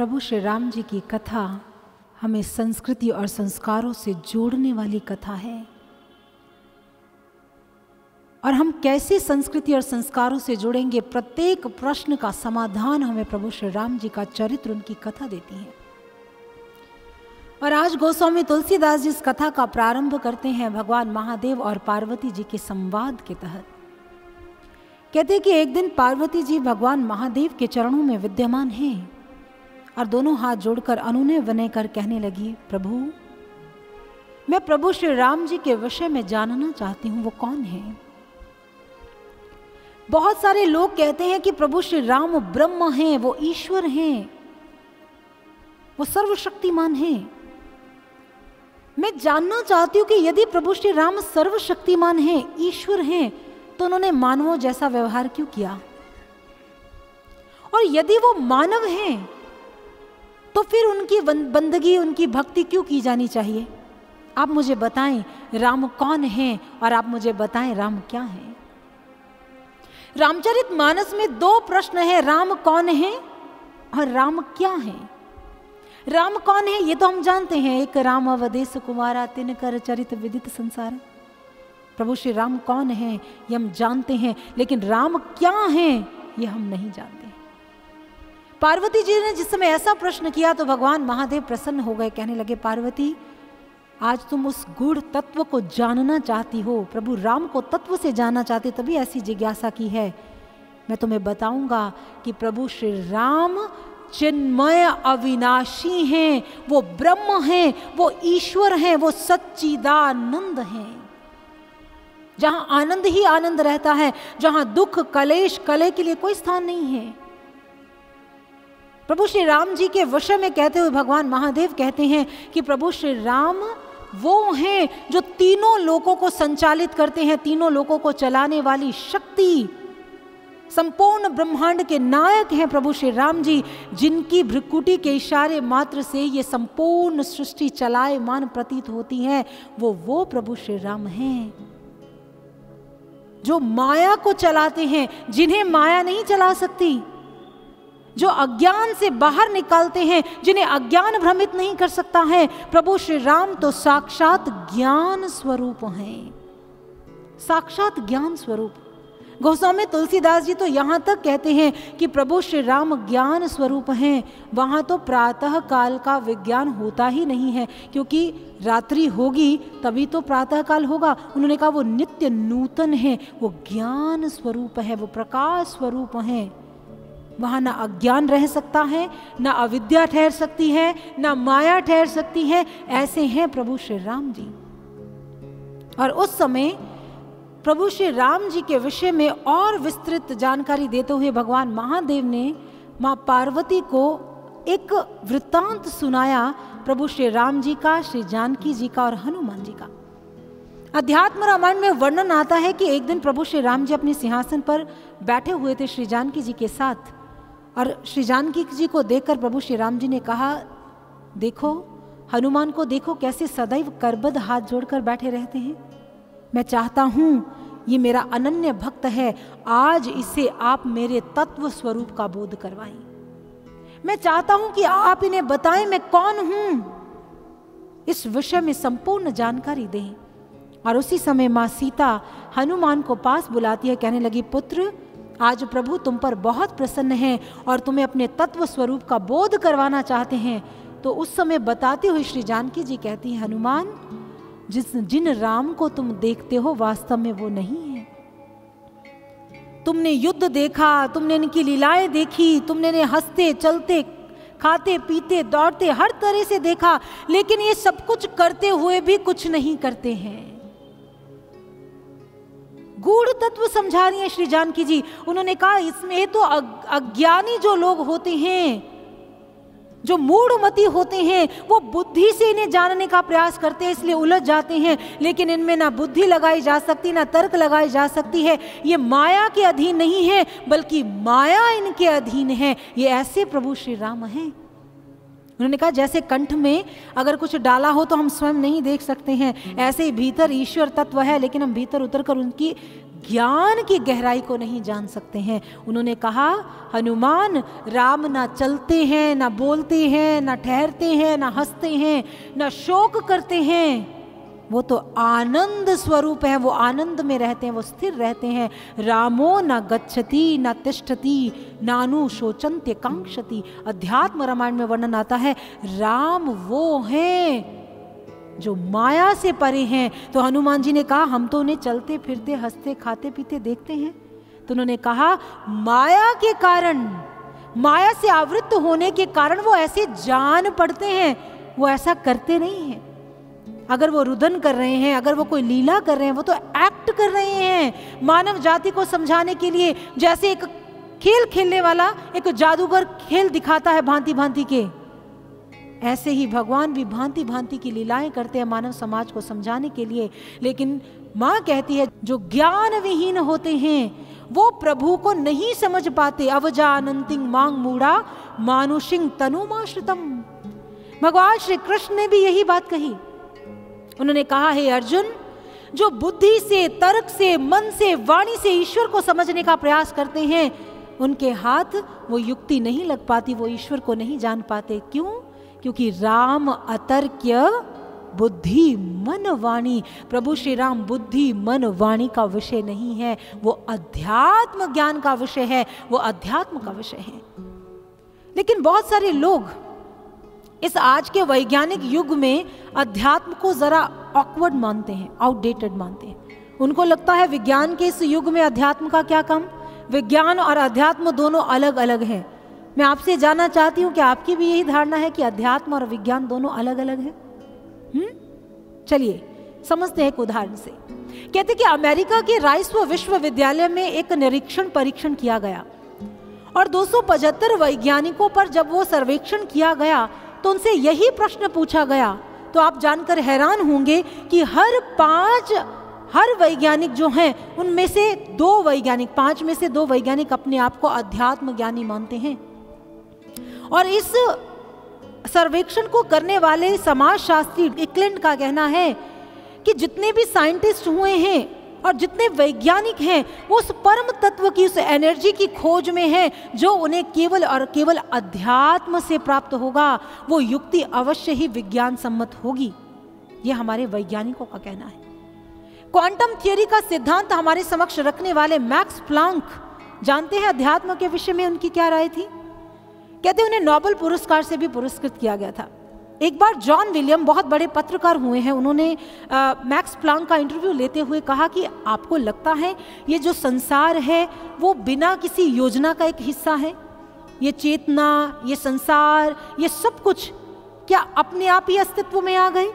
प्रभु श्री राम जी की कथा हमें संस्कृति और संस्कारों से जोड़ने वाली कथा है। और हम कैसे संस्कृति और संस्कारों से जुड़ेंगे, प्रत्येक प्रश्न का समाधान हमें प्रभु श्री राम जी का चरित्र, उनकी कथा देती है। और आज गोस्वामी तुलसीदास जी इस कथा का प्रारंभ करते हैं भगवान महादेव और पार्वती जी के संवाद के तहत। कहते हैं कि एक दिन पार्वती जी भगवान महादेव के चरणों में विद्यमान हैं और दोनों हाथ जोड़कर अनुनय विनय कर कहने लगी, प्रभु मैं प्रभु श्री राम जी के विषय में जानना चाहती हूँ, वो कौन है। बहुत सारे लोग कहते हैं कि प्रभु श्री राम ब्रह्म हैं, वो ईश्वर हैं, वो सर्वशक्तिमान हैं। मैं जानना चाहती हूँ कि यदि प्रभु श्री राम सर्वशक्तिमान हैं, ईश्वर हैं, तो उन्होंने मानवों जैसा व्यवहार क्यों किया। और यदि वो मानव हैं तो फिर उनकी बंदगी, उनकी भक्ति क्यों की जानी चाहिए। आप मुझे बताएं राम कौन हैं और आप मुझे बताएं राम क्या हैं। रामचरितमानस में दो प्रश्न हैं, राम कौन हैं और राम क्या हैं। राम कौन है ये तो हम जानते हैं, एक राम अवधेश कुमारा तिनकर चरित विदित संसार। प्रभु श्री राम कौन हैं ये हम जानते हैं, लेकिन राम क्या हैं ये हम नहीं जानते। पार्वती जी ने जिस समय ऐसा प्रश्न किया तो भगवान महादेव प्रसन्न हो गए, कहने लगे पार्वती आज तुम उस गूढ़ तत्व को जानना चाहती हो, प्रभु राम को तत्व से जानना चाहती, तभी ऐसी जिज्ञासा की है। मैं तुम्हें बताऊंगा कि प्रभु श्री राम चिन्मय अविनाशी हैं, वो ब्रह्म हैं, वो ईश्वर हैं, वो सच्चिदानंद हैं। जहाँ आनंद ही आनंद रहता है, जहाँ दुख कलेश कले के लिए कोई स्थान नहीं है। प्रभु श्री राम जी के विषय में कहते हुए भगवान महादेव कहते हैं कि प्रभु श्री राम वो हैं जो तीनों लोकों को संचालित करते हैं, तीनों लोकों को चलाने वाली शक्ति संपूर्ण ब्रह्मांड के नायक हैं प्रभु श्री राम जी, जिनकी भृकुटी के इशारे मात्र से ये संपूर्ण सृष्टि चलायमान प्रतीत होती है, वो प्रभु श्री राम हैं जो माया को चलाते हैं, जिन्हें माया नहीं चला सकती, जो अज्ञान से बाहर निकालते हैं, जिन्हें अज्ञान भ्रमित नहीं कर सकता है। प्रभु श्री राम तो साक्षात ज्ञान स्वरूप हैं, साक्षात ज्ञान स्वरूप। गोस्वामी तुलसीदास जी तो यहाँ तक कहते हैं कि प्रभु श्री राम ज्ञान स्वरूप हैं, वहाँ तो प्रातः काल का विज्ञान होता ही नहीं है, क्योंकि रात्रि होगी तभी तो प्रातः काल होगा। उन्होंने कहा वो नित्य नूतन है, वो ज्ञान स्वरूप है, वो प्रकाश स्वरूप हैं। वहाँ ना अज्ञान रह सकता है, ना अविद्या ठहर सकती है, ना माया ठहर सकती है। ऐसे हैं प्रभु श्री राम जी। और उस समय प्रभु श्री राम जी के विषय में और विस्तृत जानकारी देते हुए भगवान महादेव ने माँ पार्वती को एक वृत्तांत सुनाया, प्रभु श्री राम जी का, श्री जानकी जी का और हनुमान जी का। अध्यात्म रामायण में वर्णन आता है कि एक दिन प्रभु श्री राम जी अपने सिंहासन पर बैठे हुए थे श्री जानकी जी के साथ, और श्री जानकी जी को देखकर प्रभु श्री राम जी ने कहा, देखो हनुमान को देखो, कैसे सदैव करबद्ध हाथ जोड़कर बैठे रहते हैं। मैं चाहता हूँ ये मेरा अनन्य भक्त है, आज इसे आप मेरे तत्व स्वरूप का बोध करवाएं। मैं चाहता हूँ कि आप इन्हें बताएं मैं कौन हूँ, इस विषय में संपूर्ण जानकारी दें। और उसी समय माँ सीता हनुमान को पास बुलाती है, कहने लगी, पुत्र आज प्रभु तुम पर बहुत प्रसन्न हैं और तुम्हें अपने तत्व स्वरूप का बोध करवाना चाहते हैं। तो उस समय बताते हुए श्री जानकी जी कहती है, हनुमान, जिन राम को तुम देखते हो वास्तव में वो नहीं है। तुमने युद्ध देखा, तुमने इनकी लीलाएं देखी, तुमने इन्हें हंसते चलते खाते पीते दौड़ते हर तरह से देखा, लेकिन ये सब कुछ करते हुए भी कुछ नहीं करते हैं। गूढ़ तत्व समझा रही है श्री जानकी जी। उन्होंने कहा इसमें तो अज्ञानी जो लोग होते हैं, जो मूढ़मती होते हैं, वो बुद्धि से इन्हें जानने का प्रयास करते हैं, इसलिए उलझ जाते हैं। लेकिन इनमें ना बुद्धि लगाई जा सकती, ना तर्क लगाई जा सकती है। ये माया के अधीन नहीं है, बल्कि माया इनके अधीन है। ये ऐसे प्रभु श्री राम हैं। उन्होंने कहा जैसे कंठ में अगर कुछ डाला हो तो हम स्वयं नहीं देख सकते हैं, ऐसे ही भीतर ईश्वर तत्व है, लेकिन हम भीतर उतर कर उनकी ज्ञान की गहराई को नहीं जान सकते हैं। उन्होंने कहा, हनुमान, राम ना चलते हैं, ना बोलते हैं, ना ठहरते हैं, ना हंसते हैं, ना शोक करते हैं। वो तो आनंद स्वरूप है, वो आनंद में रहते हैं, वो स्थिर रहते हैं। रामो न गच्छति न तिष्ठति नानु शोचन्ते कांक्षति। अध्यात्म रामायण में वर्णन आता है राम वो हैं जो माया से परे हैं। तो हनुमान जी ने कहा हम तो उन्हें चलते फिरते हंसते खाते पीते देखते हैं। तो उन्होंने कहा माया के कारण, माया से आवृत्त होने के कारण वो ऐसे जान पड़ते हैं, वो ऐसा करते नहीं हैं। अगर वो रुदन कर रहे हैं, अगर वो कोई लीला कर रहे हैं, वो तो एक्ट कर रहे हैं मानव जाति को समझाने के लिए। जैसे एक खेल खेलने वाला एक जादूगर खेल दिखाता है भांति भांति के, ऐसे ही भगवान भी भांति भांति की लीलाएं करते हैं मानव समाज को समझाने के लिए। लेकिन माँ कहती है जो ज्ञान विहीन होते हैं वो प्रभु को नहीं समझ पाते। अवजानंतिं मांग मूढ़ा मानुषिं तनुमाश्रितम। भगवान श्री कृष्ण ने भी यही बात कही। उन्होंने कहा, हे अर्जुन, जो बुद्धि से, तर्क से, मन से, वाणी से ईश्वर को समझने का प्रयास करते हैं, उनके हाथ वो युक्ति नहीं लग पाती, वो ईश्वर को नहीं जान पाते। क्यों? क्योंकि राम अतर्क्य बुद्धि मन वाणी। प्रभु श्री राम बुद्धि मन वाणी का विषय नहीं है, वो अध्यात्म ज्ञान का विषय है, वो अध्यात्म का विषय है। लेकिन बहुत सारे लोग इस आज के वैज्ञानिक युग में अध्यात्म को जरा ऑकवर्ड मानते हैं, आउटडेटेड मानते हैं। उनको लगता है विज्ञान के इस युग में अध्यात्म का क्या काम, विज्ञान और अध्यात्म दोनों अलग अलग हैं। मैं आपसे जानना चाहती हूँ कि आपकी भी यही धारणा है कि अध्यात्म और विज्ञान दोनों अलग अलग है? चलिए समझते हैं एक उदाहरण से। कहते कि अमेरिका के राइस विश्वविद्यालय में एक निरीक्षण परीक्षण किया गया और 275 वैज्ञानिकों पर जब वो सर्वेक्षण किया गया तो उनसे यही प्रश्न पूछा गया। तो आप जानकर हैरान होंगे कि हर 5 हर वैज्ञानिक जो हैं उनमें से दो वैज्ञानिक, 5 में से 2 वैज्ञानिक अपने आप को अध्यात्म ज्ञानी मानते हैं। और इस सर्वेक्षण को करने वाले समाजशास्त्री इकलैंड का कहना है कि जितने भी साइंटिस्ट हुए हैं और जितने वैज्ञानिक हैं वो उस परम तत्व की, उस एनर्जी की खोज में हैं जो उन्हें केवल और केवल अध्यात्म से प्राप्त होगा। वो युक्ति अवश्य ही विज्ञान सम्मत होगी, ये हमारे वैज्ञानिकों का कहना है। क्वांटम थियोरी का सिद्धांत हमारे समक्ष रखने वाले मैक्स प्लांक, जानते हैं अध्यात्म के विषय में उनकी क्या राय थी? कहते उन्हें नोबेल पुरस्कार से भी पुरस्कृत किया गया था। एक बार जॉन विलियम बहुत बड़े पत्रकार हुए हैं, उन्होंने मैक्स प्लांक का इंटरव्यू लेते हुए कहा कि आपको लगता है ये जो संसार है वो बिना किसी योजना का एक हिस्सा है? ये चेतना, ये संसार, ये सब कुछ क्या अपने आप ही अस्तित्व में आ गए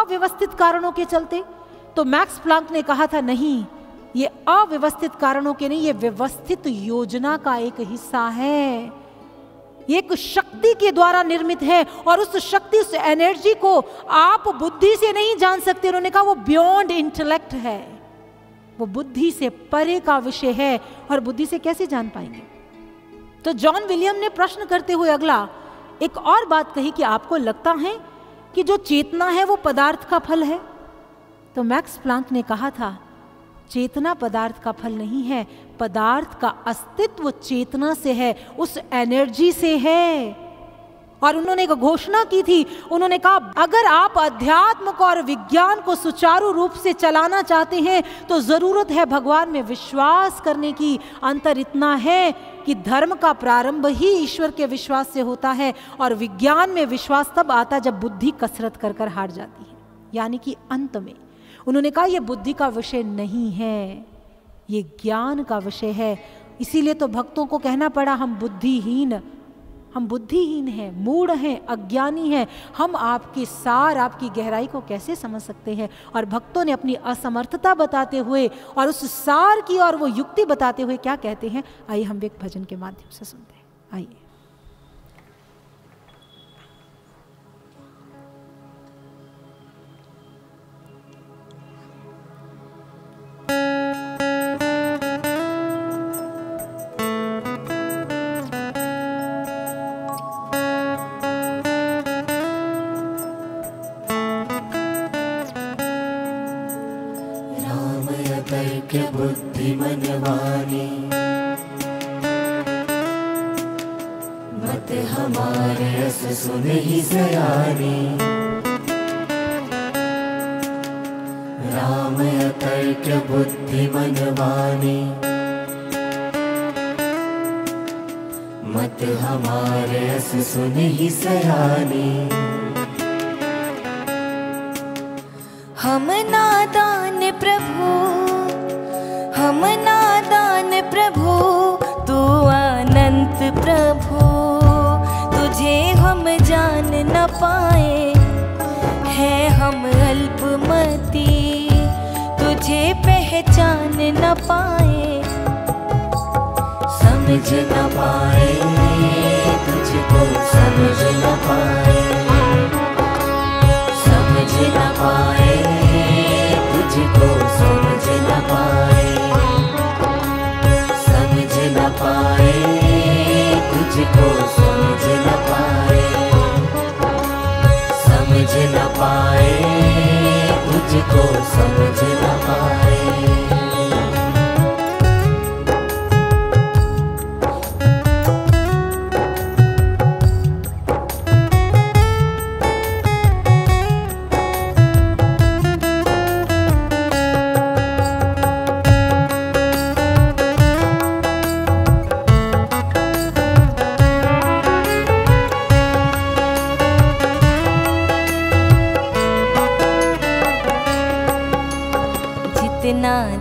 अव्यवस्थित कारणों के चलते? तो मैक्स प्लांक ने कहा था नहीं, ये अव्यवस्थित कारणों के नहीं, ये व्यवस्थित योजना का एक हिस्सा है। ये एक शक्ति के द्वारा निर्मित है और उस शक्ति, उस एनर्जी को आप बुद्धि से नहीं जान सकते। उन्होंने कहा वो बियॉन्ड इंटेलेक्ट है, वो बुद्धि से परे का विषय है और बुद्धि से कैसे जान पाएंगे? तो जॉन विलियम ने प्रश्न करते हुए अगला एक और बात कही कि आपको लगता है कि जो चेतना है वो पदार्थ का फल है? तो मैक्स प्लांक ने कहा था चेतना पदार्थ का फल नहीं है, पदार्थ का अस्तित्व चेतना से है, उस एनर्जी से है। और उन्होंने एक घोषणा की थी, उन्होंने कहा अगर आप अध्यात्म को और विज्ञान को सुचारू रूप से चलाना चाहते हैं तो जरूरत है भगवान में विश्वास करने की। अंतर इतना है कि धर्म का प्रारंभ ही ईश्वर के विश्वास से होता है और विज्ञान में विश्वास तब आता जब बुद्धि कसरत कर कर हार जाती है। यानी कि अंत में उन्होंने कहा यह बुद्धि का विषय नहीं है, ये ज्ञान का विषय है। इसीलिए तो भक्तों को कहना पड़ा हम बुद्धिहीन हैं, मूढ़ हैं, अज्ञानी हैं, हम आपके सार, आपकी गहराई को कैसे समझ सकते हैं? और भक्तों ने अपनी असमर्थता बताते हुए और उस सार की और वो युक्ति बताते हुए क्या कहते हैं, आइए हम एक भजन के माध्यम से सुनते हैं। आइए।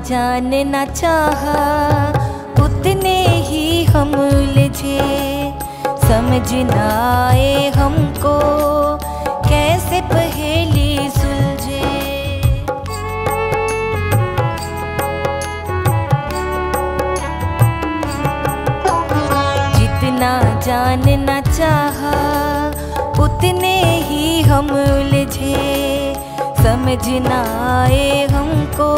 जाने ना चाहा उतने ही हम उलझे, समझ ना आए हमको कैसे पहेली सुलझे। जितना जाने ना चाहा उतने ही हम उलझे, समझ ना आए हमको,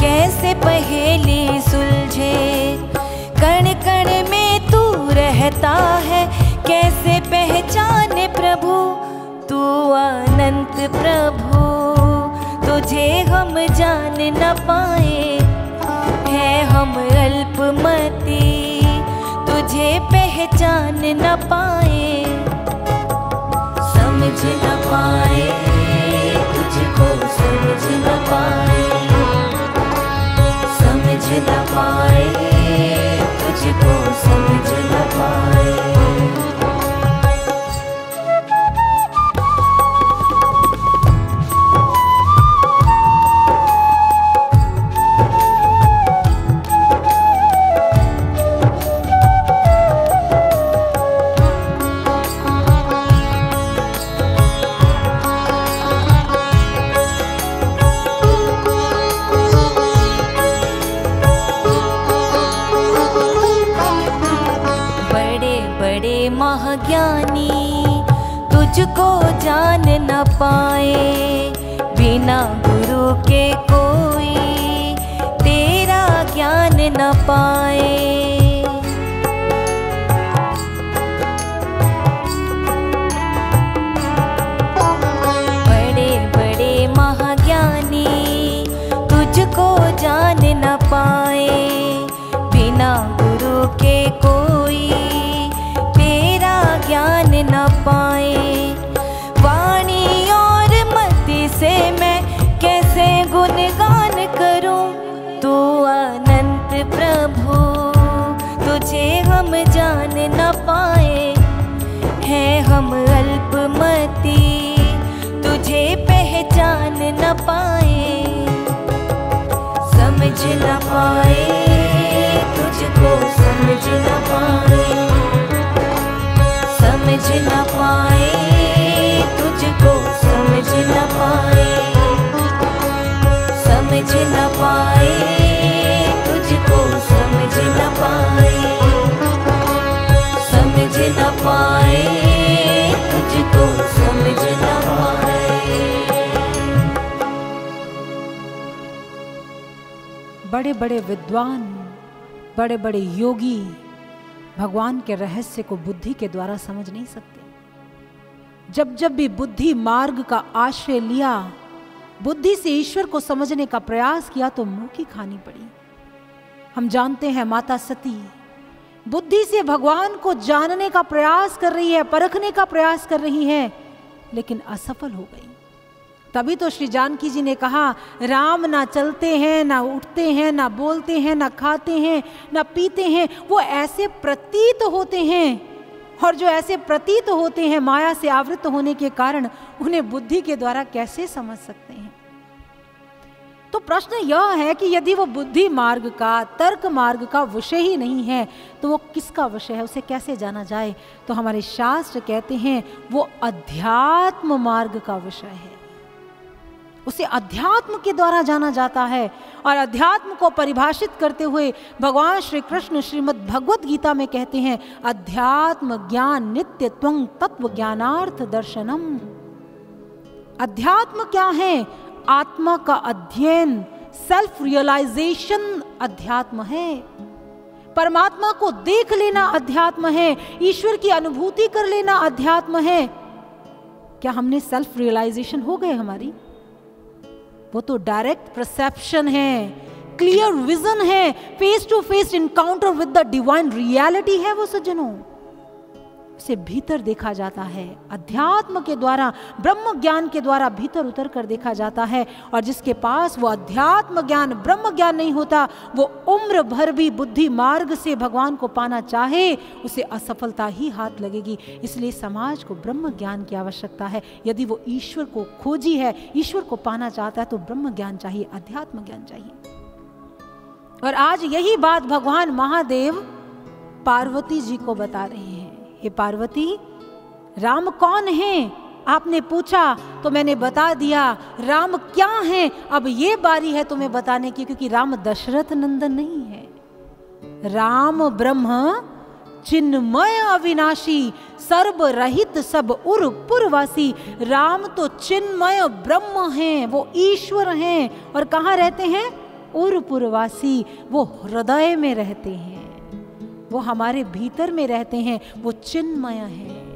कैसे पहेली सुलझे, कण कण में तू रहता है, कैसे पहचाने प्रभु तू अनंत प्रभु। तुझे हम जान न पाए है हम अल्पमति, तुझे पहचान न पाए, समझ न पाए, तुझको समझ न पाए, समझ न पाए, तुझको समझ न पाए। तुझको जान न पाए बिना गुरु के कोई, तेरा ज्ञान न पाए। बड़े बड़े महाज्ञानी तुझको जान न पाए बिना गुरु के कोई, तेरा ज्ञान न पाए। जान न पाए हैं हम अल्पमति, तुझे पहचान न पाए, समझ न पाए, तुझको समझ न पाए, समझ न पाए, तुझको समझ न पाए, समझ न पाए, तुझको समझ न पाए, समझ न पाए, तुझको समझ न पाए। बड़े बड़े विद्वान, बड़े बड़े योगी भगवान के रहस्य को बुद्धि के द्वारा समझ नहीं सकते। जब जब भी बुद्धि मार्ग का आश्रय लिया, बुद्धि से ईश्वर को समझने का प्रयास किया, तो मुंह की खानी पड़ी। हम जानते हैं माता सती बुद्धि से भगवान को जानने का प्रयास कर रही है, परखने का प्रयास कर रही है, लेकिन असफल हो गई। तभी तो श्री जानकी जी ने कहा, राम ना चलते हैं, ना उठते हैं, ना बोलते हैं, ना खाते हैं, ना पीते हैं, वो ऐसे प्रतीत होते हैं। और जो ऐसे प्रतीत होते हैं, माया से आवृत होने के कारण उन्हें बुद्धि के द्वारा कैसे समझ सकते हैं। तो प्रश्न यह है कि यदि वो बुद्धि मार्ग का, तर्क मार्ग का विषय ही नहीं है, तो वो किसका विषय है, उसे कैसे जाना जाए। तो हमारे शास्त्र कहते हैं वो अध्यात्म मार्ग का विषय है, उसे अध्यात्म के द्वारा जाना जाता है। और अध्यात्म को परिभाषित करते हुए भगवान श्री कृष्ण श्रीमद् भगवत गीता में कहते हैं, अध्यात्म ज्ञान नित्य त्वं तत्व ज्ञानार्थ दर्शनम। अध्यात्म क्या है? आत्मा का अध्ययन, सेल्फ रियलाइजेशन अध्यात्म है। परमात्मा को देख लेना अध्यात्म है, ईश्वर की अनुभूति कर लेना अध्यात्म है। क्या हमने सेल्फ रियलाइजेशन हो गए हमारी? वो तो डायरेक्ट परसेप्शन है, क्लियर विजन है, face to face encounter with the divine reality है वो सज्जनों। से भीतर देखा जाता है अध्यात्म के द्वारा, ब्रह्म ज्ञान के द्वारा भीतर उतर कर देखा जाता है। और जिसके पास वो अध्यात्म ज्ञान, ब्रह्म ज्ञान नहीं होता, वो उम्र भर भी बुद्धि मार्ग से भगवान को पाना चाहे, उसे असफलता ही हाथ लगेगी। इसलिए समाज को ब्रह्म ज्ञान की आवश्यकता है। यदि वो ईश्वर को खोजी है, ईश्वर को पाना चाहता है, तो ब्रह्म ज्ञान चाहिए, अध्यात्म ज्ञान चाहिए। और आज यही बात भगवान महादेव पार्वती जी को बता रहे हैं, हे पार्वती, राम कौन हैं? आपने पूछा तो मैंने बता दिया। राम क्या हैं? अब ये बारी है तुम्हें बताने की, क्योंकि राम दशरथ नंदन नहीं है, राम ब्रह्म चिन्मय अविनाशी सर्व रहित सब उर पुरवासी। राम तो चिन्मय ब्रह्म हैं, वो ईश्वर हैं और कहाँ रहते हैं? उर पुरवासी। वो हृदय में रहते हैं, वो हमारे भीतर में रहते हैं, वो चिन्मय हैं,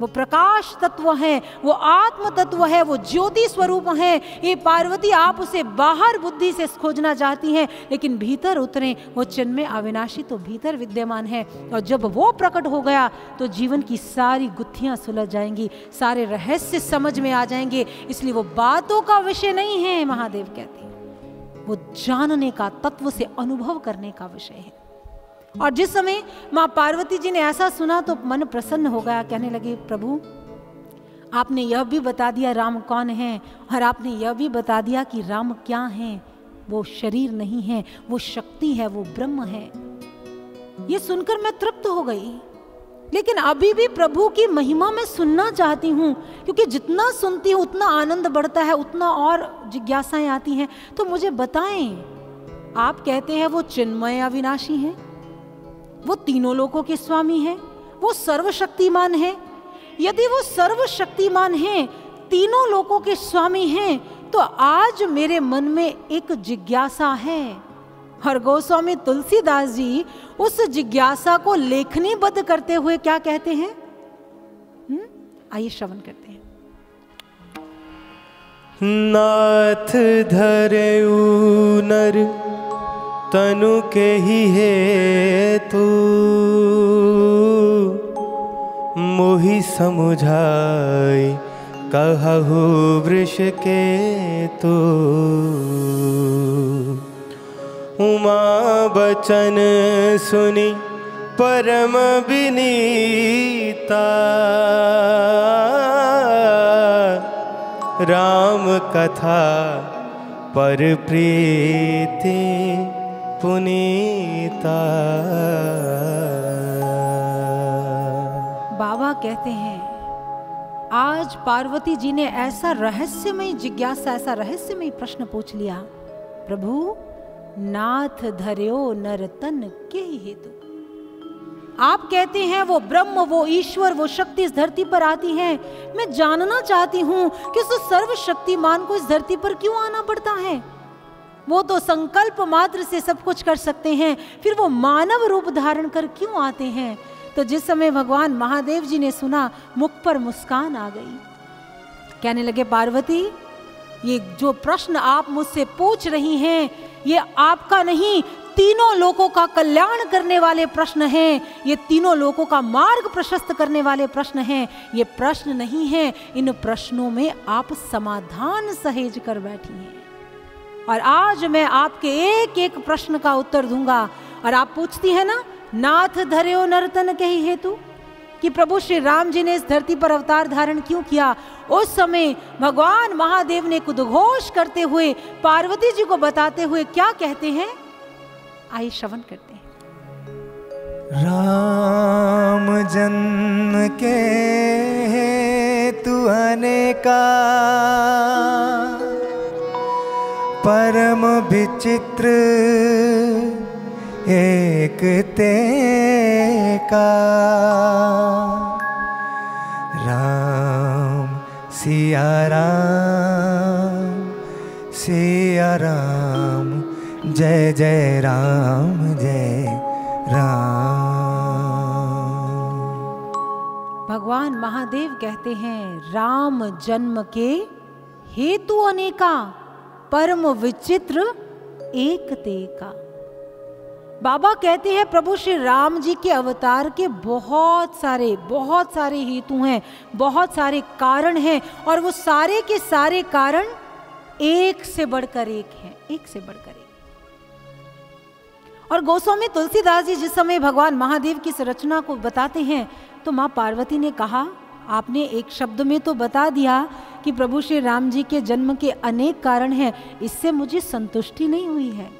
वो प्रकाश तत्व हैं, वो आत्म तत्व है, वो ज्योति स्वरूप हैं। ये पार्वती आप उसे बाहर बुद्धि से खोजना चाहती हैं, लेकिन भीतर उतरें, वो चिन्मय अविनाशी तो भीतर विद्यमान है। और जब वो प्रकट हो गया तो जीवन की सारी गुत्थियां सुलझ जाएंगी, सारे रहस्य समझ में आ जाएंगे। इसलिए वो बातों का विषय नहीं है, महादेव कहते हैं, वो जानने का, तत्व से अनुभव करने का विषय है। और जिस समय माँ पार्वती जी ने ऐसा सुना तो मन प्रसन्न हो गया, कहने लगे प्रभु आपने यह भी बता दिया राम कौन है, और आपने यह भी बता दिया कि राम क्या हैं। वो शरीर नहीं है, वो शक्ति है, वो ब्रह्म है। ये सुनकर मैं तृप्त हो गई, लेकिन अभी भी प्रभु की महिमा मैं सुनना चाहती हूँ, क्योंकि जितना सुनती हूँ उतना आनंद बढ़ता है, उतना और जिज्ञासाएं आती हैं। तो मुझे बताएं, आप कहते हैं वो चिन्मय अविनाशी हैं, वो तीनों लोकों के स्वामी हैं, वो सर्वशक्तिमान हैं। यदि वो सर्वशक्तिमान हैं, तीनों लोकों के स्वामी हैं, तो आज मेरे मन में एक जिज्ञासा है। और गोस्वामी तुलसीदास जी उस जिज्ञासा को लेखनीबद्ध करते हुए क्या कहते हैं, आइए श्रवण करते हैं। नाथ धरेऊ नर तनु के ही है तू, मोहि समुझाई कहु वृष के तू। उमा बचन सुनी परम विनीता, राम कथा पर प्रीति पुनीता। बाबा कहते हैं आज पार्वती जी ने ऐसा रहस्यमय जिज्ञासा, ऐसा रहस्यमय प्रश्न पूछ लिया, प्रभु नाथ धर्यो नरतन के हेतु। आप कहते हैं वो ब्रह्म, वो ईश्वर, वो शक्ति इस धरती पर आती है। मैं जानना चाहती हूँ कि उस सर्वशक्तिमान को इस धरती पर क्यों आना पड़ता है। वो तो संकल्प मात्र से सब कुछ कर सकते हैं, फिर वो मानव रूप धारण कर क्यों आते हैं। तो जिस समय भगवान महादेव जी ने सुना, मुख पर मुस्कान आ गई। कहने लगे पार्वती, ये जो प्रश्न आप मुझसे पूछ रही हैं, ये आपका नहीं, तीनों लोकों का कल्याण करने वाले प्रश्न हैं, ये तीनों लोकों का मार्ग प्रशस्त करने वाले प्रश्न हैं। ये प्रश्न नहीं हैं, इन प्रश्नों में आप समाधान सहेज कर बैठी हैं। और आज मैं आपके एक एक प्रश्न का उत्तर दूंगा। और आप पूछती है ना, नाथ धर्यो नर्तन के ही हेतु, कि प्रभु श्री राम जी ने इस धरती पर अवतार धारण क्यों किया। उस समय भगवान महादेव ने उद्घोष करते हुए पार्वती जी को बताते हुए क्या कहते हैं, आइए श्रवण करते हैं। राम जन्म के हेतु अनेका परम विचित्र एक तेका। राम सिया राम सिया राम, जय जय राम जय राम। भगवान महादेव कहते हैं राम जन्म के हेतु अनेका परम विचित्र एकते का। बाबा कहते हैं प्रभु श्री राम जी के अवतार के बहुत सारे हेतु हैं, बहुत सारे कारण हैं, और वो सारे के सारे कारण एक से बढ़कर एक हैं, एक से बढ़कर एक। और गोस्वामी तुलसीदास जी जिस समय भगवान महादेव की संरचना को बताते हैं तो माँ पार्वती ने कहा, आपने एक शब्द में तो बता दिया कि प्रभु श्री राम जी के जन्म के अनेक कारण हैं, इससे मुझे संतुष्टि नहीं हुई है।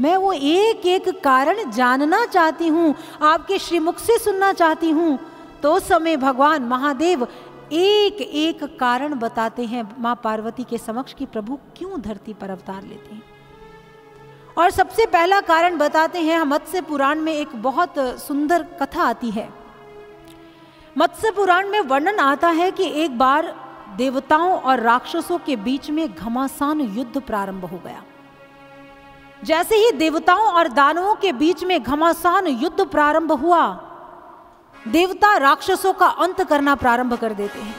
मैं वो एक एक कारण जानना चाहती हूँ, आपके श्रीमुख से सुनना चाहती हूँ। तो उस समय भगवान महादेव एक एक कारण बताते हैं माँ पार्वती के समक्ष कि प्रभु क्यों धरती पर अवतार लेते हैं। और सबसे पहला कारण बताते हैं हम मत्स्य पुराण में एक बहुत सुंदर कथा आती है। मत्स्य पुराण में वर्णन आता है कि एक बार देवताओं और राक्षसों के बीच में घमासान युद्ध प्रारंभ हो गया। जैसे ही देवताओं और दानवों के बीच में घमासान युद्ध प्रारंभ हुआ, देवता राक्षसों का अंत करना प्रारंभ कर देते हैं।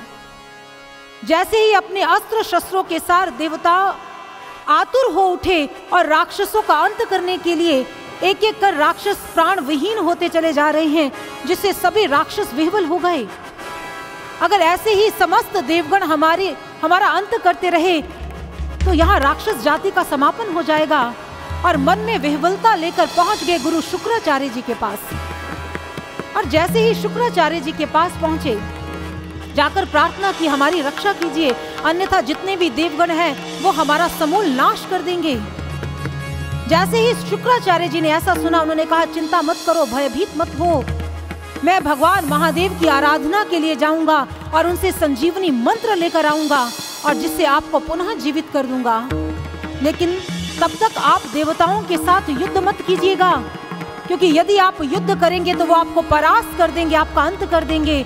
जैसे ही अपने अस्त्र शस्त्रों के साथ देवता आतुर हो उठे और राक्षसों का अंत करने के लिए एक एक कर राक्षस प्राण विहीन होते चले जा रहे हैं, जिससे सभी राक्षस विह्वल हो गए। अगर ऐसे ही समस्त देवगण हमारा अंत करते रहे तो यहाँ राक्षस जाति का समापन हो जाएगा। और मन में विह्वलता लेकर पहुंच गए गुरु शुक्राचार्य जी के पास। और जैसे ही शुक्राचार्य जी के पास पहुंचे, जाकर प्रार्थना की, हमारी रक्षा कीजिए, अन्यथा जितने भी देवगण हैं वो हमारा समूल नाश कर देंगे। जैसे ही शुक्राचार्य जी ने ऐसा सुना, उन्होंने कहा, चिंता मत करो, भयभीत मत हो, मैं भगवान महादेव की आराधना के लिए जाऊंगा और उनसे संजीवनी मंत्र लेकर आऊंगा और जिससे आपको पुनः जीवित कर दूंगा, लेकिन तब तक आप देवताओं के साथ युद्ध मत कीजिएगा, क्योंकि यदि आप युद्ध करेंगे तो वो आपको परास्त कर देंगे, आपका अंत कर देंगे।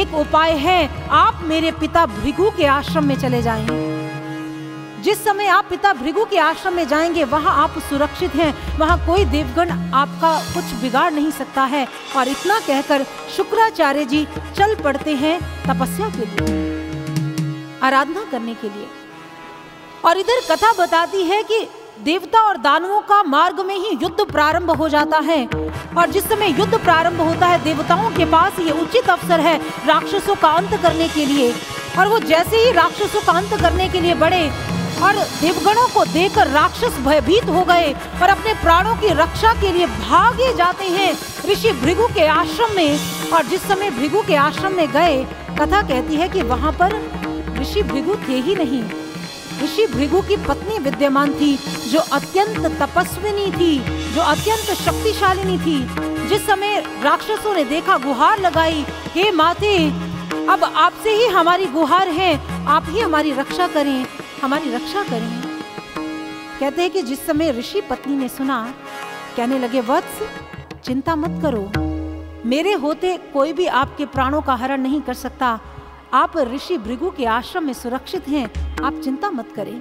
एक उपाय है, आप मेरे पिता भृगु के आश्रम में चले जाएं। जिस समय आप पिता भृगु के आश्रम में जाएंगे, वहां आप सुरक्षित हैं, वहां कोई देवगण आपका कुछ बिगाड़ नहीं सकता है। और इतना कहकर शुक्राचार्य जी चल पड़ते हैं तपस्या के लिए, आराधना करने के लिए। और इधर कथा बताती है कि देवता और दानवों का मार्ग में ही युद्ध प्रारंभ हो जाता है। और जिस समय युद्ध प्रारंभ होता है, देवताओं के पास ये उचित अवसर है राक्षसों का अंत करने के लिए। और वो जैसे ही राक्षसों का अंत करने के लिए बढ़े और देवगणों को देखकर राक्षस भयभीत हो गए और अपने प्राणों की रक्षा के लिए भागे जाते हैं ऋषि भृगु के आश्रम में। और जिस समय भृगु के आश्रम में गए, कथा कहती है कि वहां पर ऋषि भृगु थे ही नहीं, ऋषि भृगु की पत्नी विद्यमान थी, जो अत्यंत तपस्विनी थी, जो अत्यंत शक्तिशालिनी थी। जिस समय राक्षसों ने देखा, गुहार लगाई, हे माते, अब आपसे ही हमारी गुहार है, आप ही हमारी रक्षा करें, हमारी रक्षा करें। कहते हैं कि जिस समय ऋषि पत्नी ने सुना, कहने लगे, वत्स, चिंता मत करो, मेरे होते कोई भी आपके प्राणों का हरण नहीं कर सकता, आप ऋषि भृगु के आश्रम में सुरक्षित हैं, आप चिंता मत करें।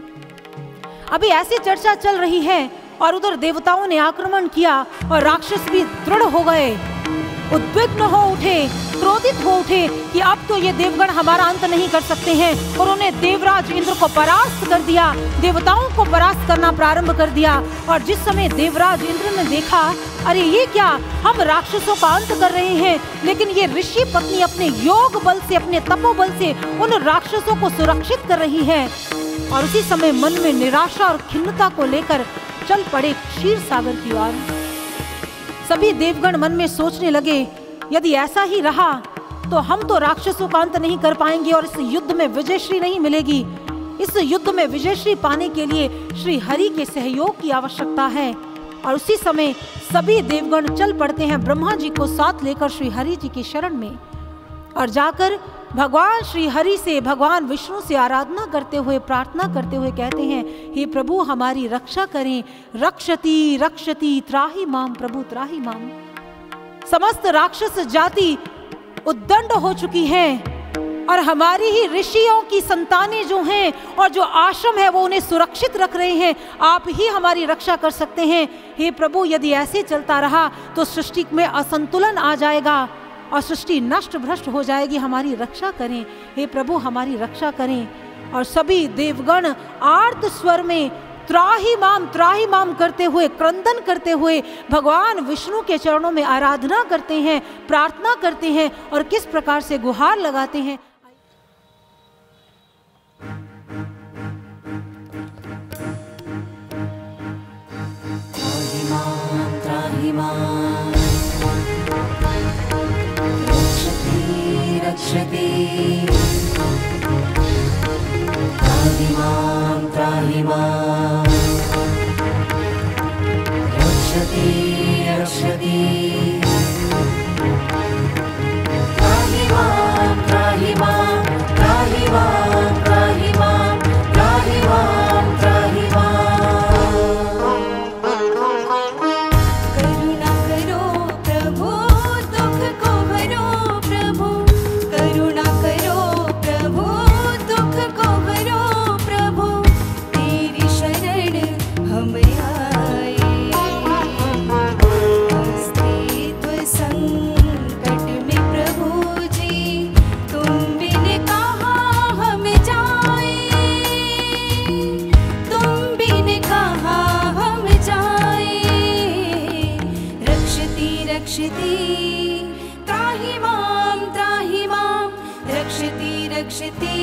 अभी ऐसी चर्चा चल रही है और उधर देवताओं ने आक्रमण किया और राक्षस भी दृढ़ हो गए, उद्विग्न हो उठे, क्रोधित हो उठे कि अब तो ये देवगण हमारा अंत नहीं कर सकते हैं। और उन्हें देवराज इंद्र को परास्त कर दिया, देवताओं को परास्त करना प्रारंभ कर दिया। और जिस समय देवराज इंद्र ने देखा, अरे ये क्या, हम राक्षसों का अंत कर रहे हैं, लेकिन ये ऋषि पत्नी अपने योग बल से, अपने तपोबल से उन राक्षसों को सुरक्षित कर रही है। और उसी समय मन में निराशा और खिन्नता को लेकर चल पड़े क्षीर सागर की ओर। सभी देवगण मन में सोचने लगे, यदि ऐसा ही रहा तो हम तो राक्षसों का अंत नहीं कर पाएंगे और इस युद्ध में विजयश्री नहीं मिलेगी। इस युद्ध में विजयश्री पाने के लिए श्री हरि के सहयोग की आवश्यकता है। और उसी समय सभी देवगण चल पड़ते हैं ब्रह्मा जी को साथ लेकर श्री हरि जी की शरण में, और जाकर भगवान श्री हरि से, भगवान विष्णु से आराधना करते हुए, प्रार्थना करते हुए कहते हैं, हे प्रभु हमारी रक्षा करें, रक्षति रक्षति त्राहि माम प्रभु त्राहि माम। समस्त राक्षस जाति उद्दंड हो चुकी है और हमारी ही ऋषियों की संतानें जो हैं और जो आश्रम है वो उन्हें सुरक्षित रख रहे हैं, आप ही हमारी रक्षा कर सकते हैं। हे प्रभु यदि ऐसे चलता रहा तो सृष्टि में असंतुलन आ जाएगा और सृष्टि नष्ट भ्रष्ट हो जाएगी, हमारी रक्षा करें, हे प्रभु हमारी रक्षा करें। और सभी देवगण आर्त स्वर में त्राही माम करते हुए, क्रंदन करते हुए भगवान विष्णु के चरणों में आराधना करते हैं, प्रार्थना करते हैं और किस प्रकार से गुहार लगाते हैं। त्राही माम त्राहि मां त्राहि मां रक्षति रक्षति त्राहि मां त्राहि मां त्राहि मां त्राहि मां त्राहि मां त्राहि मां। रक्षति त्राहि मां रक्षति रक्षति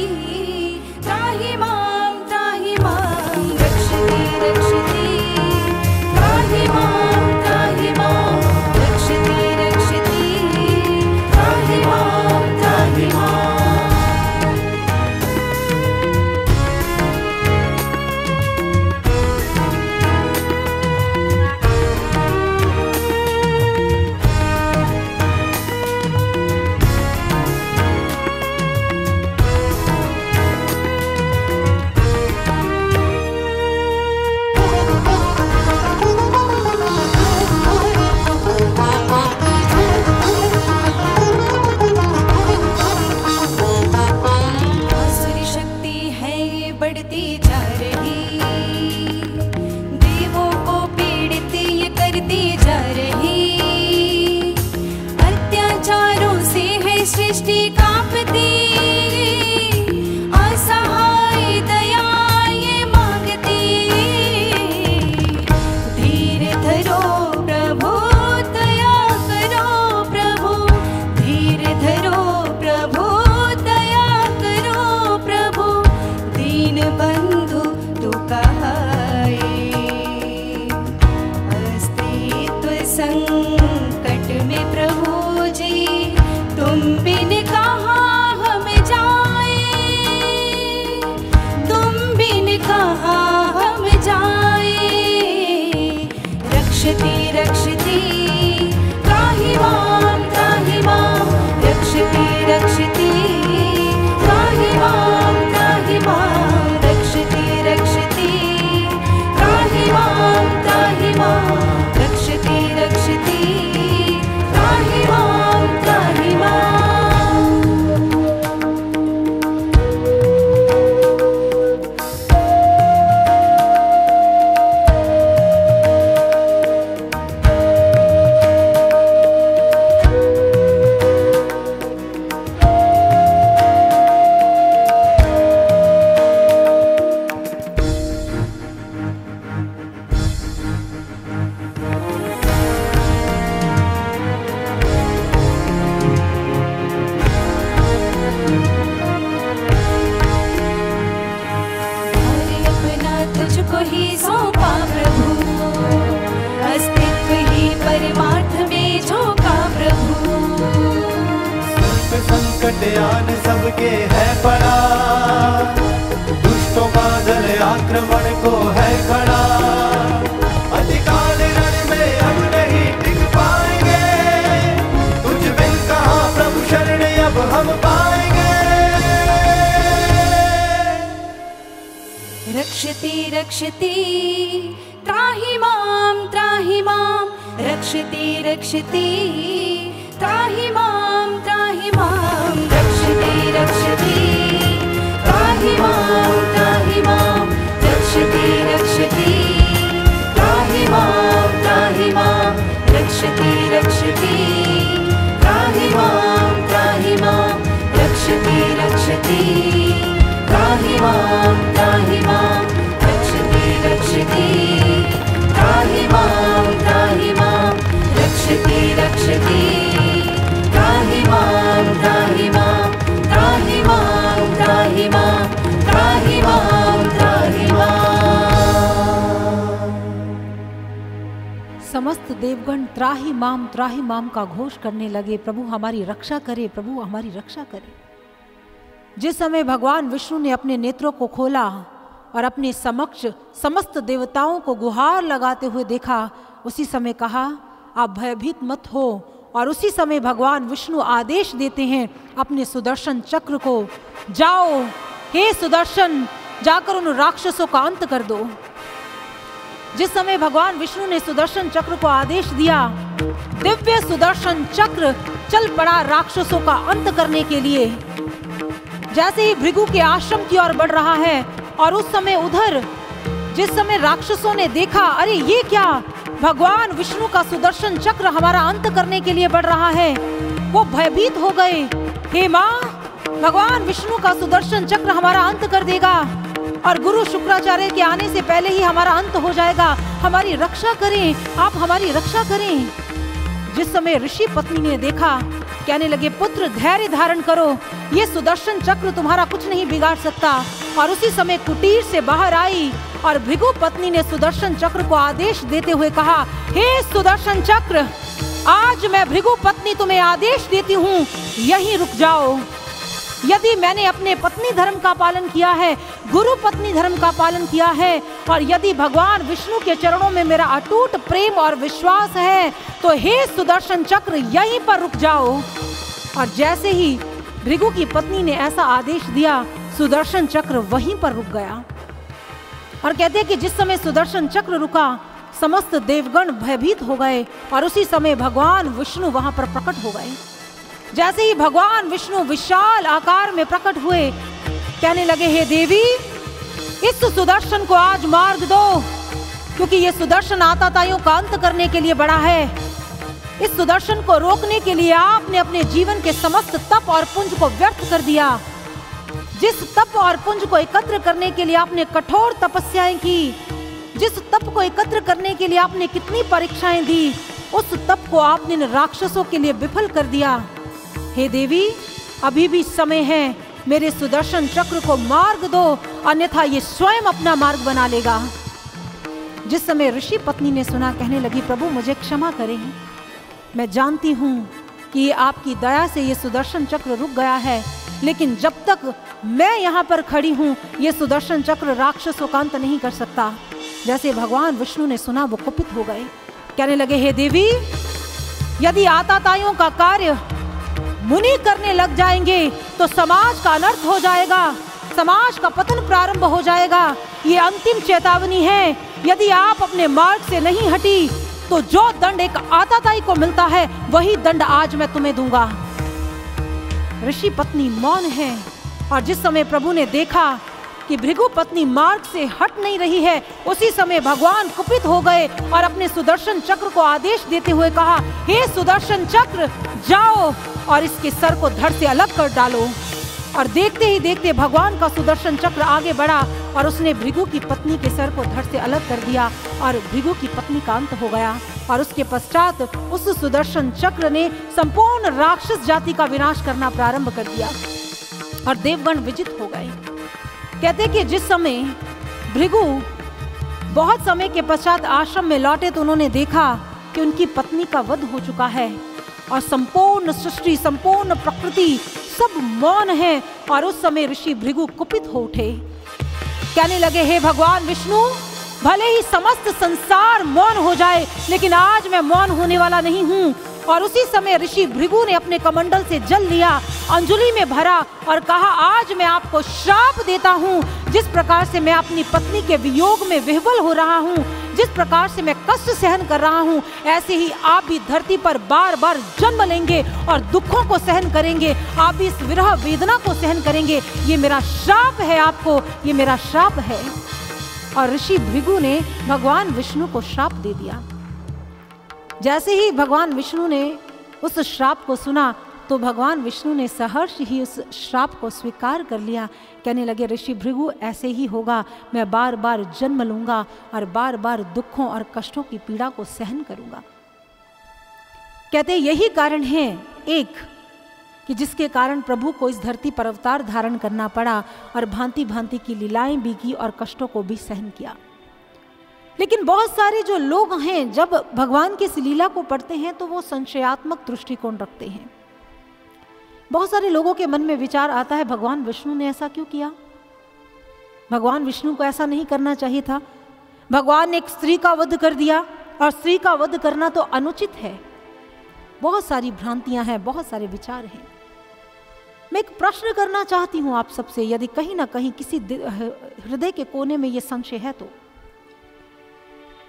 त्राहि मां रक्षति रक्षति त्राहि मां रक्षति रक्षति त्राहि मां त्राहि माम का घोष करने लगे, प्रभु हमारी रक्षा करे, प्रभु हमारी रक्षा करे। जिस समय भगवान विष्णु ने अपने नेत्रों को खोला और अपने समक्ष समस्त देवताओं को गुहार लगाते हुए देखा, उसी समय कहा आप भयभीत मत हो। और उसी समय भगवान विष्णु आदेश देते हैं अपने सुदर्शन चक्र को, जाओ हे सुदर्शन, जाकर उन राक्षसों का अंत कर दो। जिस समय भगवान विष्णु ने सुदर्शन चक्र को आदेश दिया, दिव्य सुदर्शन चक्र चल पड़ा राक्षसों का अंत करने के लिए। जैसे ही भृगु के आश्रम की ओर बढ़ रहा है, और उस समय उधर जिस समय राक्षसों ने देखा अरे ये क्या, भगवान विष्णु का सुदर्शन चक्र हमारा अंत करने के लिए बढ़ रहा है, वो भयभीत हो गए। हे माँ, भगवान विष्णु का सुदर्शन चक्र हमारा अंत कर देगा और गुरु शुक्राचार्य के आने से पहले ही हमारा अंत हो जाएगा, हमारी रक्षा करें, आप हमारी रक्षा करें। जिस समय ऋषि पत्नी ने देखा, कहने लगे, पुत्र धैर्य धारण करो, ये सुदर्शन चक्र तुम्हारा कुछ नहीं बिगाड़ सकता। और उसी समय कुटीर से बाहर आई और भृगु पत्नी ने सुदर्शन चक्र को आदेश देते हुए कहा, हे सुदर्शन चक्र, आज मैं भृगु पत्नी तुम्हें आदेश देती हूँ, यहीं रुक जाओ। यदि मैंने अपने पत्नी धर्म का पालन किया है, गुरु पत्नी धर्म का पालन किया है, और यदि भगवान विष्णु के चरणों में मेरा अटूट प्रेम और विश्वास है, तो हे सुदर्शन चक्र, यहीं पर रुक जाओ। और जैसे ही भृगु की पत्नी ने ऐसा आदेश दिया, सुदर्शन चक्र वहीं पर रुक गया। और कहते हैं कि जिस समय सुदर्शन चक्र रुका, समस्त देवगण भयभीत हो गए और उसी समय भगवान विष्णु वहां पर प्रकट हो गए। जैसे ही भगवान विष्णु विशाल आकार में प्रकट हुए, कहने लगे, हे देवी, इस सुदर्शन को आज मार्ग दो, क्योंकि ये सुदर्शन आताताइयों का अंत करने के लिए बड़ा है। इस सुदर्शन को रोकने के लिए आपने अपने जीवन के समस्त तप और पुंज को व्यर्थ कर दिया। जिस तप और पुंज को एकत्र करने के लिए आपने कठोर तपस्याएं की, जिस तप को एकत्र करने के लिए आपने कितनी परीक्षाएं दी, उस तप को आपने राक्षसों के लिए विफल कर दिया। हे देवी, अभी भी समय है, मेरे सुदर्शन चक्र को मार्ग दो, अन्यथा ये स्वयं अपना मार्ग बना लेगा। जिस समय ऋषि पत्नी ने सुना, कहने लगी, प्रभु मुझे क्षमा करें, मैं जानती हूँ कि आपकी दया से ये सुदर्शन चक्र रुक गया है, लेकिन जब तक मैं यहाँ पर खड़ी हूँ, ये सुदर्शन चक्र राक्षसों का अंत नहीं कर सकता। जैसे भगवान विष्णु ने सुना, वो कुपित हो गए। कहने लगे, हे देवी, यदि आताताइयों का कार्य मुनि करने लग जाएंगे तो समाज का अनर्थ हो जाएगा, समाज का पतन प्रारंभ हो जाएगा। ये अंतिम चेतावनी है, यदि आप अपने मार्ग से नहीं हटी तो जो दंड एक आताताई को मिलता है, वही दंड आज मैं तुम्हें दूंगा। ऋषि पत्नी मौन है। और जिस समय प्रभु ने देखा कि भृगु पत्नी मार्ग से हट नहीं रही है, उसी समय भगवान कुपित हो गए और अपने सुदर्शन चक्र को आदेश देते हुए कहा, हे सुदर्शन चक्र, जाओ और इसके सर को धड़ से अलग कर डालो। और देखते ही देखते भगवान का सुदर्शन चक्र आगे बढ़ा और उसने भृगु की पत्नी के सर को धड़ से अलग कर दिया और भृगु की पत्नी का अंत हो गया। और उसके पश्चात उस सुदर्शन चक्र ने संपूर्ण राक्षस जाति का विनाश करना प्रारंभ कर दिया और देवगण विजित हो गए। कहते कि जिस समय भृगु बहुत समय के पश्चात आश्रम में लौटे तो उन्होंने देखा कि उनकी पत्नी का वध हो चुका है और संपूर्ण सृष्टि, संपूर्ण प्रकृति सब मौन है। और उस समय ऋषि भृगु कुपित हो उठे, कहने लगे, हे भगवान विष्णु, भले ही समस्त संसार मौन हो जाए, लेकिन आज मैं मौन होने वाला नहीं हूँ। और उसी समय ऋषि भृगु ने अपने कमंडल से जल लिया, अंजलि में भरा और कहा, आज मैं आपको श्राप देता हूँ, जिस प्रकार से मैं अपनी पत्नी के वियोग में विह्वल हो रहा हूँ, जिस प्रकार से मैं कष्ट सहन कर रहा हूँ, ऐसे ही आप भी धरती पर बार बार जन्म लेंगे और दुखों को सहन करेंगे, आप भी इस विरह वेदना को सहन करेंगे। ये मेरा श्राप है आपको, ये मेरा श्राप है। और ऋषि भृगु ने भगवान विष्णु को श्राप दे दिया। जैसे ही भगवान विष्णु ने उस श्राप को सुना, तो भगवान विष्णु ने सहर्ष ही उस श्राप को स्वीकार कर लिया। कहने लगे, ऋषि भृगु, ऐसे ही होगा, मैं बार बार जन्म लूँगा और बार बार दुखों और कष्टों की पीड़ा को सहन करूँगा। कहते यही कारण है एक कि जिसके कारण प्रभु को इस धरती पर अवतार धारण करना पड़ा और भांति भांति की लीलाएं भी की और कष्टों को भी सहन किया। लेकिन बहुत सारे जो लोग हैं, जब भगवान की इस लीला को पढ़ते हैं तो वो संशयात्मक दृष्टिकोण रखते हैं। बहुत सारे लोगों के मन में विचार आता है, भगवान विष्णु ने ऐसा क्यों किया, भगवान विष्णु को ऐसा नहीं करना चाहिए था, भगवान ने एक स्त्री का वध कर दिया और स्त्री का वध करना तो अनुचित है। बहुत सारी भ्रांतियां हैं, बहुत सारे विचार हैं। मैं एक प्रश्न करना चाहती हूँ आप सबसे, यदि कहीं ना कहीं किसी हृदय के कोने में ये संशय है, तो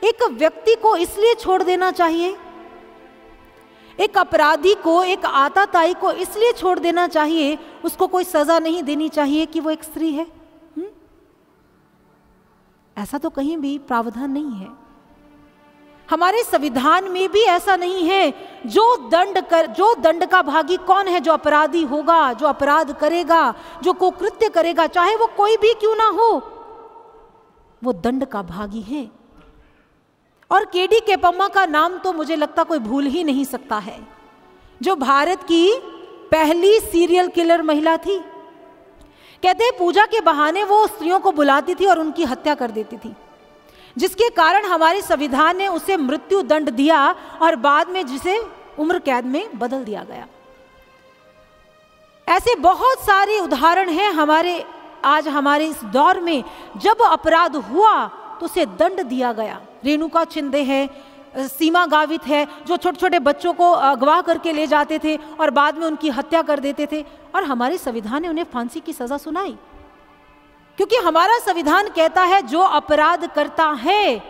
एक व्यक्ति को इसलिए छोड़ देना चाहिए, एक अपराधी को, एक आताताई को इसलिए छोड़ देना चाहिए, उसको कोई सजा नहीं देनी चाहिए कि वो एक स्त्री है? ऐसा तो कहीं भी प्रावधान नहीं है। हमारे संविधान में भी ऐसा नहीं है। जो दंड का भागी कौन है? जो अपराधी होगा, जो अपराध करेगा, जो कुकृत्य करेगा, चाहे वो कोई भी क्यों ना हो, वो दंड का भागी है। और केडी केपम्मा का नाम तो मुझे लगता कोई भूल ही नहीं सकता है, जो भारत की पहली सीरियल किलर महिला थी। कहते हैं पूजा के बहाने वो स्त्रियों को बुलाती थी और उनकी हत्या कर देती थी, जिसके कारण हमारे संविधान ने उसे मृत्यु दंड दिया और बाद में जिसे उम्र कैद में बदल दिया गया। ऐसे बहुत सारे उदाहरण हैं हमारे आज हमारे इस दौर में, जब अपराध हुआ तो उसे दंड दिया गया। रेणुका चिंदे है, सीमा गावित है, जो छोटे छोटे बच्चों को अगवा करके ले जाते थे और बाद में उनकी हत्या कर देते थे, और हमारे संविधान ने उन्हें फांसी की सजा सुनाई, क्योंकि हमारा संविधान कहता है जो अपराध करता है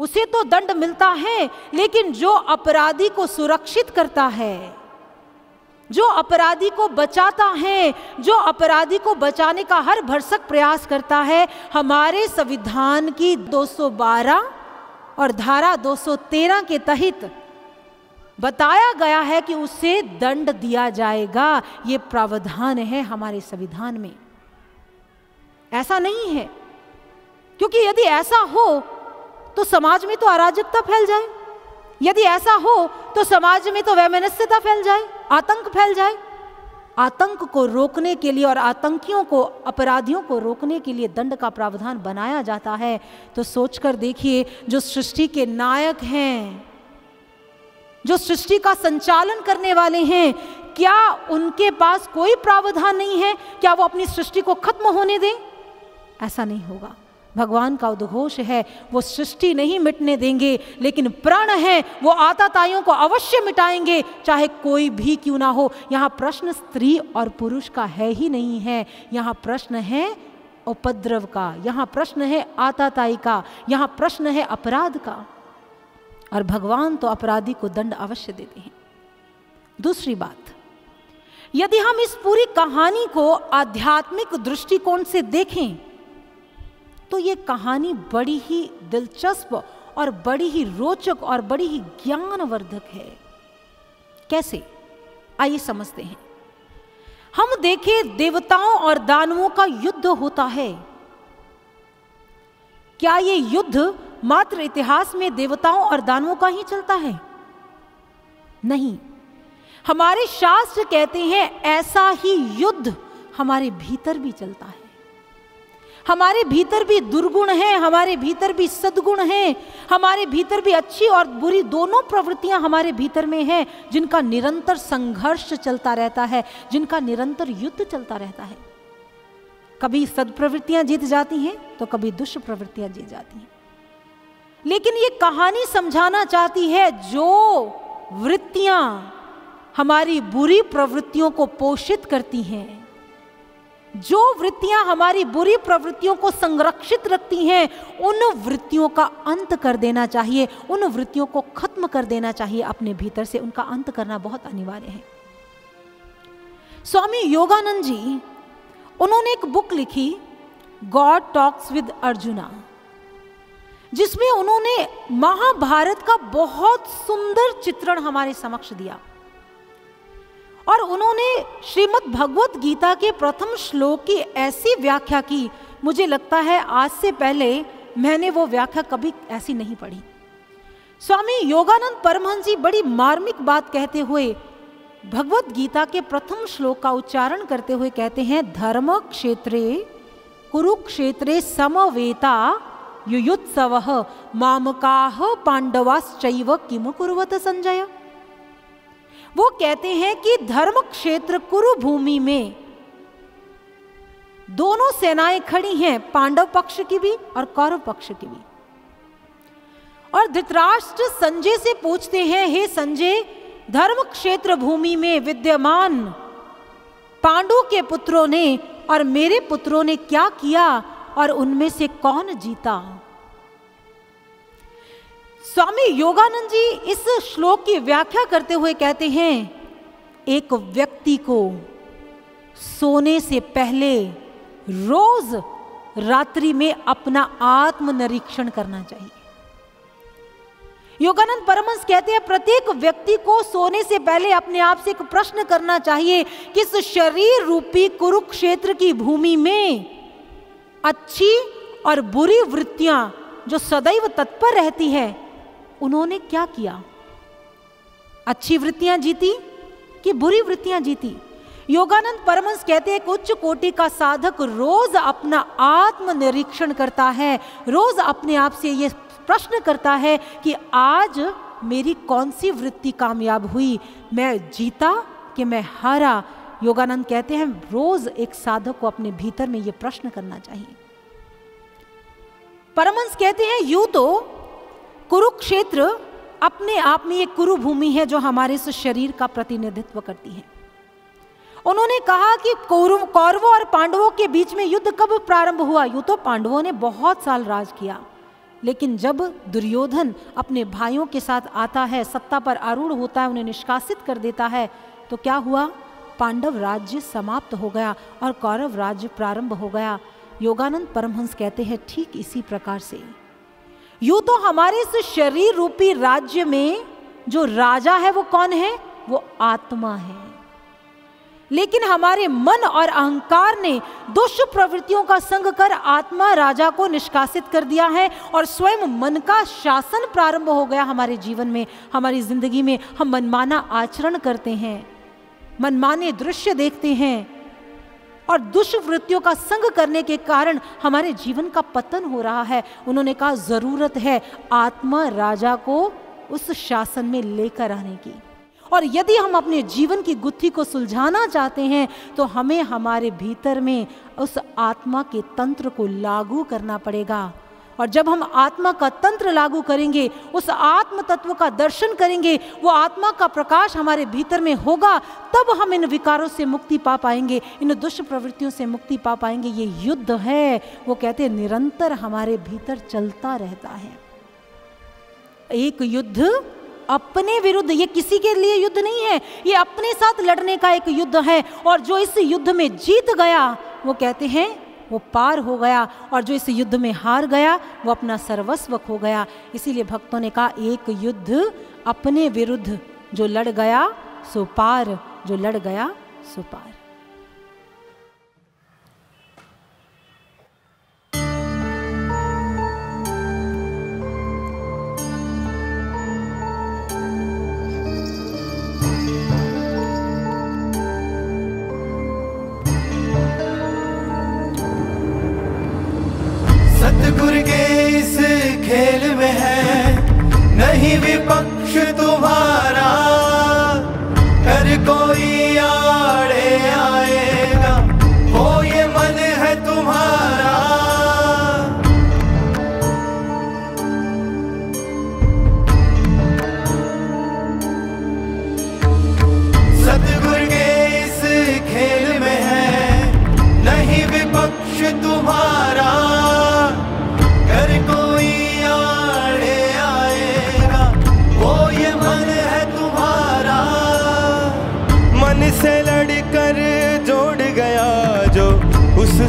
उसे तो दंड मिलता है, लेकिन जो अपराधी को सुरक्षित करता है, जो अपराधी को बचाता है, जो अपराधी को बचाने का हर भरसक प्रयास करता है, हमारे संविधान की 212 और धारा 213 के तहत बताया गया है कि उसे दंड दिया जाएगा। ये प्रावधान है हमारे संविधान में, ऐसा नहीं है, क्योंकि यदि ऐसा हो तो समाज में तो अराजकता फैल जाए, यदि ऐसा हो तो समाज में तो वैमनस्यता फैल जाए, आतंक फैल जाए। आतंक को रोकने के लिए और आतंकियों को, अपराधियों को रोकने के लिए दंड का प्रावधान बनाया जाता है। तो सोचकर देखिए, जो सृष्टि के नायक हैं, जो सृष्टि का संचालन करने वाले हैं, क्या उनके पास कोई प्रावधान नहीं है? क्या वो अपनी सृष्टि को खत्म होने दें? ऐसा नहीं होगा। भगवान का उद्घोष है, वो सृष्टि नहीं मिटने देंगे, लेकिन प्रण है वो आताताइयों को अवश्य मिटाएंगे, चाहे कोई भी क्यों ना हो। यहाँ प्रश्न स्त्री और पुरुष का है ही नहीं है, यहाँ प्रश्न है उपद्रव का, यहाँ प्रश्न है आताताई का, यहाँ प्रश्न है अपराध का। और भगवान तो अपराधी को दंड अवश्य देते हैं। दूसरी बात, यदि हम इस पूरी कहानी को आध्यात्मिक दृष्टिकोण से देखें तो ये कहानी बड़ी ही दिलचस्प और बड़ी ही रोचक और बड़ी ही ज्ञानवर्धक है। कैसे, आइए समझते हैं। हम देखें, देवताओं और दानवों का युद्ध होता है। क्या ये युद्ध मात्र इतिहास में देवताओं और दानवों का ही चलता है? नहीं, हमारे शास्त्र कहते हैं ऐसा ही युद्ध हमारे भीतर भी चलता है। हमारे भीतर भी दुर्गुण हैं, हमारे भीतर भी सद्गुण हैं, हमारे भीतर भी अच्छी और बुरी दोनों प्रवृत्तियां हमारे भीतर में हैं, जिनका निरंतर संघर्ष चलता रहता है, जिनका निरंतर युद्ध चलता रहता है। कभी सद्प्रवृत्तियां जीत जाती हैं तो कभी दुष्ट प्रवृत्तियां जीत जाती हैं। लेकिन ये कहानी समझाना चाहती है, जो वृत्तियां हमारी बुरी प्रवृत्तियों को पोषित करती हैं, जो वृत्तियां हमारी बुरी प्रवृत्तियों को संरक्षित रखती हैं, उन वृत्तियों का अंत कर देना चाहिए, उन वृत्तियों को खत्म कर देना चाहिए अपने भीतर से, उनका अंत करना बहुत अनिवार्य है। स्वामी योगानंद जी, उन्होंने एक बुक लिखी, गॉड टॉक्स विद अर्जुना, जिसमें उन्होंने महाभारत का बहुत सुंदर चित्रण हमारे समक्ष दिया। और उन्होंने श्रीमद् भगवत गीता के प्रथम श्लोक की ऐसी व्याख्या की, मुझे लगता है आज से पहले मैंने वो व्याख्या कभी ऐसी नहीं पढ़ी। स्वामी योगानंद परमहंस जी बड़ी मार्मिक बात कहते हुए भगवत गीता के प्रथम श्लोक का उच्चारण करते हुए कहते हैं, धर्म क्षेत्रे कुरुक्षेत्रे समवेता युयुत्सवः मामकाः पांडवाश्चैव किम कुर्वत संजय। वो कहते हैं कि धर्म क्षेत्र कुरुभूमि में दोनों सेनाएं खड़ी हैं, पांडव पक्ष की भी और कौरव पक्ष की भी। और धृतराष्ट्र संजय से पूछते हैं, हे संजय, धर्म क्षेत्र भूमि में विद्यमान पांडु के पुत्रों ने और मेरे पुत्रों ने क्या किया और उनमें से कौन जीता? स्वामी योगानंद जी इस श्लोक की व्याख्या करते हुए कहते हैं, एक व्यक्ति को सोने से पहले रोज रात्रि में अपना आत्मनिरीक्षण करना चाहिए। योगानंद परमहंस कहते हैं, प्रत्येक व्यक्ति को सोने से पहले अपने आप से एक प्रश्न करना चाहिए कि इस शरीर रूपी कुरुक्षेत्र की भूमि में अच्छी और बुरी वृत्तियां जो सदैव तत्पर रहती है, उन्होंने क्या किया? अच्छी वृत्तियां जीती कि बुरी वृत्तियां जीती? योगानंद परमहंस कहते हैं कि उच्च कोटि का साधक रोज अपना आत्मनिरीक्षण करता है, रोज अपने आप से ये प्रश्न करता है कि आज मेरी कौन सी वृत्ति कामयाब हुई, मैं जीता कि मैं हारा। योगानंद कहते हैं रोज एक साधक को अपने भीतर में ये प्रश्न करना चाहिए। परमहंस कहते हैं यूं तो कुरुक्षेत्र अपने आप में ये कुरु भूमि है जो हमारे इस शरीर का प्रतिनिधित्व करती है। उन्होंने कहा कि कौरवों और पांडवों के बीच में युद्ध कब प्रारंभ हुआ? यूं तो पांडवों ने बहुत साल राज किया, लेकिन जब दुर्योधन अपने भाइयों के साथ आता है, सत्ता पर आरूढ़ होता है, उन्हें निष्कासित कर देता है, तो क्या हुआ? पांडव राज्य समाप्त हो गया और कौरव राज्य प्रारंभ हो गया। योगानंद परमहंस कहते हैं ठीक इसी प्रकार से यूं तो हमारे इस शरीर रूपी राज्य में जो राजा है वो कौन है? वो आत्मा है, लेकिन हमारे मन और अहंकार ने दुष्ट प्रवृत्तियों का संग कर आत्मा राजा को निष्कासित कर दिया है और स्वयं मन का शासन प्रारंभ हो गया हमारे जीवन में। हमारी जिंदगी में हम मनमाना आचरण करते हैं, मनमाने दृश्य देखते हैं और दुष्वृत्तियों का संग करने के कारण हमारे जीवन का पतन हो रहा है। उन्होंने कहा जरूरत है आत्मा राजा को उस शासन में लेकर आने की, और यदि हम अपने जीवन की गुत्थी को सुलझाना चाहते हैं तो हमें हमारे भीतर में उस आत्मा के तंत्र को लागू करना पड़ेगा। और जब हम आत्मा का तंत्र लागू करेंगे, उस आत्म तत्व का दर्शन करेंगे, वो आत्मा का प्रकाश हमारे भीतर में होगा, तब हम इन विकारों से मुक्ति पा पाएंगे, इन दुष्ट प्रवृत्तियों से मुक्ति पा पाएंगे। ये युद्ध है, वो कहते हैं, निरंतर हमारे भीतर चलता रहता है। एक युद्ध अपने विरुद्ध, ये किसी के लिए युद्ध नहीं है, ये अपने साथ लड़ने का एक युद्ध है। और जो इस युद्ध में जीत गया वो कहते हैं वो पार हो गया, और जो इस युद्ध में हार गया वो अपना सर्वस्व खो गया। इसीलिए भक्तों ने कहा एक युद्ध अपने विरुद्ध, जो लड़ गया सो पार, जो लड़ गया सो पार।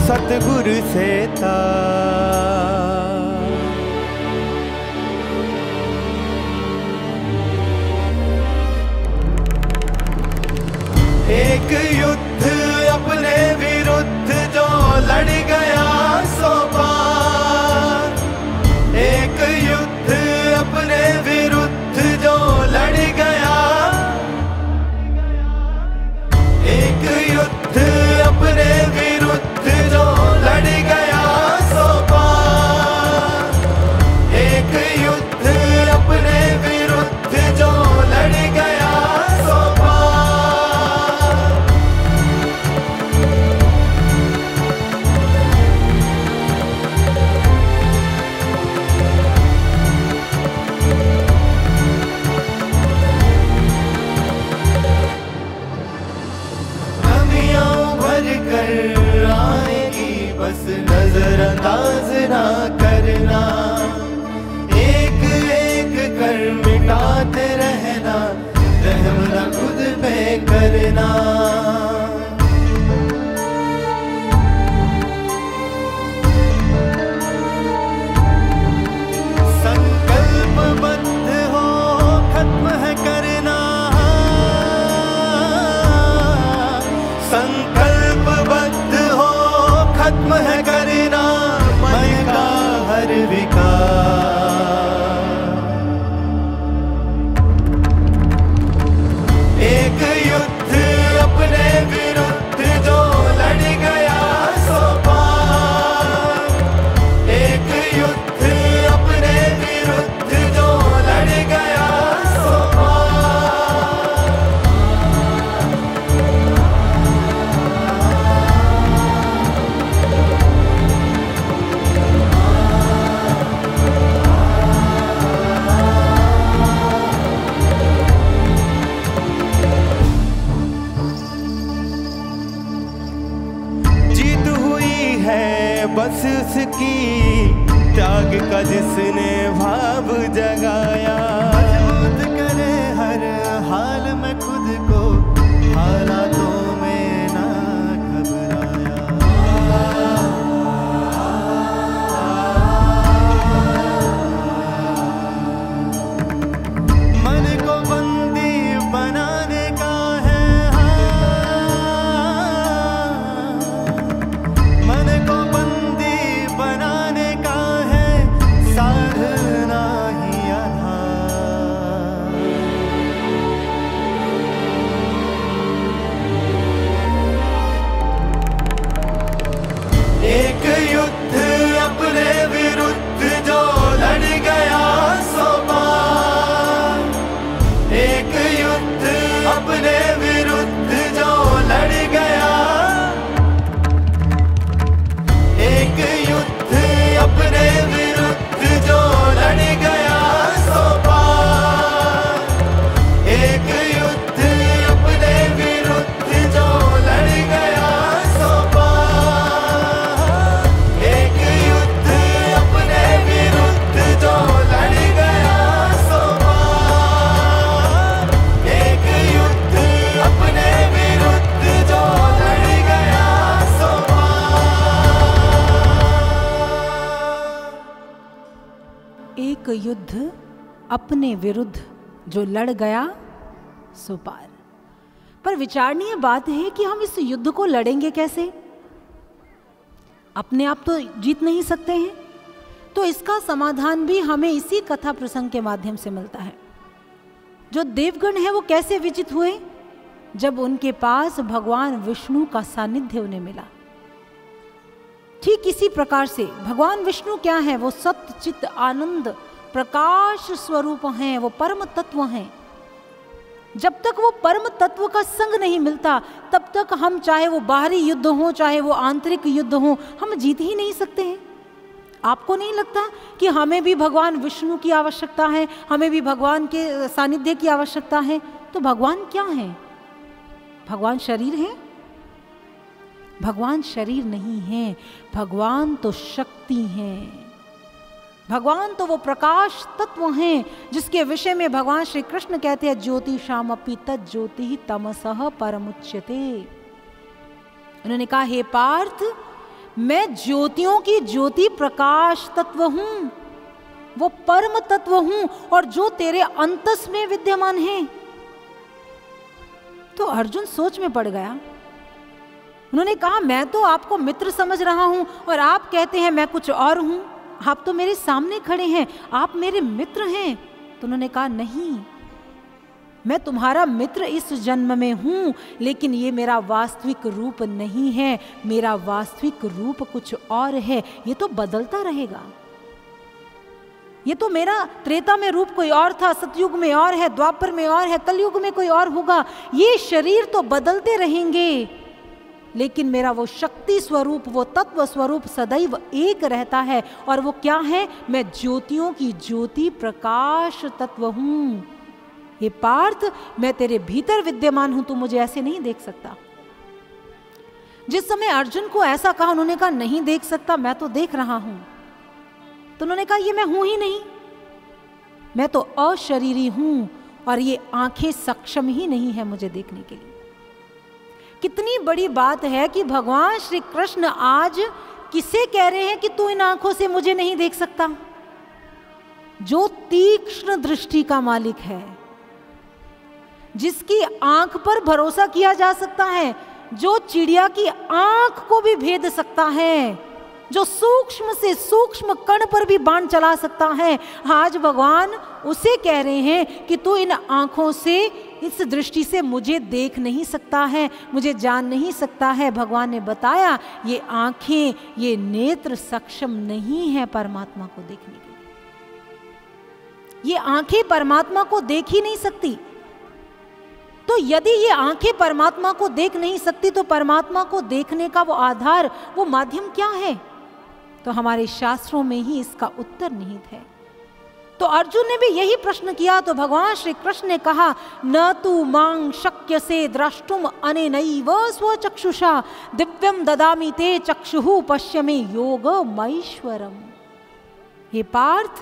सतगुरु से था एक युद्ध अपने विरुद्ध, जो लड़ गया सो पार। एक युद्ध अपने विरुद्ध, जो लड़ गया। एक युद्ध अपने विरुद्ध, जो लड़ गया सो पार। एक युद्ध अपने विरुद्ध, जो लड़ गया सो पार। कमियां भर कर बस नजरअंदाज ना करना, एक एक कर मिटाते रहना, रहम ना खुद पे करना। संकल्प बंद हो खत्म है करना, संकल्प बंद खत्म है करना मन का हर विकार। का जिसने भाव जगाया, मजबूत करे हर हाल में खुद को, हालातों में ना घबराया। मन को बंदी बनाने का है, मन को बंदी बनाने का है, साधना ही आधार। एक युद्ध अपने विरुद्ध जो लड़ गया सो पार, एक युद्ध अपने विरुद्ध जो लड़ गया, एक युद्ध अपने विरुद्ध जो लड़ गया सो पार, एक युद्ध अपने विरुद्ध जो लड़ गया सो पार, एक युद्ध अपने विरुद्ध जो लड़ गया सो पार, एक युद्ध अपने विरुद्ध जो लड़ गया सो पार। एक युद्ध अपने विरुद्ध जो लड़ गया सो पार। पर विचारणीय बात है कि हम इस युद्ध को लड़ेंगे कैसे? अपने आप तो जीत नहीं सकते हैं, तो इसका समाधान भी हमें इसी कथा प्रसंग के माध्यम से मिलता है। जो देवगण है वो कैसे विजित हुए? जब उनके पास भगवान विष्णु का सानिध्य उन्हें मिला। ठीक इसी प्रकार से भगवान विष्णु क्या है? वो सत्य चित आनंद प्रकाश स्वरूप हैं, वो परम तत्व हैं। जब तक वो परम तत्व का संग नहीं मिलता, तब तक हम चाहे वो बाहरी युद्ध हो चाहे वो आंतरिक युद्ध हो, हम जीत ही नहीं सकते हैं। आपको नहीं लगता कि हमें भी भगवान विष्णु की आवश्यकता है, हमें भी भगवान के सानिध्य की आवश्यकता है? तो भगवान क्या है? भगवान शरीर है? भगवान शरीर नहीं है, भगवान तो शक्ति है, भगवान तो वो प्रकाश तत्व हैं जिसके विषय में भगवान श्री कृष्ण कहते हैं, ज्योतिषामपि तज्ज्योतिः तमसः परमुच्यते। उन्होंने कहा, हे पार्थ, मैं ज्योतियों की ज्योति प्रकाश तत्व हूं, वो परम तत्व हूं और जो तेरे अंतस में विद्यमान है। तो अर्जुन सोच में पड़ गया। उन्होंने कहा, मैं तो आपको मित्र समझ रहा हूं और आप कहते हैं मैं कुछ और हूं, आप तो मेरे सामने खड़े हैं, आप मेरे मित्र हैं। तो उन्होंने कहा, नहीं, मैं तुम्हारा मित्र इस जन्म में हूं, लेकिन ये मेरा वास्तविक रूप नहीं है, मेरा वास्तविक रूप कुछ और है, ये तो बदलता रहेगा। ये तो मेरा त्रेता में रूप कोई और था, सतयुग में और है, द्वापर में और है, कलयुग में कोई और होगा। ये शरीर तो बदलते रहेंगे, लेकिन मेरा वो शक्ति स्वरूप, वो तत्व स्वरूप सदैव एक रहता है। और वो क्या है? मैं ज्योतियों की ज्योति प्रकाश तत्व हूं। ये पार्थ, मैं तेरे भीतर विद्यमान हूं, तू मुझे ऐसे नहीं देख सकता। जिस समय अर्जुन को ऐसा कहा, उन्होंने कहा, नहीं देख सकता, मैं तो देख रहा हूं। तो उन्होंने कहा, ये मैं हूं ही नहीं, मैं तो अशरीरी हूं और ये आंखें सक्षम ही नहीं है मुझे देखने के लिए। कितनी बड़ी बात है कि भगवान श्री कृष्ण आज किसे कह रहे हैं कि तू इन आंखों से मुझे नहीं देख सकता? जो तीक्ष्ण दृष्टि का मालिक है, जिसकी आंख पर भरोसा किया जा सकता है, जो चिड़िया की आंख को भी भेद सकता है, जो सूक्ष्म से सूक्ष्म कण पर भी बाण चला सकता है, आज भगवान उसे कह रहे हैं कि तू इन आंखों से, इस दृष्टि से मुझे देख नहीं सकता है, मुझे जान नहीं सकता है। भगवान ने बताया, ये आंखें, ये नेत्र सक्षम नहीं है परमात्मा को देखने के लिए। ये आंखें परमात्मा को देख ही नहीं सकती। तो यदि ये आंखें परमात्मा को देख नहीं सकती, तो परमात्मा को देखने का वो आधार, वो माध्यम क्या है? तो हमारे शास्त्रों में ही इसका उत्तर निहित है। तो अर्जुन ने भी यही प्रश्न किया, तो भगवान श्री कृष्ण ने कहा, न तू मां शक्य से द्रष्टुम अनेनैव स्वचक्षुषा दिव्यम ददामि ते चक्षुः पश्य मे योग मैश्वरम। हे पार्थ,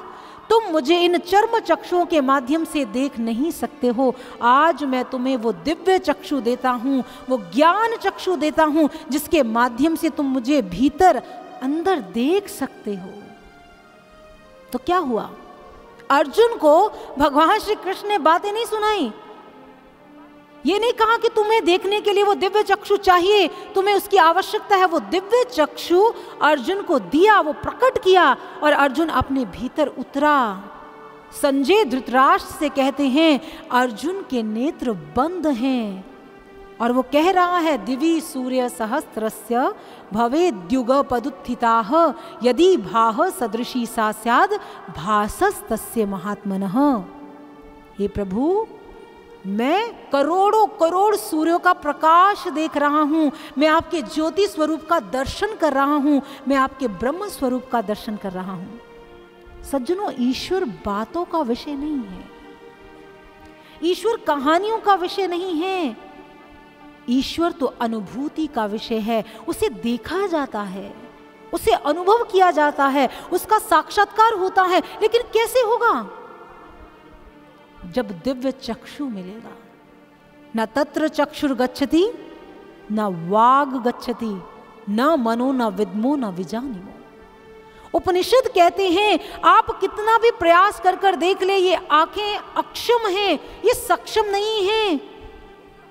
तुम मुझे इन चर्म चक्षुओं के माध्यम से देख नहीं सकते हो। आज मैं तुम्हें वो दिव्य चक्षु देता हूँ, वो ज्ञान चक्षु देता हूँ, जिसके माध्यम से तुम मुझे भीतर अंदर देख सकते हो। तो क्या हुआ? अर्जुन को भगवान श्री कृष्ण ने बातें नहीं सुनाई। ये नहीं कहा कि तुम्हें देखने के लिए वो दिव्य चक्षु चाहिए, तुम्हें उसकी आवश्यकता है। वो दिव्य चक्षु अर्जुन को दिया, वो प्रकट किया और अर्जुन अपने भीतर उतरा। संजय धृतराष्ट्र से कहते हैं अर्जुन के नेत्र बंद हैं और वो कह रहा है दिवी सूर्य सहस्रस्य भवेद्युग पदुत्थिताः यदि भाह सदृशी सा स्याद भासस्तस्य महात्मनः। हे प्रभु, मैं करोड़ों करोड़ सूर्यों का प्रकाश देख रहा हूँ, मैं आपके ज्योति स्वरूप का दर्शन कर रहा हूँ, मैं आपके ब्रह्म स्वरूप का दर्शन कर रहा हूँ। सज्जनों, ईश्वर बातों का विषय नहीं है, ईश्वर कहानियों का विषय नहीं है, ईश्वर तो अनुभूति का विषय है। उसे देखा जाता है, उसे अनुभव किया जाता है, उसका साक्षात्कार होता है। लेकिन कैसे होगा? जब दिव्य चक्षु मिलेगा। न तत्र चक्षुर गच्छति न वाग गच्छति न मनो न विद्मो न विजानिमो। उपनिषद कहते हैं आप कितना भी प्रयास कर कर देख ले, ये आंखें अक्षम हैं, ये सक्षम नहीं हैं।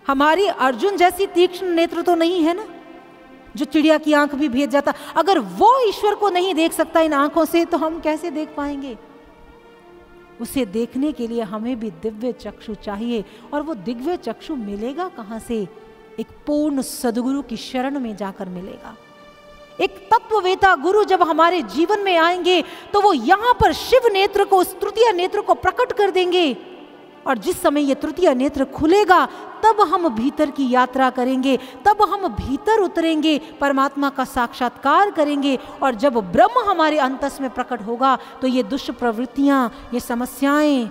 हमारी अर्जुन जैसी तीक्ष्ण नेत्र तो नहीं है ना, जो चिड़िया की आंख भी भेद जाता। अगर वो ईश्वर को नहीं देख सकता इन आंखों से, तो हम कैसे देख पाएंगे? उसे देखने के लिए हमें भी दिव्य चक्षु चाहिए। और वो दिव्य चक्षु मिलेगा कहाँ से? एक पूर्ण सदगुरु की शरण में जाकर मिलेगा। एक तत्ववेता गुरु जब हमारे जीवन में आएंगे तो वो यहाँ पर शिव नेत्र को, उस तृतीय नेत्र को प्रकट कर देंगे। और जिस समय ये तृतीय नेत्र खुलेगा, तब हम भीतर की यात्रा करेंगे, तब हम भीतर उतरेंगे, परमात्मा का साक्षात्कार करेंगे। और जब ब्रह्म हमारे अंतस में प्रकट होगा तो ये दुष्ट प्रवृत्तियाँ, ये समस्याएं,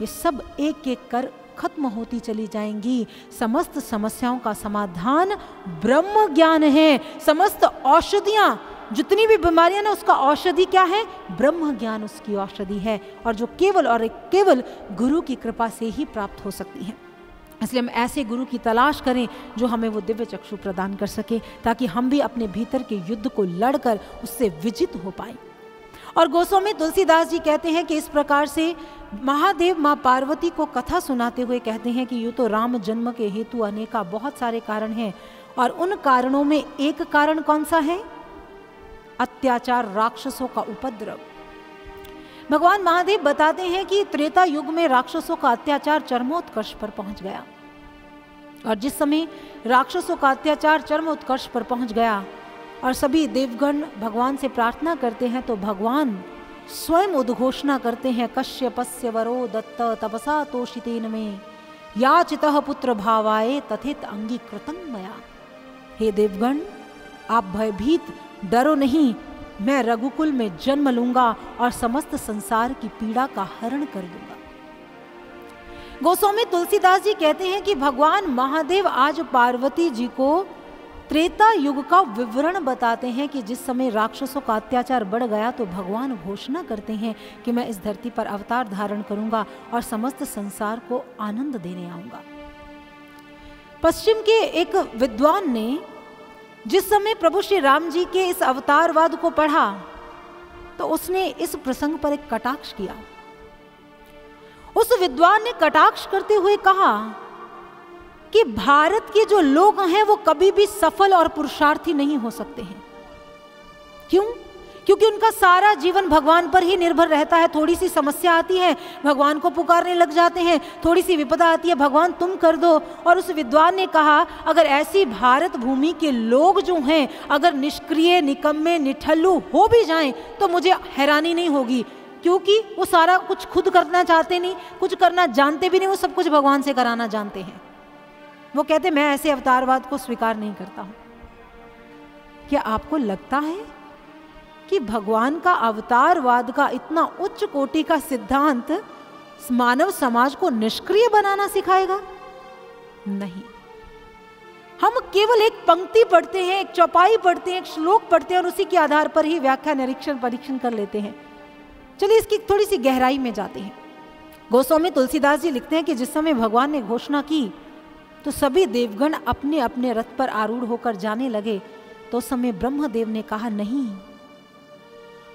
ये सब एक एक कर खत्म होती चली जाएंगी। समस्त समस्याओं का समाधान ब्रह्म ज्ञान है। समस्त औषधियाँ, जितनी भी बीमारियां ना, उसका औषधि क्या है? ब्रह्म ज्ञान उसकी औषधि है, और जो केवल और केवल गुरु की कृपा से ही प्राप्त हो सकती है। इसलिए हम ऐसे गुरु की तलाश करें जो हमें वो दिव्य चक्षु प्रदान कर सके, ताकि हम भी अपने भीतर के युद्ध को लड़कर उससे विजित हो पाए। और गोस्वामी तुलसीदास जी कहते हैं कि इस प्रकार से महादेव माँ पार्वती को कथा सुनाते हुए कहते हैं कि यूँ तो राम जन्म के हेतु अनेका बहुत सारे कारण हैं, और उन कारणों में एक कारण कौन सा है? अत्याचार, राक्षसों का उपद्रव। भगवान महादेव बताते हैं कि त्रेता युग में राक्षसों का अत्याचार चरमोत्कर्ष पर पहुंच गया। और जिस समय राक्षसों का अत्याचार चरमोत्कर्ष पर पहुंच गया और सभी देवगण भगवान से प्रार्थना करते हैं, तो भगवान स्वयं उद्घोषणा करते हैं कश्यपस्य वरो दत्त तपसा तोषितेन मे याचितः पुत्र भावाये तथित अंगीकृतं मया। हे देवगण, आप भयभीत डरो नहीं, मैं रघुकुल में जन्म लूंगा और समस्त संसार की पीड़ा का हरण कर दूंगा। गोस्वामी तुलसीदास जी कहते हैं कि भगवान महादेव आज पार्वती जी को त्रेता युग का विवरण बताते हैं कि जिस समय राक्षसों का अत्याचार बढ़ गया तो भगवान घोषणा करते हैं कि मैं इस धरती पर अवतार धारण करूंगा और समस्त संसार को आनंद देने आऊंगा। पश्चिम के एक विद्वान ने जिस समय प्रभु श्री राम जी के इस अवतारवाद को पढ़ा तो उसने इस प्रसंग पर एक कटाक्ष किया। उस विद्वान ने कटाक्ष करते हुए कहा कि भारत के जो लोग हैं वो कभी भी सफल और पुरुषार्थी नहीं हो सकते हैं। क्यों? क्योंकि उनका सारा जीवन भगवान पर ही निर्भर रहता है। थोड़ी सी समस्या आती है, भगवान को पुकारने लग जाते हैं, थोड़ी सी विपदा आती है, भगवान तुम कर दो। और उस विद्वान ने कहा, अगर ऐसी भारत भूमि के लोग जो हैं, अगर निष्क्रिय, निकम्मे, निठल्लू हो भी जाएं तो मुझे हैरानी नहीं होगी, क्योंकि वो सारा कुछ खुद करना चाहते नहीं, कुछ करना जानते भी नहीं, वो सब कुछ भगवान से कराना जानते हैं। वो कहते मैं ऐसे अवतारवाद को स्वीकार नहीं करता हूँ। क्या आपको लगता है कि भगवान का अवतारवाद का इतना उच्च कोटि का सिद्धांत मानव समाज को निष्क्रिय बनाना सिखाएगा? नहीं। हम केवल एक पंक्ति पढ़ते हैं, एक चौपाई पढ़ते हैं, एक श्लोक पढ़ते हैं और उसी के आधार पर ही व्याख्या, निरीक्षण, परीक्षण कर लेते हैं। चलिए इसकी थोड़ी सी गहराई में जाते हैं। गोस्वामी तुलसीदास जी लिखते हैं कि जिस समय भगवान ने घोषणा की तो सभी देवगण अपने अपने रथ पर आरूढ़ होकर जाने लगे, तो उस समय ब्रह्मदेव ने कहा, नहीं,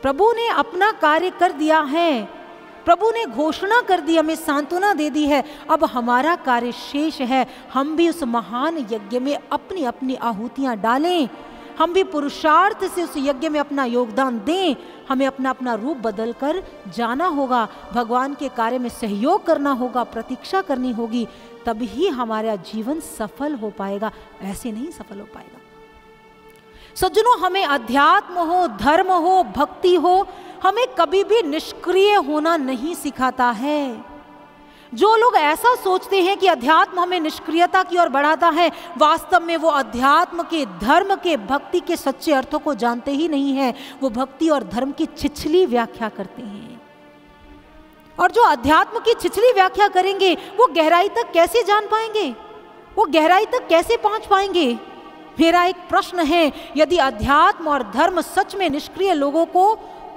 प्रभु ने अपना कार्य कर दिया है, प्रभु ने घोषणा कर दी, हमें सांत्वना दे दी है, अब हमारा कार्य शेष है, हम भी उस महान यज्ञ में अपनी अपनी आहुतियाँ डालें, हम भी पुरुषार्थ से उस यज्ञ में अपना योगदान दें, हमें अपना अपना रूप बदल कर जाना होगा, भगवान के कार्य में सहयोग करना होगा, प्रतीक्षा करनी होगी, तभी हमारा जीवन सफल हो पाएगा, ऐसे नहीं सफल हो पाएगा। सज्जनों, हमें अध्यात्म हो, धर्म हो, भक्ति हो, हमें कभी भी निष्क्रिय होना नहीं सिखाता है। जो लोग ऐसा सोचते हैं कि अध्यात्म हमें निष्क्रियता की ओर बढ़ाता है, वास्तव में वो अध्यात्म के, धर्म के, भक्ति के सच्चे अर्थों को जानते ही नहीं हैं। वो भक्ति और धर्म की छिछली व्याख्या करते हैं, और जो अध्यात्म की छिछली व्याख्या करेंगे वो गहराई तक कैसे जान पाएंगे, वो गहराई तक कैसे पहुँच पाएंगे। मेरा एक प्रश्न है, यदि अध्यात्म और धर्म सच में निष्क्रिय लोगों को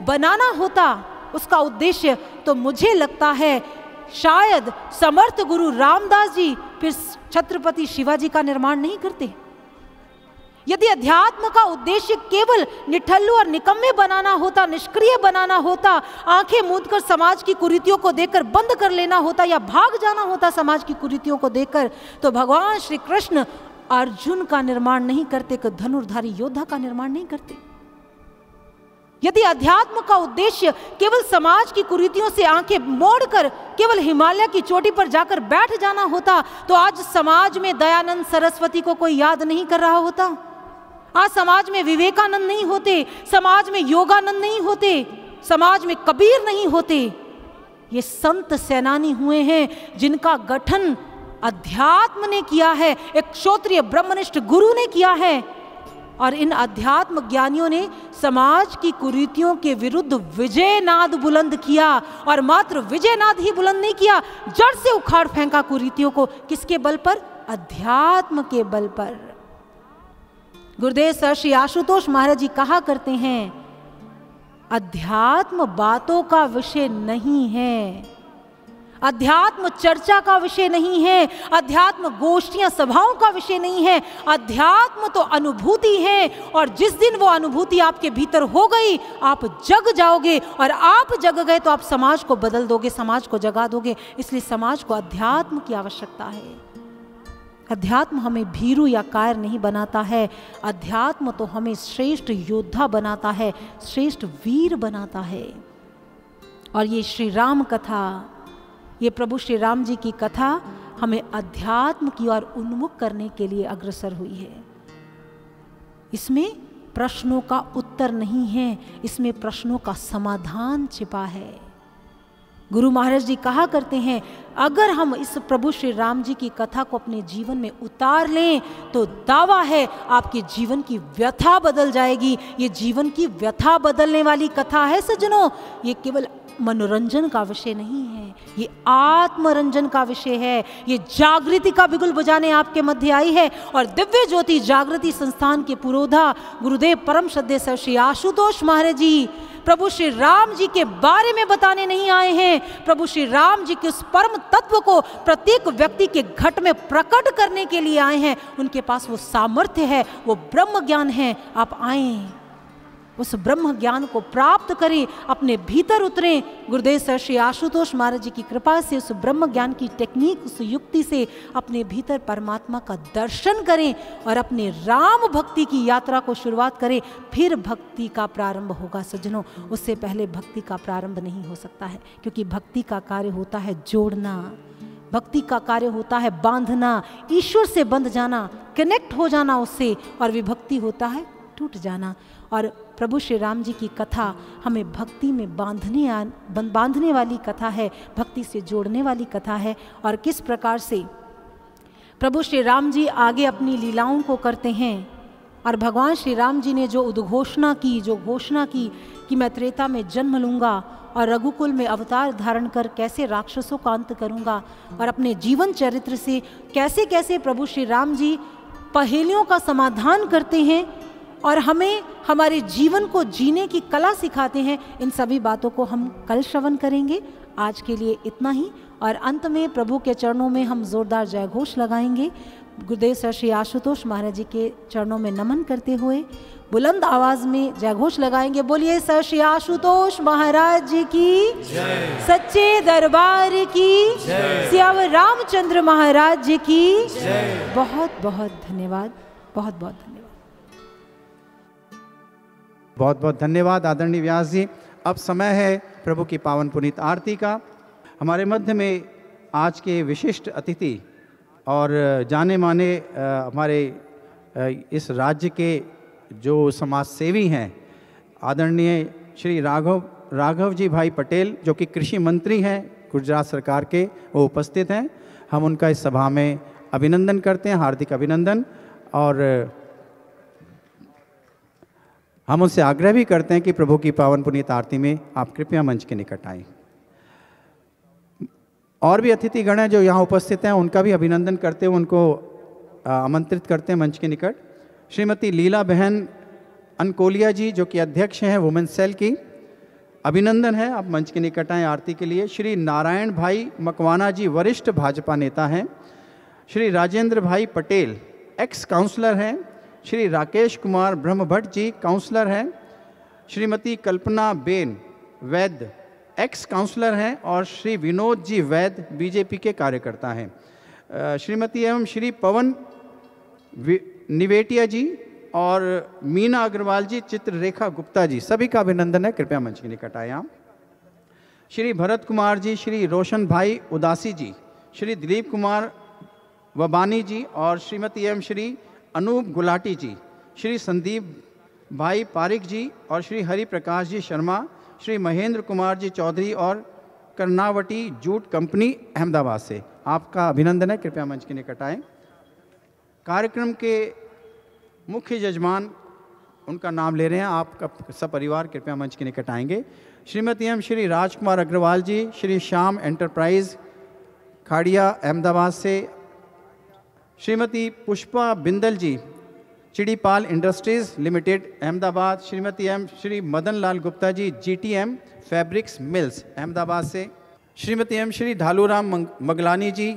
बनाना होता, उसका उद्देश्य, तो मुझे लगता है शायद समर्थ गुरु रामदास जी फिर छत्रपति शिवाजी का निर्माण नहीं करते। यदि अध्यात्म का उद्देश्य केवल निठल्लू और निकम्मे बनाना होता, निष्क्रिय बनाना होता, आंखें मूंद कर समाज की कुरीतियों को देखकर बंद कर लेना होता या भाग जाना होता समाज की कुरीतियों को देखकर, तो भगवान श्री कृष्ण अर्जुन का निर्माण नहीं करते, कि धनुर्धारी योद्धा का निर्माण नहीं करते। यदि अध्यात्म का उद्देश्य केवल समाज की कुरीतियों से आंखें मोड़कर केवल हिमालय की चोटी पर जाकर बैठ जाना होता, तो आज समाज में दयानंद सरस्वती को कोई याद नहीं कर रहा होता, आज समाज में विवेकानंद नहीं होते, समाज में योगानंद नहीं होते, समाज में कबीर नहीं होते। ये संत सेनानी हुए हैं जिनका गठन अध्यात्म ने किया है, एक क्षत्रिय ब्रह्मनिष्ठ गुरु ने किया है, और इन अध्यात्म ज्ञानियों ने समाज की कुरीतियों के विरुद्ध विजय नाद बुलंद किया, और मात्र विजय नाद ही बुलंद नहीं किया, जड़ से उखाड़ फेंका कुरीतियों को। किसके बल पर? अध्यात्म के बल पर। गुरुदेव सर श्री आशुतोष महाराज जी कहा करते हैं, अध्यात्म बातों का विषय नहीं है, अध्यात्म चर्चा का विषय नहीं है, अध्यात्म गोष्ठियां, सभाओं का विषय नहीं है, अध्यात्म तो अनुभूति है, और जिस दिन वो अनुभूति आपके भीतर हो गई, आप जग जाओगे, और आप जग गए तो आप समाज को बदल दोगे, समाज को जगा दोगे। इसलिए समाज को अध्यात्म की आवश्यकता है। अध्यात्म हमें भीरू या कायर नहीं बनाता है, अध्यात्म तो हमें श्रेष्ठ योद्धा बनाता है, श्रेष्ठ वीर बनाता है। और ये श्री राम कथा, ये प्रभु श्री राम जी की कथा हमें अध्यात्म की ओर उन्मुख करने के लिए अग्रसर हुई है। इसमें प्रश्नों का उत्तर नहीं है, इसमें प्रश्नों का समाधान छिपा है। गुरु महाराज जी कहा करते हैं, अगर हम इस प्रभु श्री राम जी की कथा को अपने जीवन में उतार लें तो दावा है आपके जीवन की व्यथा बदल जाएगी। ये जीवन की व्यथा बदलने वाली कथा है सज्जनों। ये केवल मनोरंजन का विषय नहीं है, ये आत्मरंजन का विषय है। ये जागृति का बिगुल बजाने आपके मध्य आई है, और दिव्य ज्योति जागृति संस्थान के पुरोधा गुरुदेव परम श्रद्धेय सर श्री आशुतोष महाराज जी प्रभु श्री राम जी के बारे में बताने नहीं आए हैं, प्रभु श्री राम जी के उस परम तत्व को प्रत्येक व्यक्ति के घट में प्रकट करने के लिए आए हैं। उनके पास वो सामर्थ्य है, वो ब्रह्म ज्ञान है। आप आए, उस ब्रह्म ज्ञान को प्राप्त करें, अपने भीतर उतरें। गुरुदेव सर श्री आशुतोष महाराज जी की कृपा से उस ब्रह्म ज्ञान की टेक्निक, उस युक्ति से अपने भीतर परमात्मा का दर्शन करें और अपने राम भक्ति की यात्रा को शुरुआत करें। फिर भक्ति का प्रारंभ होगा सज्जनों, उससे पहले भक्ति का प्रारंभ नहीं हो सकता है, क्योंकि भक्ति का कार्य होता है जोड़ना, भक्ति का कार्य होता है बांधना, ईश्वर से बंध जाना, कनेक्ट हो जाना उससे, और विभक्ति होता है टूट जाना। और प्रभु श्री राम जी की कथा हमें भक्ति में बांधने वाली कथा है, भक्ति से जोड़ने वाली कथा है। और किस प्रकार से प्रभु श्री राम जी आगे अपनी लीलाओं को करते हैं, और भगवान श्री राम जी ने जो उद्घोषणा की, जो घोषणा की कि मैं त्रेता में जन्म लूँगा और रघुकुल में अवतार धारण कर कैसे राक्षसों का अंत करूँगा, और अपने जीवन चरित्र से कैसे कैसे प्रभु श्री राम जी पहेलियों का समाधान करते हैं, और हमें हमारे जीवन को जीने की कला सिखाते हैं। इन सभी बातों को हम कल श्रवण करेंगे। आज के लिए इतना ही। और अंत में प्रभु के चरणों में हम जोरदार जयघोष लगाएंगे। गुरुदेव सर श्री आशुतोष महाराज जी के चरणों में नमन करते हुए बुलंद आवाज में जयघोष लगाएंगे। बोलिए सर श्री आशुतोष महाराज जी की जय, सच्चे दरबार की जय, सियाव रामचंद्र महाराज जी की जय। बहुत बहुत धन्यवाद, बहुत बहुत धन्यवाद, बहुत बहुत धन्यवाद आदरणीय व्यास जी। अब समय है प्रभु की पावन पुनीत आरती का। हमारे मध्य में आज के विशिष्ट अतिथि और जाने माने हमारे इस राज्य के जो समाज सेवी हैं आदरणीय श्री राघव जी भाई पटेल, जो कि कृषि मंत्री हैं गुजरात सरकार के, वो उपस्थित हैं। हम उनका इस सभा में अभिनंदन करते हैं, हार्दिक अभिनंदन। और हम उनसे आग्रह भी करते हैं कि प्रभु की पावन पुनीत आरती में आप कृपया मंच के निकट आएँ। और भी अतिथिगण हैं जो यहाँ उपस्थित हैं, उनका भी अभिनंदन करते हुए उनको आमंत्रित करते हैं मंच के निकट। श्रीमती लीला बहन अनकोलिया जी, जो कि अध्यक्ष हैं वुमेन सेल की, अभिनंदन है, आप मंच के निकट आएँ आरती के लिए। श्री नारायण भाई मकवाना जी वरिष्ठ भाजपा नेता हैं। श्री राजेंद्र भाई पटेल एक्स काउंसलर हैं। श्री राकेश कुमार ब्रह्मभट्ट जी काउंसलर हैं। श्रीमती कल्पना बेन वैद्य एक्स काउंसलर हैं। और श्री विनोद जी वैद्य बीजेपी के कार्यकर्ता हैं। श्रीमती एवं श्री पवन निवेटिया जी और मीना अग्रवाल जी, चित्ररेखा गुप्ता जी, सभी का अभिनंदन है, कृपया मंच के निकट आए आप। श्री भरत कुमार जी, श्री रोशन भाई उदासी जी, श्री दिलीप कुमार वबानी जी और श्रीमती एवं श्री अनूप गुलाटी जी, श्री संदीप भाई पारिक जी और श्री हरिप्रकाश जी शर्मा, श्री महेंद्र कुमार जी चौधरी और कर्नावटी जूट कंपनी अहमदाबाद से, आपका अभिनंदन है, कृपया मंच के निकट आएँ। कार्यक्रम के मुख्य यजमान, उनका नाम ले रहे हैं, आपका सब परिवार कृपया मंच के निकट आएंगे। श्रीमती एम श्री राजकुमार अग्रवाल जी, श्री श्याम एंटरप्राइज खाड़िया अहमदाबाद से, श्रीमती पुष्पा बिंदल जी, चिड़ीपाल इंडस्ट्रीज़ लिमिटेड अहमदाबाद, श्रीमती एम Shri Madan Lal Gupta ji, GTM fabrics mills Ahmedabad से, श्रीमती एम श्री ढालूराम मगलानी जी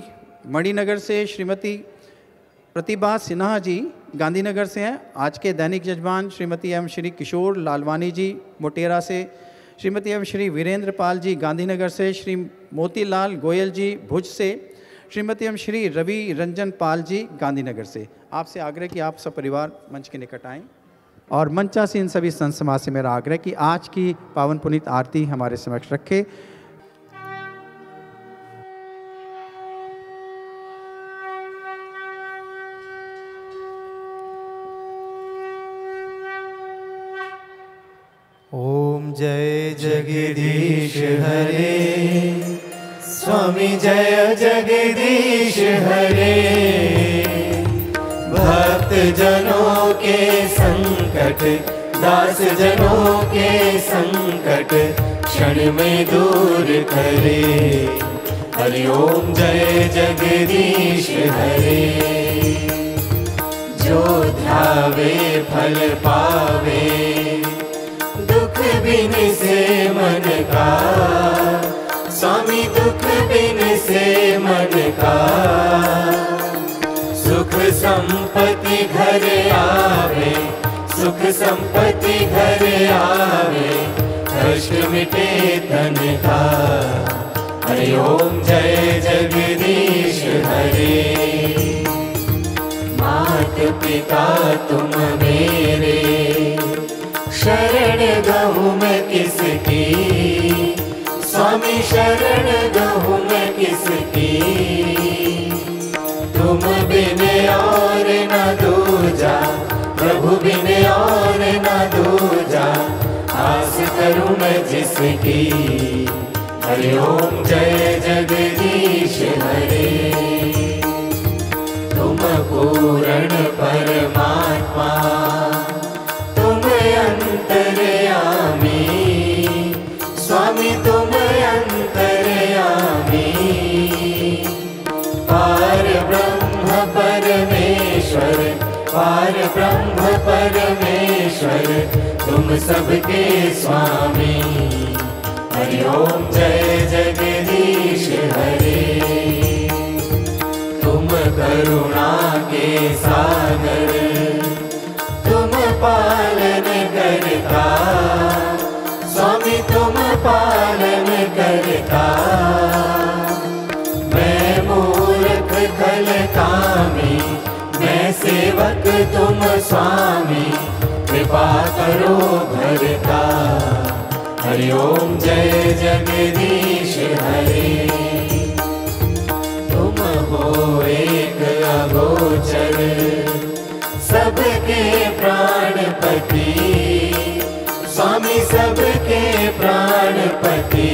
मणिनगर से, श्रीमती प्रतिभा सिन्हा जी गांधीनगर से हैं। आज के दैनिक यजमान श्रीमती एम श्री किशोर लालवानी जी मोटेरा से, श्रीमती एम श्री वीरेंद्र पाल जी गांधीनगर से, श्री मोतीलाल गोयल जी भुज से, श्रीमती एम श्री रवि रंजन पाल जी गांधीनगर से। आपसे आग्रह कि आप सब परिवार मंच के निकट आएँ। और मंचा से इन सभी संत समाज से मेरा आग्रह कि आज की पावन पुनीत आरती हमारे समक्ष रखें। ओम जय जगदीश हरे, स्वामी जय जगदीश हरे, भक्त जनों के संकट, दास जनों के संकट क्षण में दूर करे। हरि ओम जय जगदीश हरे, जो ध्यावे फल पावे, दुख बिन से मन का, स्वामी दुख बिन से मन का, सुख संपत्ति घर आवे, सुख संपत्ति घर आवे, कष्ट मिटे तन का। हरि ओम जय जगदीश हरे, मात पिता तुम मेरे, शरण गहूँ मैं किसकी, स्वामी शरण गहूँ मैं किसकी, तुम बिन और न दूजा, प्रभु बिन और न दूजा, आस करूँ मैं जिसकी। हरि ओम जय जगदीश हरे, तुम पूरण परमात्मा, तुम अंतर्यामी, स्वामी तुम परमेश्वर, पार ब्रह्म परमेश्वर। परमेश्वर तुम सबके स्वामी। हरि ओम जय जगदीश हरे। तुम करुणा के सागर, तुम पालन करता स्वामी, तुम पालन करता। मैं मूर्ख खल कामी, मैं सेवक तुम स्वामी, कृपा करो भरता। हरि ओम जय जगदीश हरे। तुम हो एक अगोचर सबके प्राणपति स्वामी, सबके प्राणपति।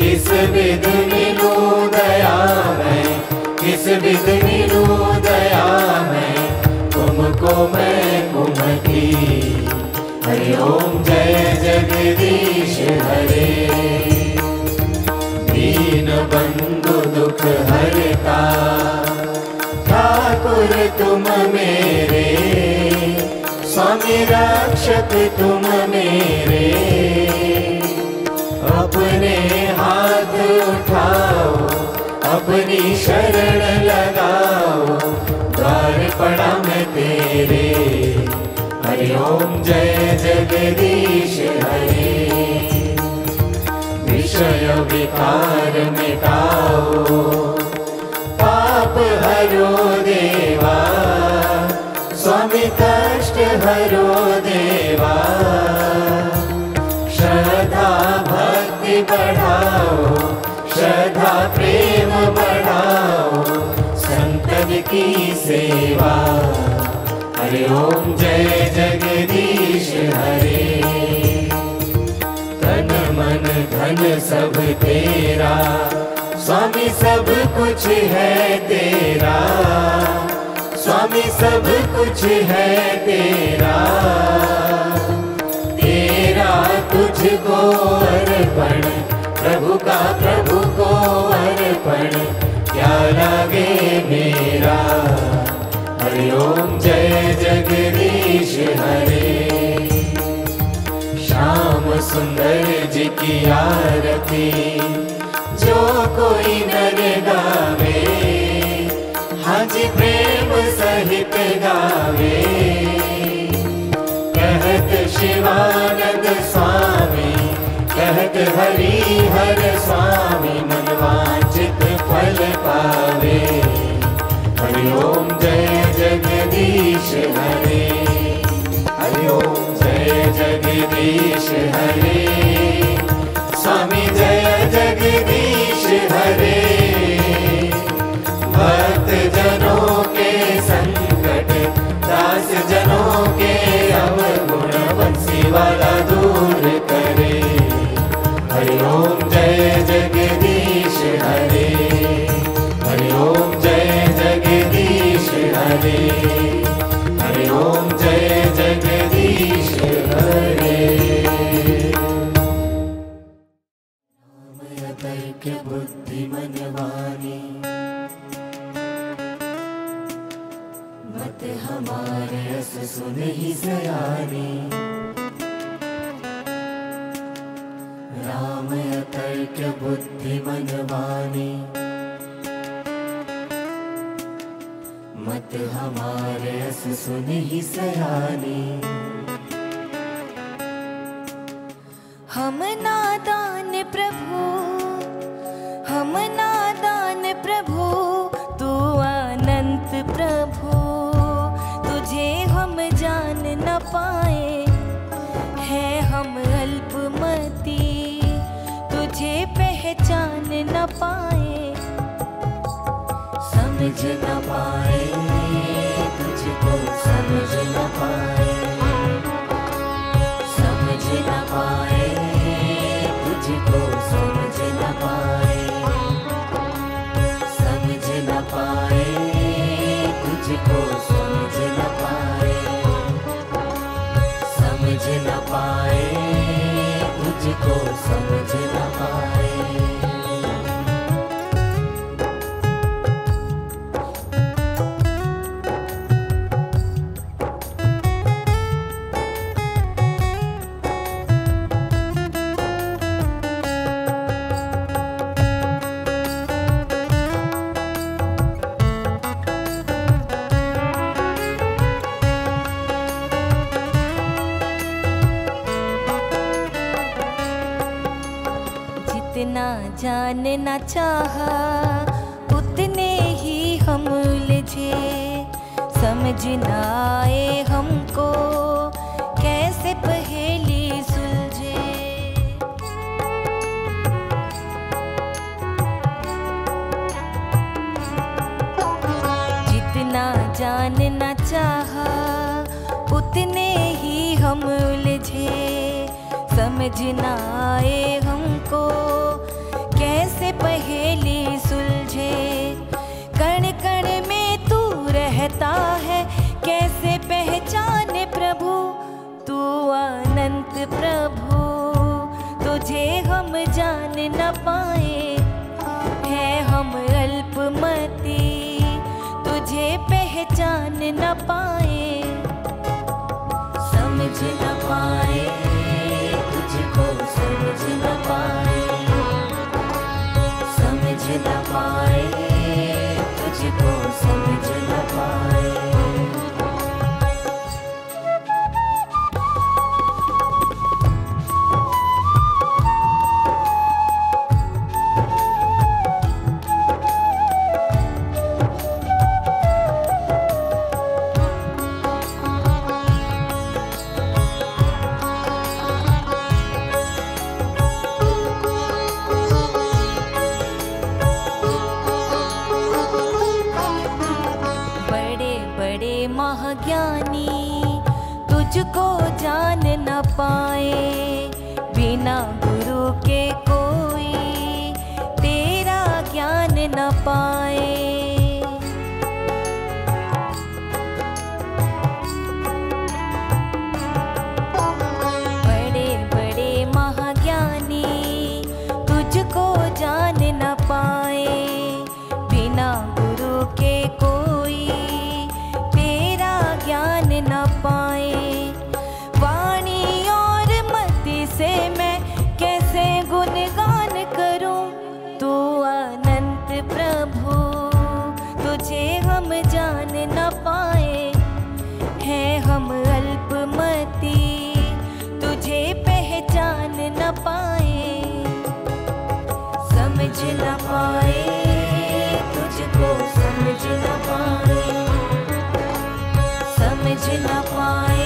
किस विध मिलो दया में, किस विध मिलो दया में, तुमको मैं कुमति। हरि ओम जय जगदीश हरे। दीन बंधु दुख हरता ठाकुर तुम मेरे स्वामी, रक्षक तुम मेरे। अपने हाथ उठाओ, अपनी शरण लगाओ, द्वार पड़ा मैं तेरे। हरि ओम जय जगदीश हरे। विषय विकार मिटाओ, पाप हरो देवा स्वामी, कष्ट हरो देवा। श्रद्धा भक्ति बढ़ाओ, श्रद्धा प्रेम बढ़ाओ, संतन की सेवा। हरि ओम जय जगदीश हरे। तन मन धन सब तेरा स्वामी, सब कुछ है तेरा स्वामी, सब कुछ है तेरा। तेरा तुझको अर्पण, प्रभु का प्रभु को अर्पण, क्या लागे मेरा। हरि ओम जय जगदीश हरे। श्याम सुंदर जी की आरती जो कोई नर गावे, हाजी प्रेम सहित गावे। कहत शिवानंद स्वामी, कहत हरि हर स्वामी, मन वांछित फल पावे। हरि ओम जय जगदीश हरे। हरि ओम जय जगदीश हरे स्वामी, जय जगदीश हरे। भक्त जनों के संकट, दास जनों के अवगुण, बंसी वाला दूर करे। हरि ओम जय जगदीश हरे। हरि ओम जय जगदीश हरे। हरि ओम जय जगदीश हरे। नाम तर्क बुद्धि मन वाणी, मत हमारे अस सुन ही सयानी। राम अतर्क बुद्धि मन वाणी, मत हमारे अस सुन ही सयानी। हम नादान प्रभु तू अनंत प्रभु, तुझे हम जान न पाए हैं हम अल्पमती, तुझे पहचान न पाए समझ न पाए, तुझको समझ न पाए, समझ न पाए, तुझको समझ न पाए, समझ न पाए, तुझको समझ न पाए, समझ न पाए, तुझको समझ न पाए। मैंने ना चाहा उतने ही हम उलझे, समझ ना आए हमको कैसे पहेली सुलझे। जितना जानना चाहा उतने ही हम उलझे, समझ ना आए हमको कैसे पहेली सुलझे। कण कण में तू रहता है, कैसे पहचाने प्रभु तू अनंत प्रभु। तुझे हम जान न पाए हैं हम अल्पमति, तुझे पहचान न पाए, समझ न पाए, तुझको समझ न पाए, समझ न पाए, तुझको समझ न पाए। महाज्ञानी तुझको जान न पाए, बिना गुरु के कोई तेरा ज्ञान न पाए। बड़े बड़े महाज्ञानी तुझको जान न पाए, बिना गुरु के ना पाए। वाणी और मति से मैं कैसे गुणगान करूं, तू अनंत प्रभु। तुझे हम जान न पाए हैं हम अल्पमति, तुझे पहचान न पाए, समझ न पाए, तुझको समझ न पाए, समझ न पाए।